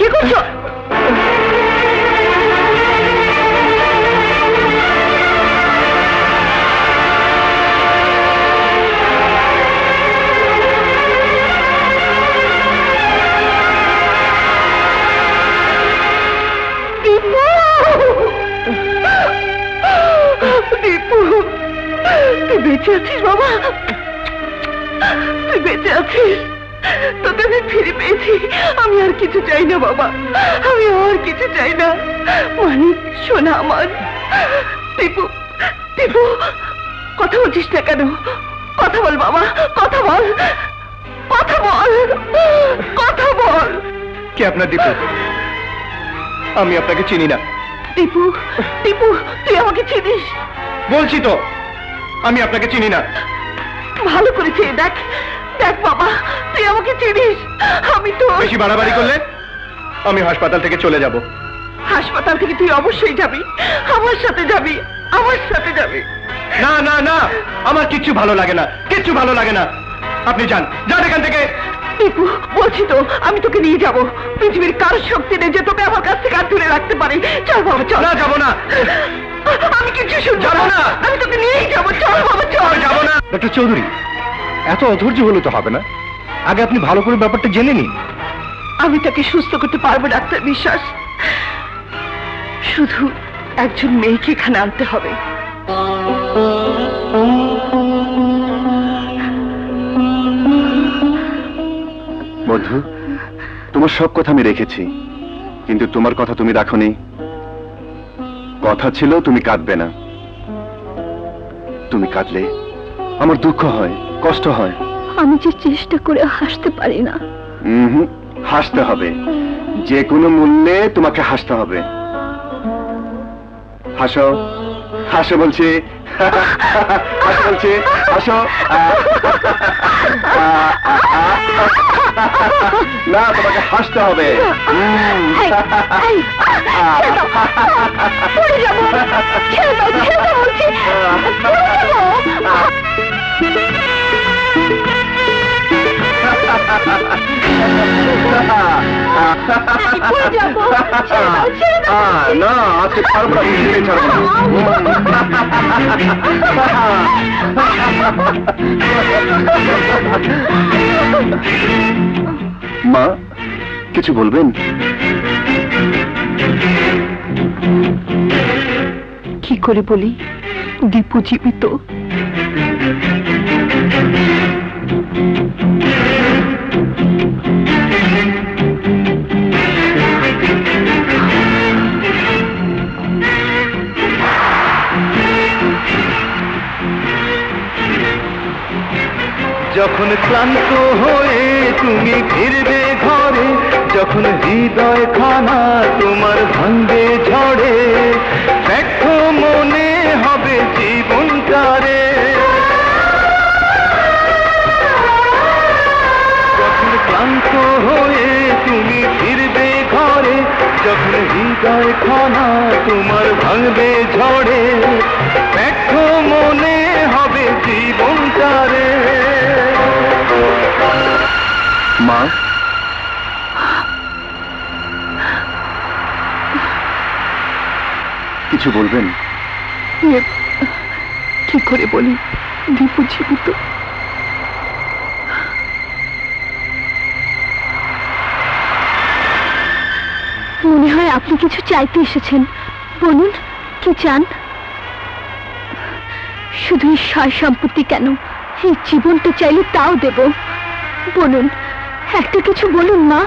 কি করছো? বেঁচে আছিস বাবা? তুই বেঁচে আছিস? তোকে আমি ফিরে পেয়েছি। আমি আর কিছু চাই না বাবা, আমি আর কিছু চাই না। মানে শোনা আমার টিপু, টিপু কথা বলছিস না কেন? কথা বল বাবা, কথা বল, কথা বল, কথা বল। কে আপনার টিপু? আমি আপনাকে চিনি না। টিপু, টিপু তুই আমাকে চিনিস? বলছি তো, আমি আপনাকে চিনি না। ভালো করেছি, দেখ দেখ বাবা, তুই আমাকে চিনিস। আমি তো বেশি বাড়াবাড়ি করলে আমি হাসপাতাল থেকে চলে যাব। হাসপাতাল থেকে তুই অবশ্যই যাবি, আমার সাথে যাবি, আমার সাথে যাবি। না না না, আমার কিচ্ছু ভালো লাগে না, কিচ্ছু ভালো লাগে না। আপনি যান, যান এখান থেকে। टीपू बोलছি তো আমি তোকে নিয়ে যাব পৃথিবীর কার শক্তি নেই যে তোকে আমার কাছ থেকে দূরে রাখতে পারে চল বাবা চল না যাব না আমি কিছু যাব না আমি তোকে নিয়ে যাব চল বাবা চল যাব না ডক্টর চৌধুরী এত অধৈর্য হলে তো হবে না আগে আপনি ভালো করে ব্যাপারটা জেনে নিন আমি তোকে সুস্থ করতে পারবো ডাক্তার বিশ্বাস শুধু একজন মেয়েকে এখানে আনতে হবে মধু তোমার সব কথা আমি রেখেছি কিন্তু তোমার কথা তুমি রাখোনি কথা ছিল তুমি কাঁদবে না তুমি কাঁদলে আমার দুঃখ হয় কষ্ট হয় আমি যে চেষ্টা করে হাসতে পারি না হাসতে হবে যে কোনো মূল্যে তোমাকে হাসতে হবে হাসো হাসো বলছি হাসো বলছি হাসো না তোমাকে হাসতে হবে না আজকে ছাড়বো না মা কিছু বলবেন কি করে বলি দীপু জীবিত যখন ক্লান্ত হয়ে তুমি ফিরবে ঘরে যখন হৃদয় খানা তোমার ভাঙবে ঝড়ে দেখো মনে হবে জীবনটারে যখন ক্লান্ত হয়ে তুমি ফিরবে ঘরে যখন হৃদয় খানা তোমার ভাঙবে ঝড়ে দেখো মনে হবে জীবনটারে মা কিছু বলবেন কি করে বলি দীপু জীবিত মনে হয় আপনি কিছু চাইতে এসেছেন বলুন কি চান শুধু সয় সম্পত্তি কেন এই জীবনটা চাইলে তাও দেব বলুন একটা কিছু বলুন মা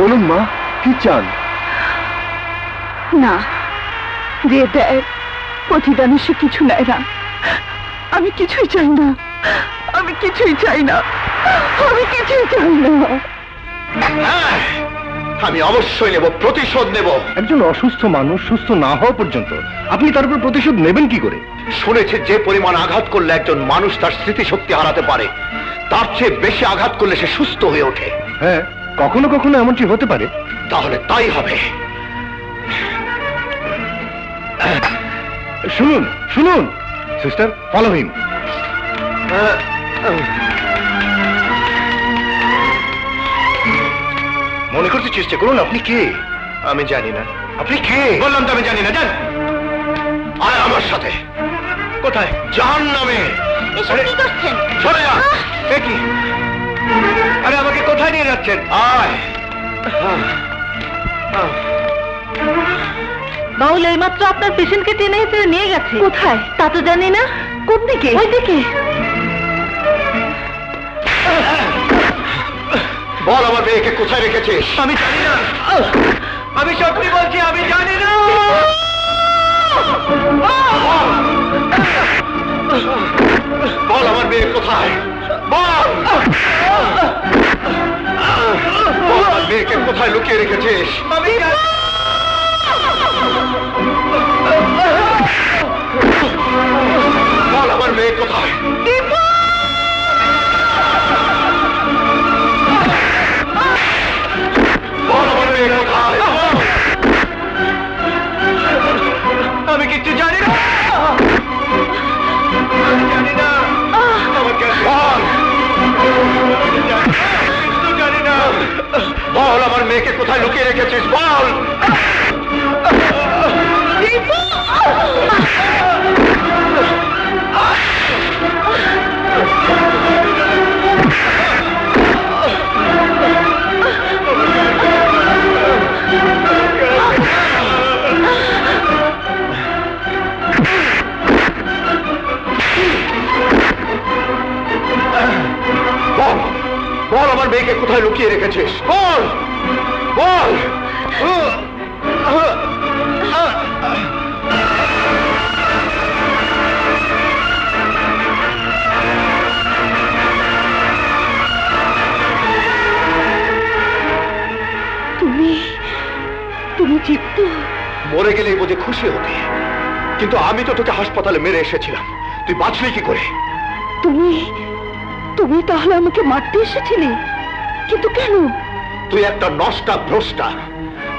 বলুন মা কি চান না যে দেয় প্রতিদানে সে কিছু নেয় না আমি কিছুই চাই না আমি কিছুই চাই না আমি কিছুই চাই না আমি অবশ্যই নেব প্রতিশোধ নেব একজন অসুস্থ মানুষ সুস্থ না হওয়া পর্যন্ত আপনি তার উপর প্রতিশোধ নেবেন কি করে শুনেছে যে পরিমাণ আঘাত করলে একজন মানুষ তার স্মৃতিশক্তি হারাতে পারে তার চেয়ে বেশি আঘাত করলে সে সুস্থ হয়ে ওঠে হ্যাঁ কখনো কখনো এমনটি হতে পারে তাহলে তাই হবে শুনুন শুনুন সিস্টার ফলো হিম মনে করতে চেষ্টা করুন আপনি কে আমি জানি না আপনি কে বললাম তো আমি জানি না জান আয় আমার সাথে কোথায় জাহান্নামে সরে যা কি আরে আমাকে কোথায় নিয়ে যাচ্ছেন আয় বাউল এইমাত্র আপনার পেশেন্টকে টেনে নিয়ে গেছে কোথায় তা তো জানি না কোন দিকে ওই দিকে বল আমার মেয়েকে কোথায় রেখেছিস আমি জানি না আমি সত্যি বলছি আমি জানি না বল আমার মেয়ে কোথায় বল আমার মেয়েকে কোথায় লুকিয়ে রেখেছিস আমি বল আমার মেয়ে কোথায় আমি কিচ্ছু জানি না আমার কাছে মেয়েকে কোথায় লুকিয়ে রেখেছিস বল। बोल আমার মেয়েকে কোথায় লুকিয়ে রেখেছিস বল বল। তুমি তুমি জিতু মরে গেলেই বুঝে খুশি হতে, কিন্তু আমি তো তোকে হাসপাতালে মেরে এসেছিলাম, তুই বাঁচলি কি করে? তুমি তুমি তাহলে আমাকে মারতে এসেছিলি, কিন্তু কেন? তুই একটা নষ্টা ভ্রষ্টা,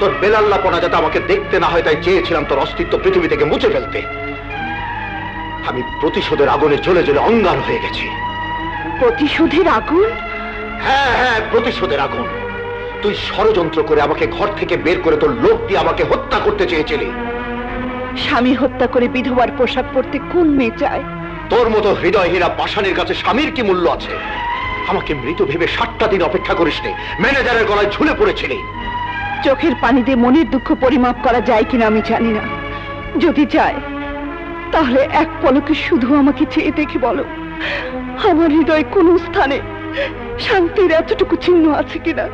তোর বেলাল্লাপনা যাতে আমাকে দেখতে না হয় তাই চেয়েছিলাম তোর অস্তিত্ব পৃথিবী থেকে মুছে ফেলতে। আমি প্রতিশোধের আগুনে জ্বলে জ্বলে অঙ্গার হয়ে গেছি। প্রতিশোধের আগুন? হ্যাঁ হ্যাঁ, প্রতিশোধের আগুন। তুই ষড়যন্ত্র করে আমাকে ঘর থেকে বের করে তোর লোক দিয়ে আমাকে হত্যা করতে চেয়েছিলি। স্বামী হত্যা করে বিধবার পোশাক পরতে কোন মেয়ে চায়? তোর মতো হৃদয়হীনা পাষাণীর কাছে স্বামীর কি মূল্য আছে? আমাকে মৃত ভেবে 60টা দিন অপেক্ষা করিসনি, ম্যানেজারের গলায় ঝুলে পড়েছিলি। চোখের পানি দিয়ে মনের দুঃখ পরিমাপ করা যায় কিনা আমি জানি না, যদি যায় তাহলে এক পলকে শুধু আমাকে চেয়ে দেখে বলো আমার হৃদয় কোন স্থানে শান্তির এতটুকু চিহ্ন আছে কিনা।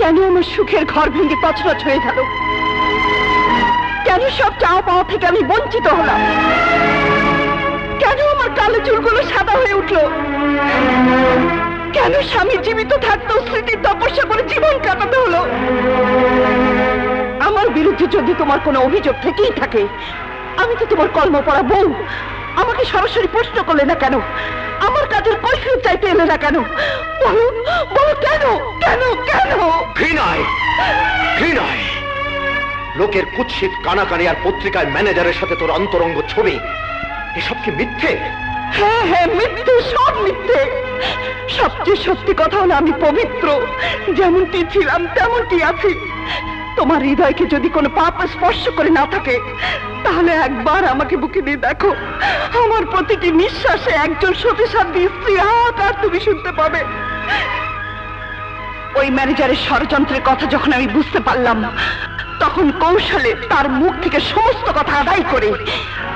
কেন আমার সুখের ঘর ভেঙে তছনছ হয়ে গেল? কেন সব চাওয়া পাওয়া থেকে আমি বঞ্চিত হলাম? কেন আমার কালো চুলগুলো সাদা হয়ে উঠলো? কেন স্বামী জীবিত থাকতো স্মৃতির তপস্যা করে জীবন কাটাতে হলো? আমার বিরুদ্ধে যদি তোমার কোনো অভিযোগ থেকেই থাকে, আমি তো তোমার কলমপড়া বউ, আমাকে সরাসরি প্রশ্ন করলে না কেন? আমার কাজের কৈফিয়ত চাইতে এলে না কেন? বলো বলো কেন কেন কেন? ঘৃণায় ঘৃণায় লোকের কুৎসিত কানাকানি আর পত্রিকায় ম্যানেজারের সাথে তোর অন্তরঙ্গ ছবি, এসব কি মিথ্যে? হ্যাঁ হ্যাঁ মিথ্যে, সব মিথ্যে। সবচেয়ে সত্যি কথা হলো আমি পবিত্র, যেমনটি ছিলাম তেমনটি আছি। তোমার হৃদয়কে যদি কোনো পাপ স্পর্শ করে না থাকে তাহলে একবার আমাকে বুকে নিয়ে দেখো, আমার প্রতিটি নিঃশ্বাসে একজন সতীসাধ্যী স্ত্রীর হাত আর তুমি শুনতে পাবে। ওই ম্যানেজারের ষড়যন্ত্রের কথা যখন আমি বুঝতে পারলাম না, তখন কৌশলে তার মুখ থেকে সমস্ত কথা আদায় করে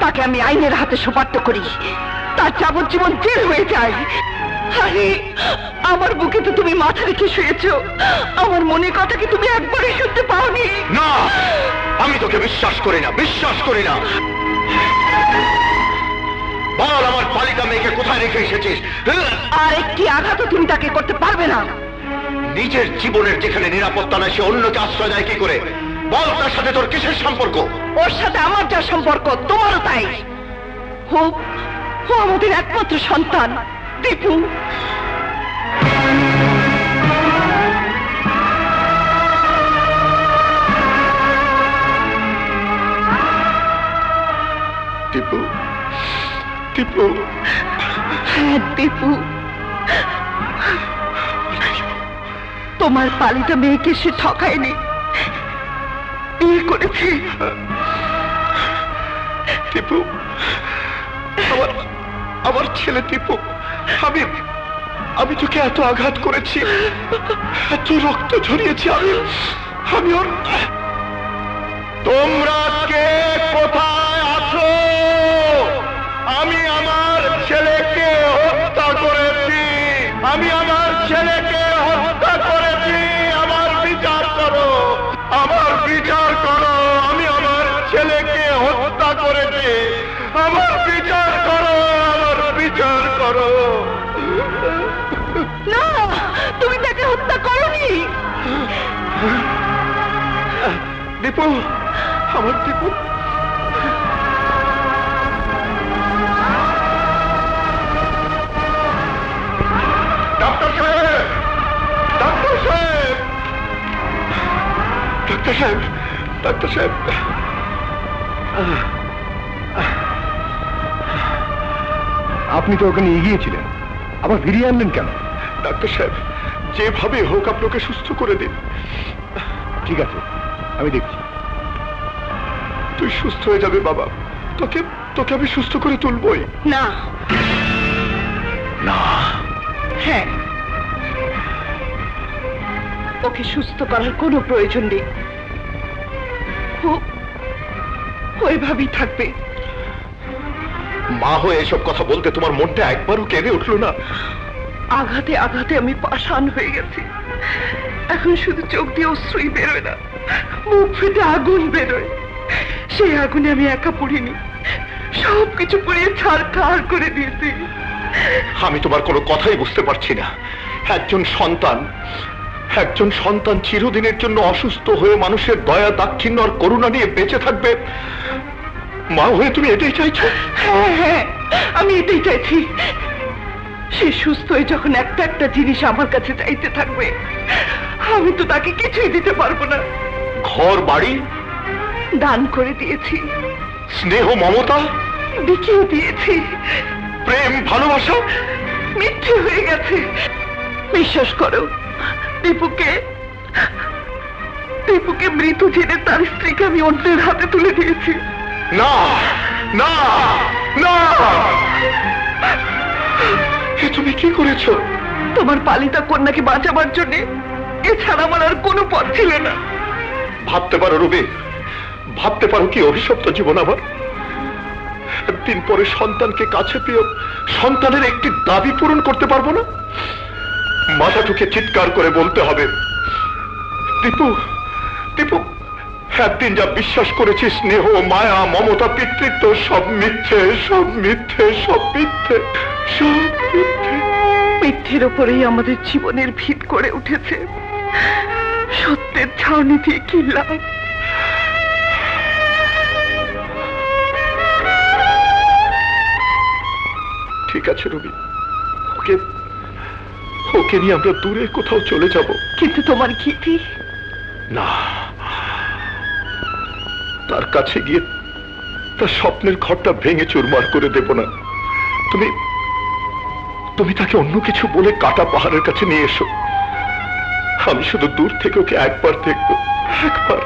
তাকে আমি আইনের হাতে সোপার্দ করি, তার যাবজ্জীবন জেল হয়ে যায়। আরে আমার বুকে তো তুমি মাথা রেখে শুয়েছ, আমার মনের কথা কি তুমি একবারই শুনতে পাওনি? না, আমি তোকে বিশ্বাস করি না, বিশ্বাস করি না। বল আমার পালিকা মেয়েকে কোথায় রেখে এসেছিস? আর একটি আঘাত তুমি তাকে করতে পারবে না। নিজের জীবনের যেখানে নিরাপত্তা নাই সে অন্যকে আশ্রয় দেয় কি করে? বল তার সাথে তোর কিসের সম্পর্ক? ওর সাথে আমার যা সম্পর্ক তোমারও তাই। ও আমাদের একমাত্র সন্তান দীপু। দীপু দীপু হ্যাঁ দীপু, তোমার পালিতা মেয়েকে সে ঠকায়নি, বিয়ে করেছি। টিপু আমার ছেলে টিপু, আমি তোকে এত আঘাত করেছি, এত রক্ত ঝরিয়েছি, আমি ওর। তোমরা কে কোথায় আছো? আমি আমার ছেলেকে হত্যা করেছি, আমি আমার ছেলেকে হত্যা করেছি, আমার বিচার করো, আমার বিচার করো, আমি আমার ছেলেকে হত্যা করেছি, আমার বিচার করো, আমার বিচার করো। না, তুমি তাকে হত্যা করোনি। দীপু, আমার দীপু। ডাক্তার সাহেব, ডাক্তার সাহেব, ডাক্তার সাহেব, ডাক্তার সাহেব, আপনি তো ওখানে এগিয়েছিলেন, আবার ফিরিয়ে আনলেন কেন? डॉक्टर साहेब যেভাবে হোক আপনাকে সুস্থ করে দিন। ঠিক আছে আমি দেখছি। তুই সুস্থ হয়ে যাবে বাবা, তোকে তোকে আমি সুস্থ করে তুলবই। না না হ্যাঁ ওকে সুস্থ করার কোনো প্রয়োজন নেই, ওইভাবেই থাকবে। মা হয়ে এসব কথা বলতে তোমার মনটা একবারও কেঁদে উঠলো না? আঘাতে আঘাতে আমি পাষাণ হয়ে গেছি, এখন শুধু চোখ দিয়ে অশ্রুই বেরোয় না, মুখ ফেটে আগুন বেরোয়। সেই আগুনে আমি একা পড়িনি, সবকিছু পুড়িয়ে ছারখার করে দিয়েছি। আমি তোমার কোনো কথাই বুঝতে পারছি না। একজন সন্তান চিরদিনের জন্য অসুস্থ হয়ে মানুষের দয়া দাক্ষিণ্য আর করুণা নিয়ে বেঁচে থাকবে, মা হয়ে তুমি এটাই চাইছো? হ্যাঁ হ্যাঁ আমি এটাই চাইছি। সে সুস্থ হয়ে যখন একটা একটা জিনিস আমার কাছে চাইতে থাকবে, আমি তো তাকে কিছুই দিতে পারবো না। ঘর বাড়ি দান করে দিয়েছি, স্নেহ মমতা বিকিয়ে দিয়েছি, প্রেম ভালোবাসা মিথ্যে হয়ে গেছে। বিশ্বাস করো দীপুকে মৃত জেনে তার স্ত্রীকে আমি অন্যের হাতে তুলে দিয়েছি। না না না তুমি কি করেছো? তোমার পালিতা কন্যাকে বাঁচাবার জন্য এছাড়া আমার আর কোনো পথ ছিল না। ভাবতে পারো রবি, ভাবতে পারো কি অভিশপ্ত জীবন আমার। একদিন পরে সন্তানকে কাছে পেয়ে সন্তানের একটি দাবি পূরণ করতে পারবো না? মাথা ঠুকে চিৎকার করে বলতে হবে, দীপু দীপু একদিন যা বিশ্বাস করেছি স্নেহ মায়া মমতা পিতৃত্ব সব মিথ্যে, সব মিথ্যে, সব মিথ্যে, সব মিথ্যে। মিথ্যের উপরেই আমাদের জীবনের ভিত করে উঠেছে, সত্যের ছাউনি দিয়ে কি লাভ? ঠিক আছে রবি, ওকে নিয়ে আমরা দূরে কোথাও চলে যাব। কিন্তু তোমার গীতি না, তার কাছে গিয়ে তার স্বপ্নের ঘরটা ভেঙে চুরমার করে দেব না। তুমি তাকে অন্য কিছু বলে কাটা পাহাড়ের কাছে নিয়ে এসো, আমি শুধু দূর থেকে ওকে একবার দেখব, একবার।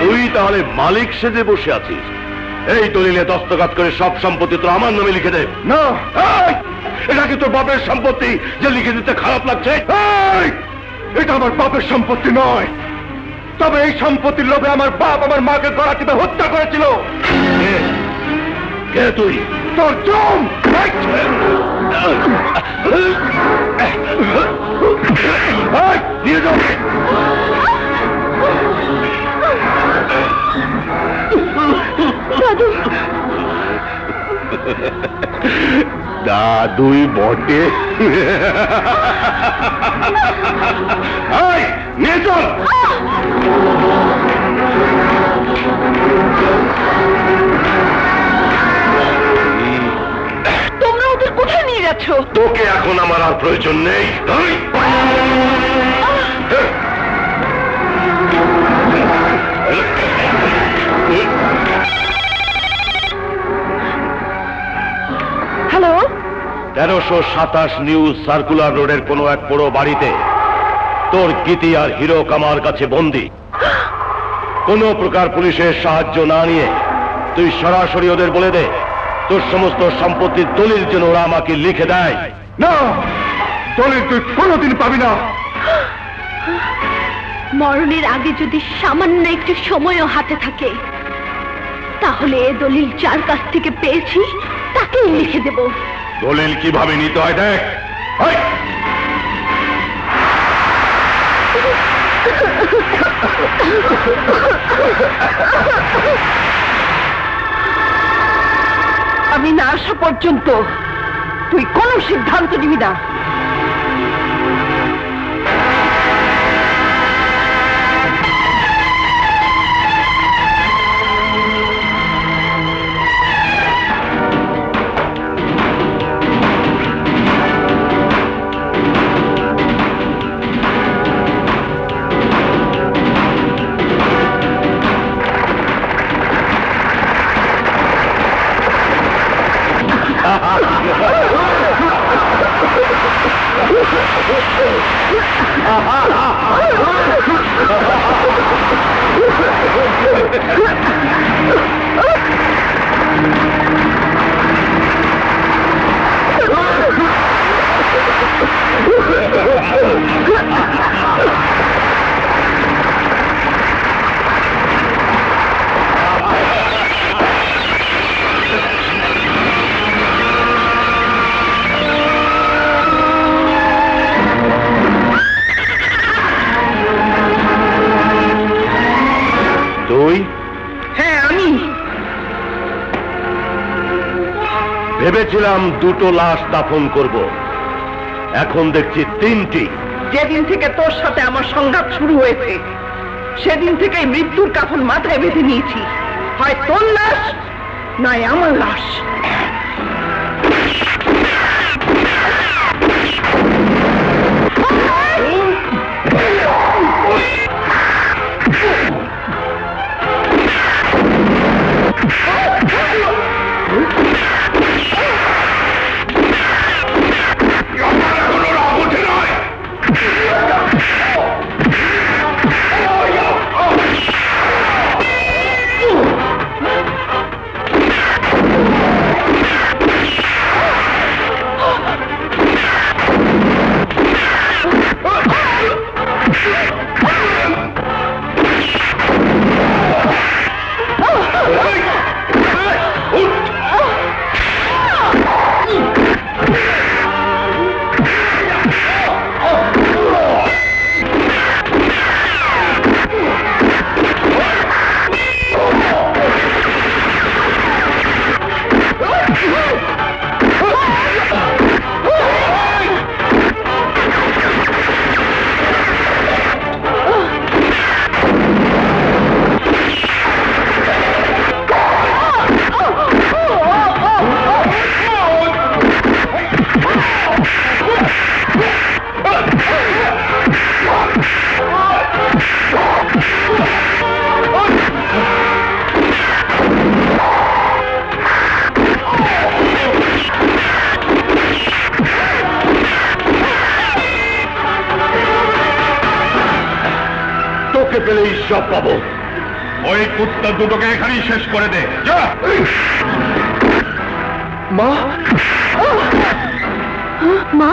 তুই তাহলে মালিক সেজে বসে আছিস? এই দলিলে দস্তখত করে সব সম্পত্তি তোর আমার নামে লিখে দে। না, এটা কি তোর বাপের সম্পত্তি যে লিখে দিতে খারাপ লাগছে? এটা আমার বাপের সম্পত্তি নয়, তবে এই সম্পত্তির লোভে আমার বাপ আমার মাকে গলা টিপে হত্যা করেছিল। কে তুই? তোর জম। দাদুই বটে। নিয়ে চল। তোমরা ওদের কোথায় নিয়ে যাচ্ছ? তোকে এখন আমার আর প্রয়োজন নেই। হ্যালো, 1327 নিউ সার্কুলার রোডের কোনো এক বড় বাড়িতে তোর গীতি আর হিরো কামার কাছে বন্দি। কোনো প্রকার পুলিশের সাহায্য না নিয়ে তুই সরাসরি ওদের বলে দে তোর সমস্ত সম্পত্তির দলিল যেন ওরা আমাকে লিখে দেয়। না, দলিল তুই কোনোদিন পাবি না। মরণের আগে যদি সামান্য একটু সময়ও হাতে থাকে তাহলে এ দলিল যার কাছ থেকে পেয়েছি তাকেই লিখে দেব। দলিল কিভাবে নিতে হয় দেখ। আমি না আসা পর্যন্ত তুই কোনো সিদ্ধান্ত নিবি না। দুটো লাশ দাফন করব, এখন দেখছি তিনটি। যেদিন থেকে তোর সাথে আমার সংঘাত শুরু হয়েছে সেদিন থেকেই মৃত্যুর কাফন মাথায় বেঁধে নিয়েছি, হয় তোর লাশ নয় আমার লাশ। শেষ করে দে মা। মা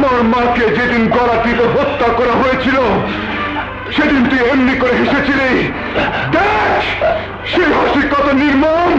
আমার মাকে যেদিন গলা টিপে হত্যা করা হয়েছিল সেদিন তুই এমনি করে হেসেছিলি। দেখ সেই হাসি কত নির্মম।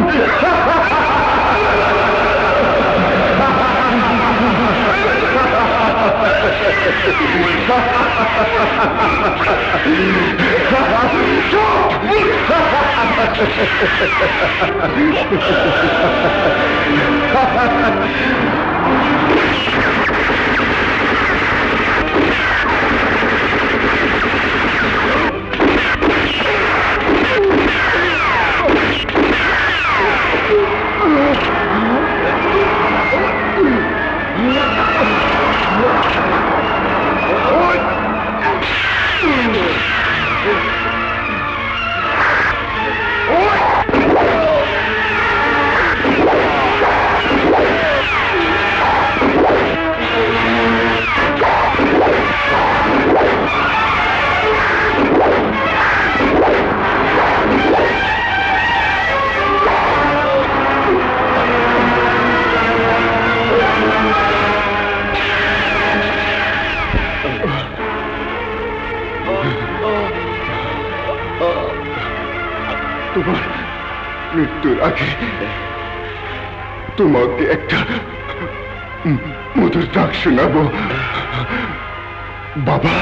তোমাকে একটা মধুর ডাক শোনাবো বাবা।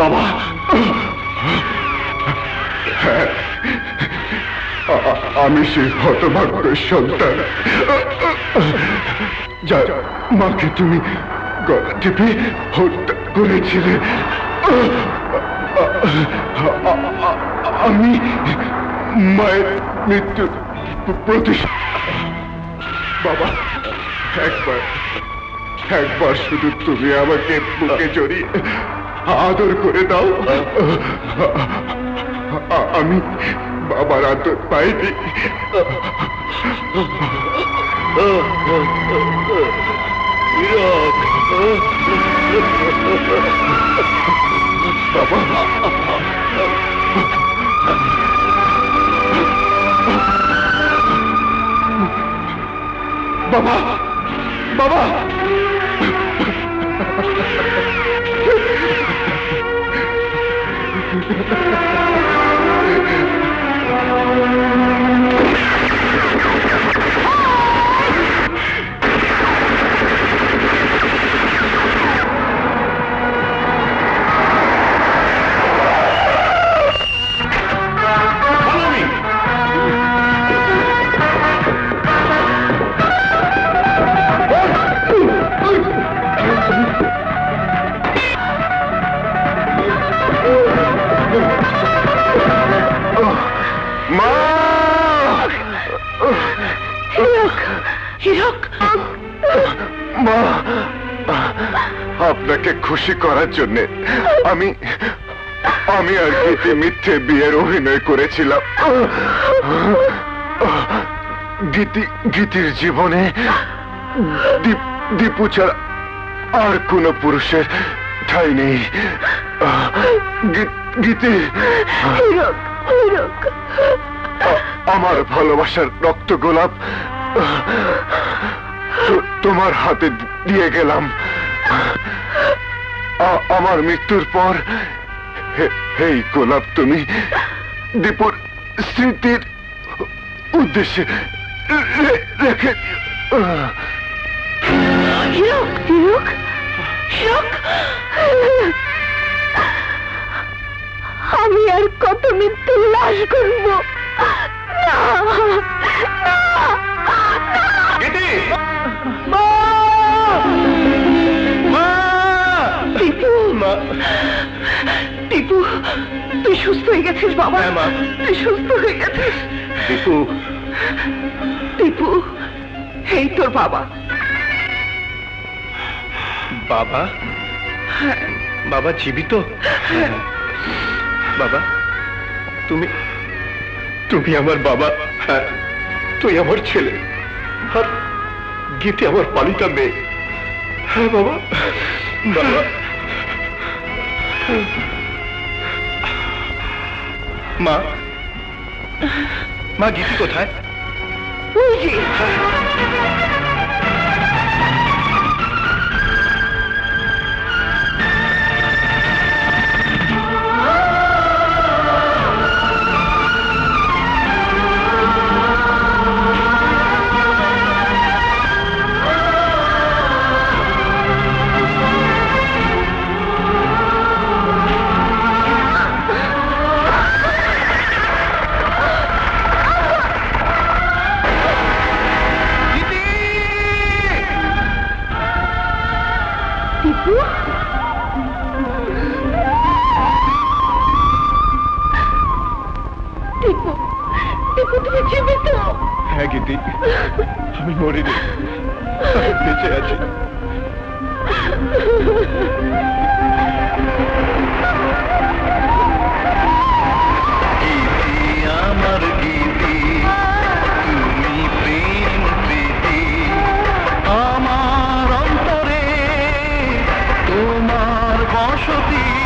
বাবা, আমি সেই হতভাগ্য সন্তান যার মাকে তুমি গলা টিপে হত্যা করেছিলে। আমি মায়ের মৃত্যুর প্রতিশোধ। বাবা, একবার শুধু তুমি আমাকে বুকে জড়িয়ে আদর করে দাও। আমি বাবার আদর পাইনি। বাবা, বাবা, বাবা, আপনাকে খুশি করার জন্য আমি আমি আর কি মিথ্যে বিয়ের অভিনয় করেছিলাম। গীতির জীবনে দীপু ছাড়া আর কোন পুরুষের ঠাঁই নেই। গীতি আমার ভালোবাসার রক্ত গোলাপ তোমার হাতে দিয়ে গেলাম। আমার মৃত্যুর পর এই গোলাপ তুমি দীপুর স্মৃতির উদ্দেশ্যে রেখে। আমি আর কত মৃত্যুর লাশ করব। তুই সুস্থ হয়ে গেছিস বাবা, তুই সুস্থ হয়ে গেছিস। দীপু, এই তোর বাবা। বাবা, বাবা জীবিত? বাবা, তুমি আমার বাবা। হ্যাঁ, তুই আমার ছেলে আর গীতি আমার পালিতা মেয়ে। হ্যাঁ বাবা, বাবা। মা, গীতি কোথায়? Should be